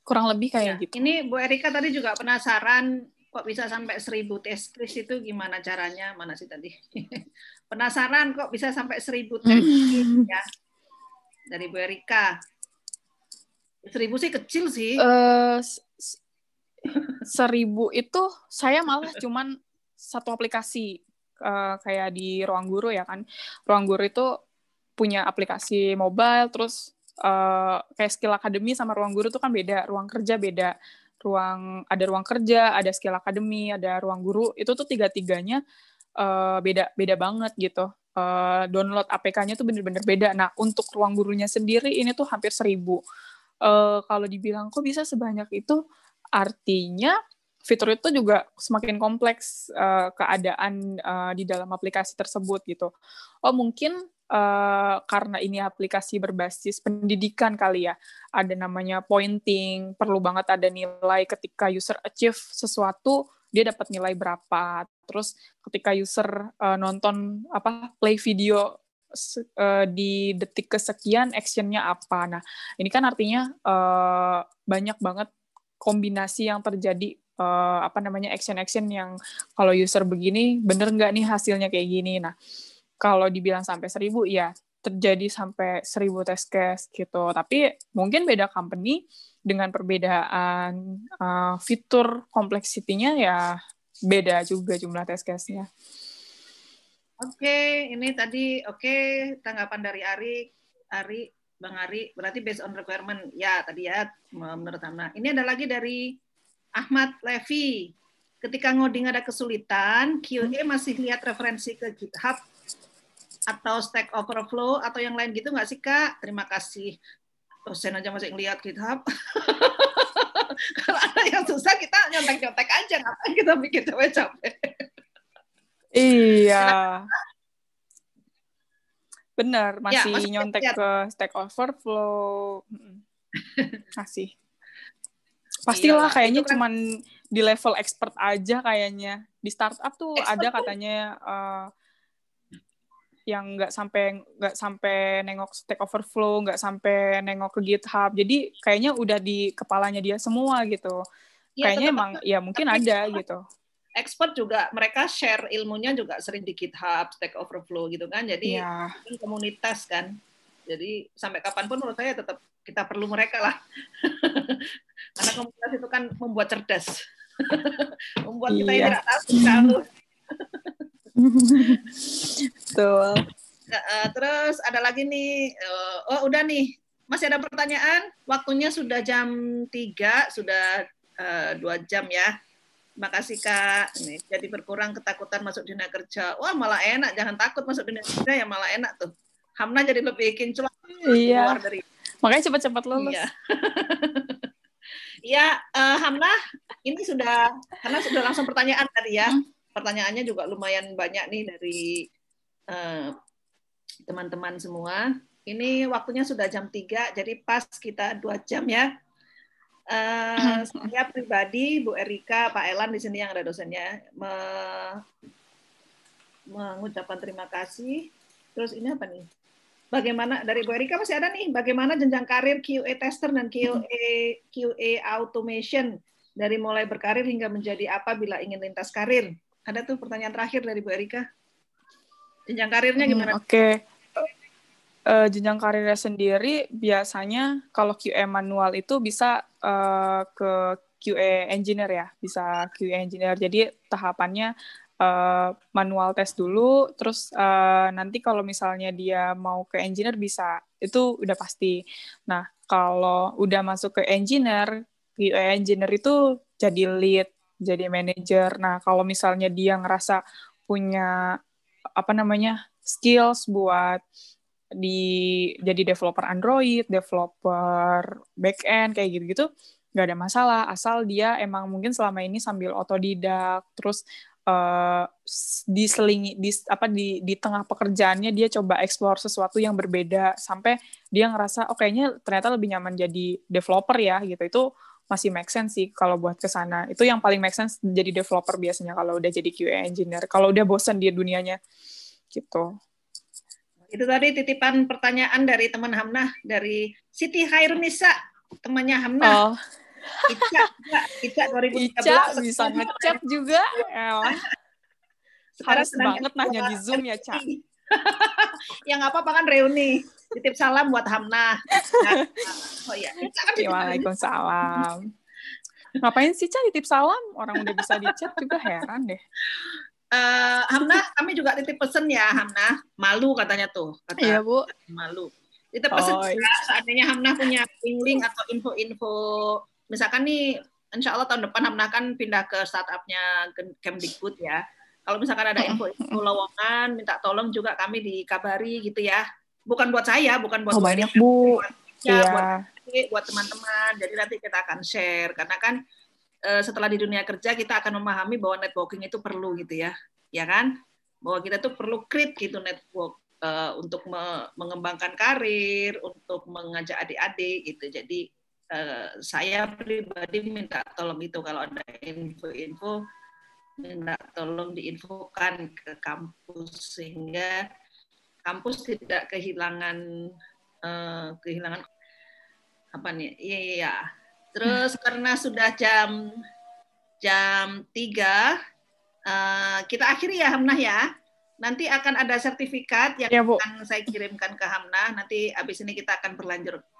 Kurang lebih kayak gitu. Ini Bu Erika tadi juga penasaran, kok bisa sampai 1.000 test case itu gimana caranya? Mana sih tadi? Penasaran kok bisa sampai 1.000 test case ya? Dari Bu Erika. 1.000 sih kecil sih. 1.000 itu saya malah cuman satu aplikasi. Kayak di Ruang Guru ya kan. Ruang Guru itu punya aplikasi mobile, terus kayak skill academy sama Ruang Guru itu kan beda, ruang kerja beda. ruang kerja, ada skill academy, ada ruang guru, itu tuh tiga-tiganya beda banget gitu. Download APK-nya tuh bener-bener beda. Nah, untuk ruang gurunya sendiri ini tuh hampir 1.000. Kalau dibilang kok bisa sebanyak itu, artinya fitur itu juga semakin kompleks keadaan di dalam aplikasi tersebut gitu. Oh, mungkin karena ini aplikasi berbasis pendidikan kali ya, ada namanya pointing, perlu banget ada nilai ketika user achieve sesuatu, dia dapat nilai berapa. Terus ketika user nonton play video di detik kesekian, action-nya apa. Nah, ini kan artinya banyak banget kombinasi yang terjadi, action-action yang kalau user begini, bener nggak nih hasilnya kayak gini. Nah, kalau dibilang sampai 1.000, ya terjadi sampai 1.000 test case gitu. Tapi mungkin beda company dengan perbedaan fitur kompleksitinya ya beda juga jumlah test case-nya. Oke, ini tadi tanggapan dari Bang Ari, berarti based on requirement. Ya, tadi ya menurut Hamnah. Ini ada lagi dari Ahmad Levi. Ketika ngoding ada kesulitan, QA masih lihat referensi ke GitHub atau Stack Overflow atau yang lain gitu nggak sih, Kak? Terima kasih. Dosen aja masih ngelihat GitHub. Kalau ada yang susah, kita nyontek-nyontek aja. Ngapain kita bikin capek-capek. Iya. Benar, masih ya, nyontek lihat ke Stack Overflow. Masih. Pastilah, iya, kayaknya kan cuman di level expert aja kayaknya. Di startup tuh expert ada katanya yang nggak sampai nengok Stack Overflow, nggak sampai nengok ke GitHub. Jadi kayaknya udah di kepalanya dia semua gitu. Ya, kayaknya emang ya mungkin ada gitu. Expert juga mereka share ilmunya juga sering di GitHub, Stack Overflow gitu kan. Jadi ya, komunitas kan. Jadi sampai kapanpun menurut saya tetap kita perlu mereka lah. Karena komunitas itu kan membuat cerdas. Membuat kita yang tidak tahu selalu. Betul. Terus ada lagi nih. Oh, udah nih. Masih ada pertanyaan? Waktunya sudah jam 3, sudah 2 jam ya. Terima kasih, Kak. Nih, jadi berkurang ketakutan masuk dunia kerja. Wah, malah enak. Jangan takut masuk dunia kerja, ya malah enak tuh. Hamnah jadi lebih kinclong keluar dari. Makanya cepat-cepat lulus. Iya. Ya, Hamnah, ini sudah karena sudah langsung pertanyaan tadi ya. Pertanyaannya juga lumayan banyak nih dari teman-teman semua. Ini waktunya sudah jam 3, jadi pas kita 2 jam ya. Saya pribadi, Bu Erika, Pak Elan di sini yang ada dosennya, mengucapkan terima kasih. Terus ini apa nih? Bagaimana dari Bu Erika masih ada nih? Bagaimana jenjang karir QA tester dan QA automation dari mulai berkarir hingga menjadi apa bila ingin lintas karir? Ada tuh pertanyaan terakhir dari Bu Erika. Jenjang karirnya gimana? Oke. Jenjang karirnya sendiri biasanya kalau QA manual itu bisa ke QA engineer ya, bisa QA engineer. Jadi tahapannya manual test dulu, terus nanti kalau misalnya dia mau ke engineer bisa, itu udah pasti. Nah, kalau udah masuk ke engineer, QA engineer itu jadi lead, jadi manager. Nah, kalau misalnya dia ngerasa punya skills buat jadi developer Android, developer backend kayak gitu-gitu, nggak ada masalah, asal dia emang mungkin selama ini sambil otodidak, terus di tengah pekerjaannya dia coba explore sesuatu yang berbeda sampai dia ngerasa kayaknya ternyata lebih nyaman jadi developer ya gitu. Itu masih make sense sih kalau buat kesana. Itu yang paling make sense jadi developer biasanya kalau udah jadi QA engineer, kalau udah bosan dia dunianya gitu. Itu tadi titipan pertanyaan dari teman Hamnah, dari Siti Hairunisa, temannya Hamnah. Oh. Ica 2013. Ica bisa ngechat juga. Harus banget nanya di Zoom ya, Ca. Ya nggak apa-apa kan reuni. Titip salam buat Hamnah. Oh iya, Ica kan. Waalaikumsalam. Ngapain sih, Ca, titip salam? Orang udah bisa di-chat juga, heran deh. Hamnah, kami juga titip pesen ya, Hamnah. Malu katanya tuh. Iya, Bu. Malu. Kita pesan seandainya Hamnah punya link atau info-info, misalkan nih insya Allah tahun depan Hamnah kan pindah ke startupnya Kemendikbud ya. Kalau misalkan ada info lowongan, minta tolong juga kami dikabari gitu ya. Bukan buat saya, bukan buat banyak Bu. Ya, buat teman-teman. Jadi nanti kita akan share karena kan setelah di dunia kerja kita akan memahami bahwa networking itu perlu gitu ya. Ya kan? Bahwa kita tuh perlu create gitu network untuk mengembangkan karir, untuk mengajak adik-adik gitu. Jadi saya pribadi minta tolong itu kalau ada info-info minta tolong diinfokan ke kampus sehingga kampus tidak kehilangan apa nih? Iya. Terus karena sudah jam 3 kita akhiri ya Hamnah ya. Nanti akan ada sertifikat yang ya, akan saya kirimkan ke Hamnah. Nanti abis ini kita akan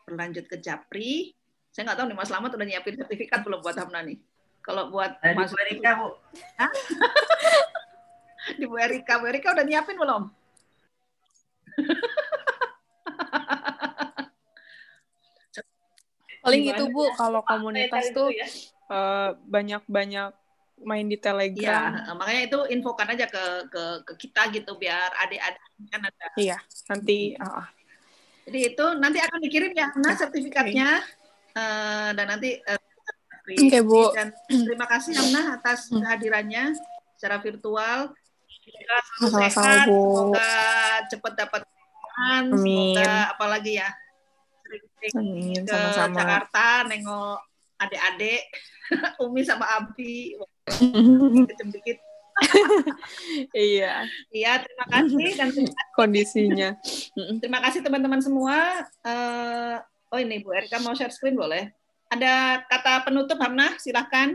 berlanjut ke Japri. Saya nggak tahu nih Mas Slamet udah nyiapin sertifikat belum buat Hamnah nih. Kalau buat Mas Erika, Bu. Hah? Di Bu Erika udah nyiapin belum? Paling itu Bu, kalau komunitas tuh banyak-banyak main di Telegram. Ya, makanya itu infokan aja ke kita gitu biar adik-adik kan ada. Iya, nanti. Jadi itu nanti akan dikirim ya, Nah sertifikatnya dan nanti. Okay, Bu. Dan terima kasih Hamnah atas kehadirannya secara virtual. Semoga sehat, semoga cepat dapat kerjaan, semoga apalagi ya sering ke sama-sama. Jakarta nengok adik-adik, Umi sama Abi, dikit-dikit. Iya. Iya, terima kasih dan kondisinya. Terima kasih teman-teman semua. Oh ini Bu Erika mau share screen boleh? Ada kata penutup, Hamnah? Silahkan.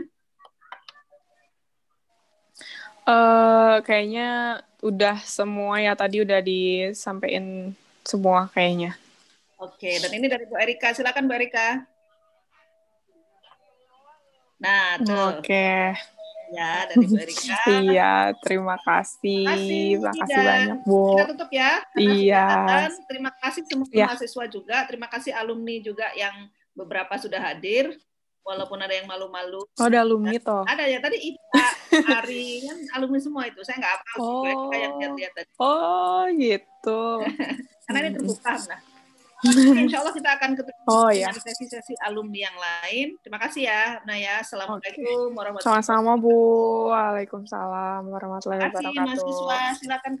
Kayaknya udah semua ya. Tadi udah disampaikan semua kayaknya. Oke, dan ini dari Bu Erika. Silahkan, Bu Erika. Nah, tuh. Oke. Ya, dari Bu Erika. Iya, terima kasih. Terima kasih banyak, Bu. Kita tutup ya. Iya. Terima kasih semua mahasiswa juga. Terima kasih alumni juga yang beberapa sudah hadir, walaupun ada yang malu-malu. Oh, ada alumni toh. Ada ya, tadi Ita, Ari, kan alumni semua itu. Saya nggak hafal, saya yang lihat-lihat tadi. Oh, gitu. Karena ini terbuka, Nah. Insya Allah kita akan ketemu dengan sesi-sesi alumni yang lain. Terima kasih ya, Naya. Assalamualaikum warahmatullahi wabarakatuh. Sama-sama, Bu. Waalaikumsalam warahmatullahi wabarakatuh. Terima kasih, mahasiswa. Silakan.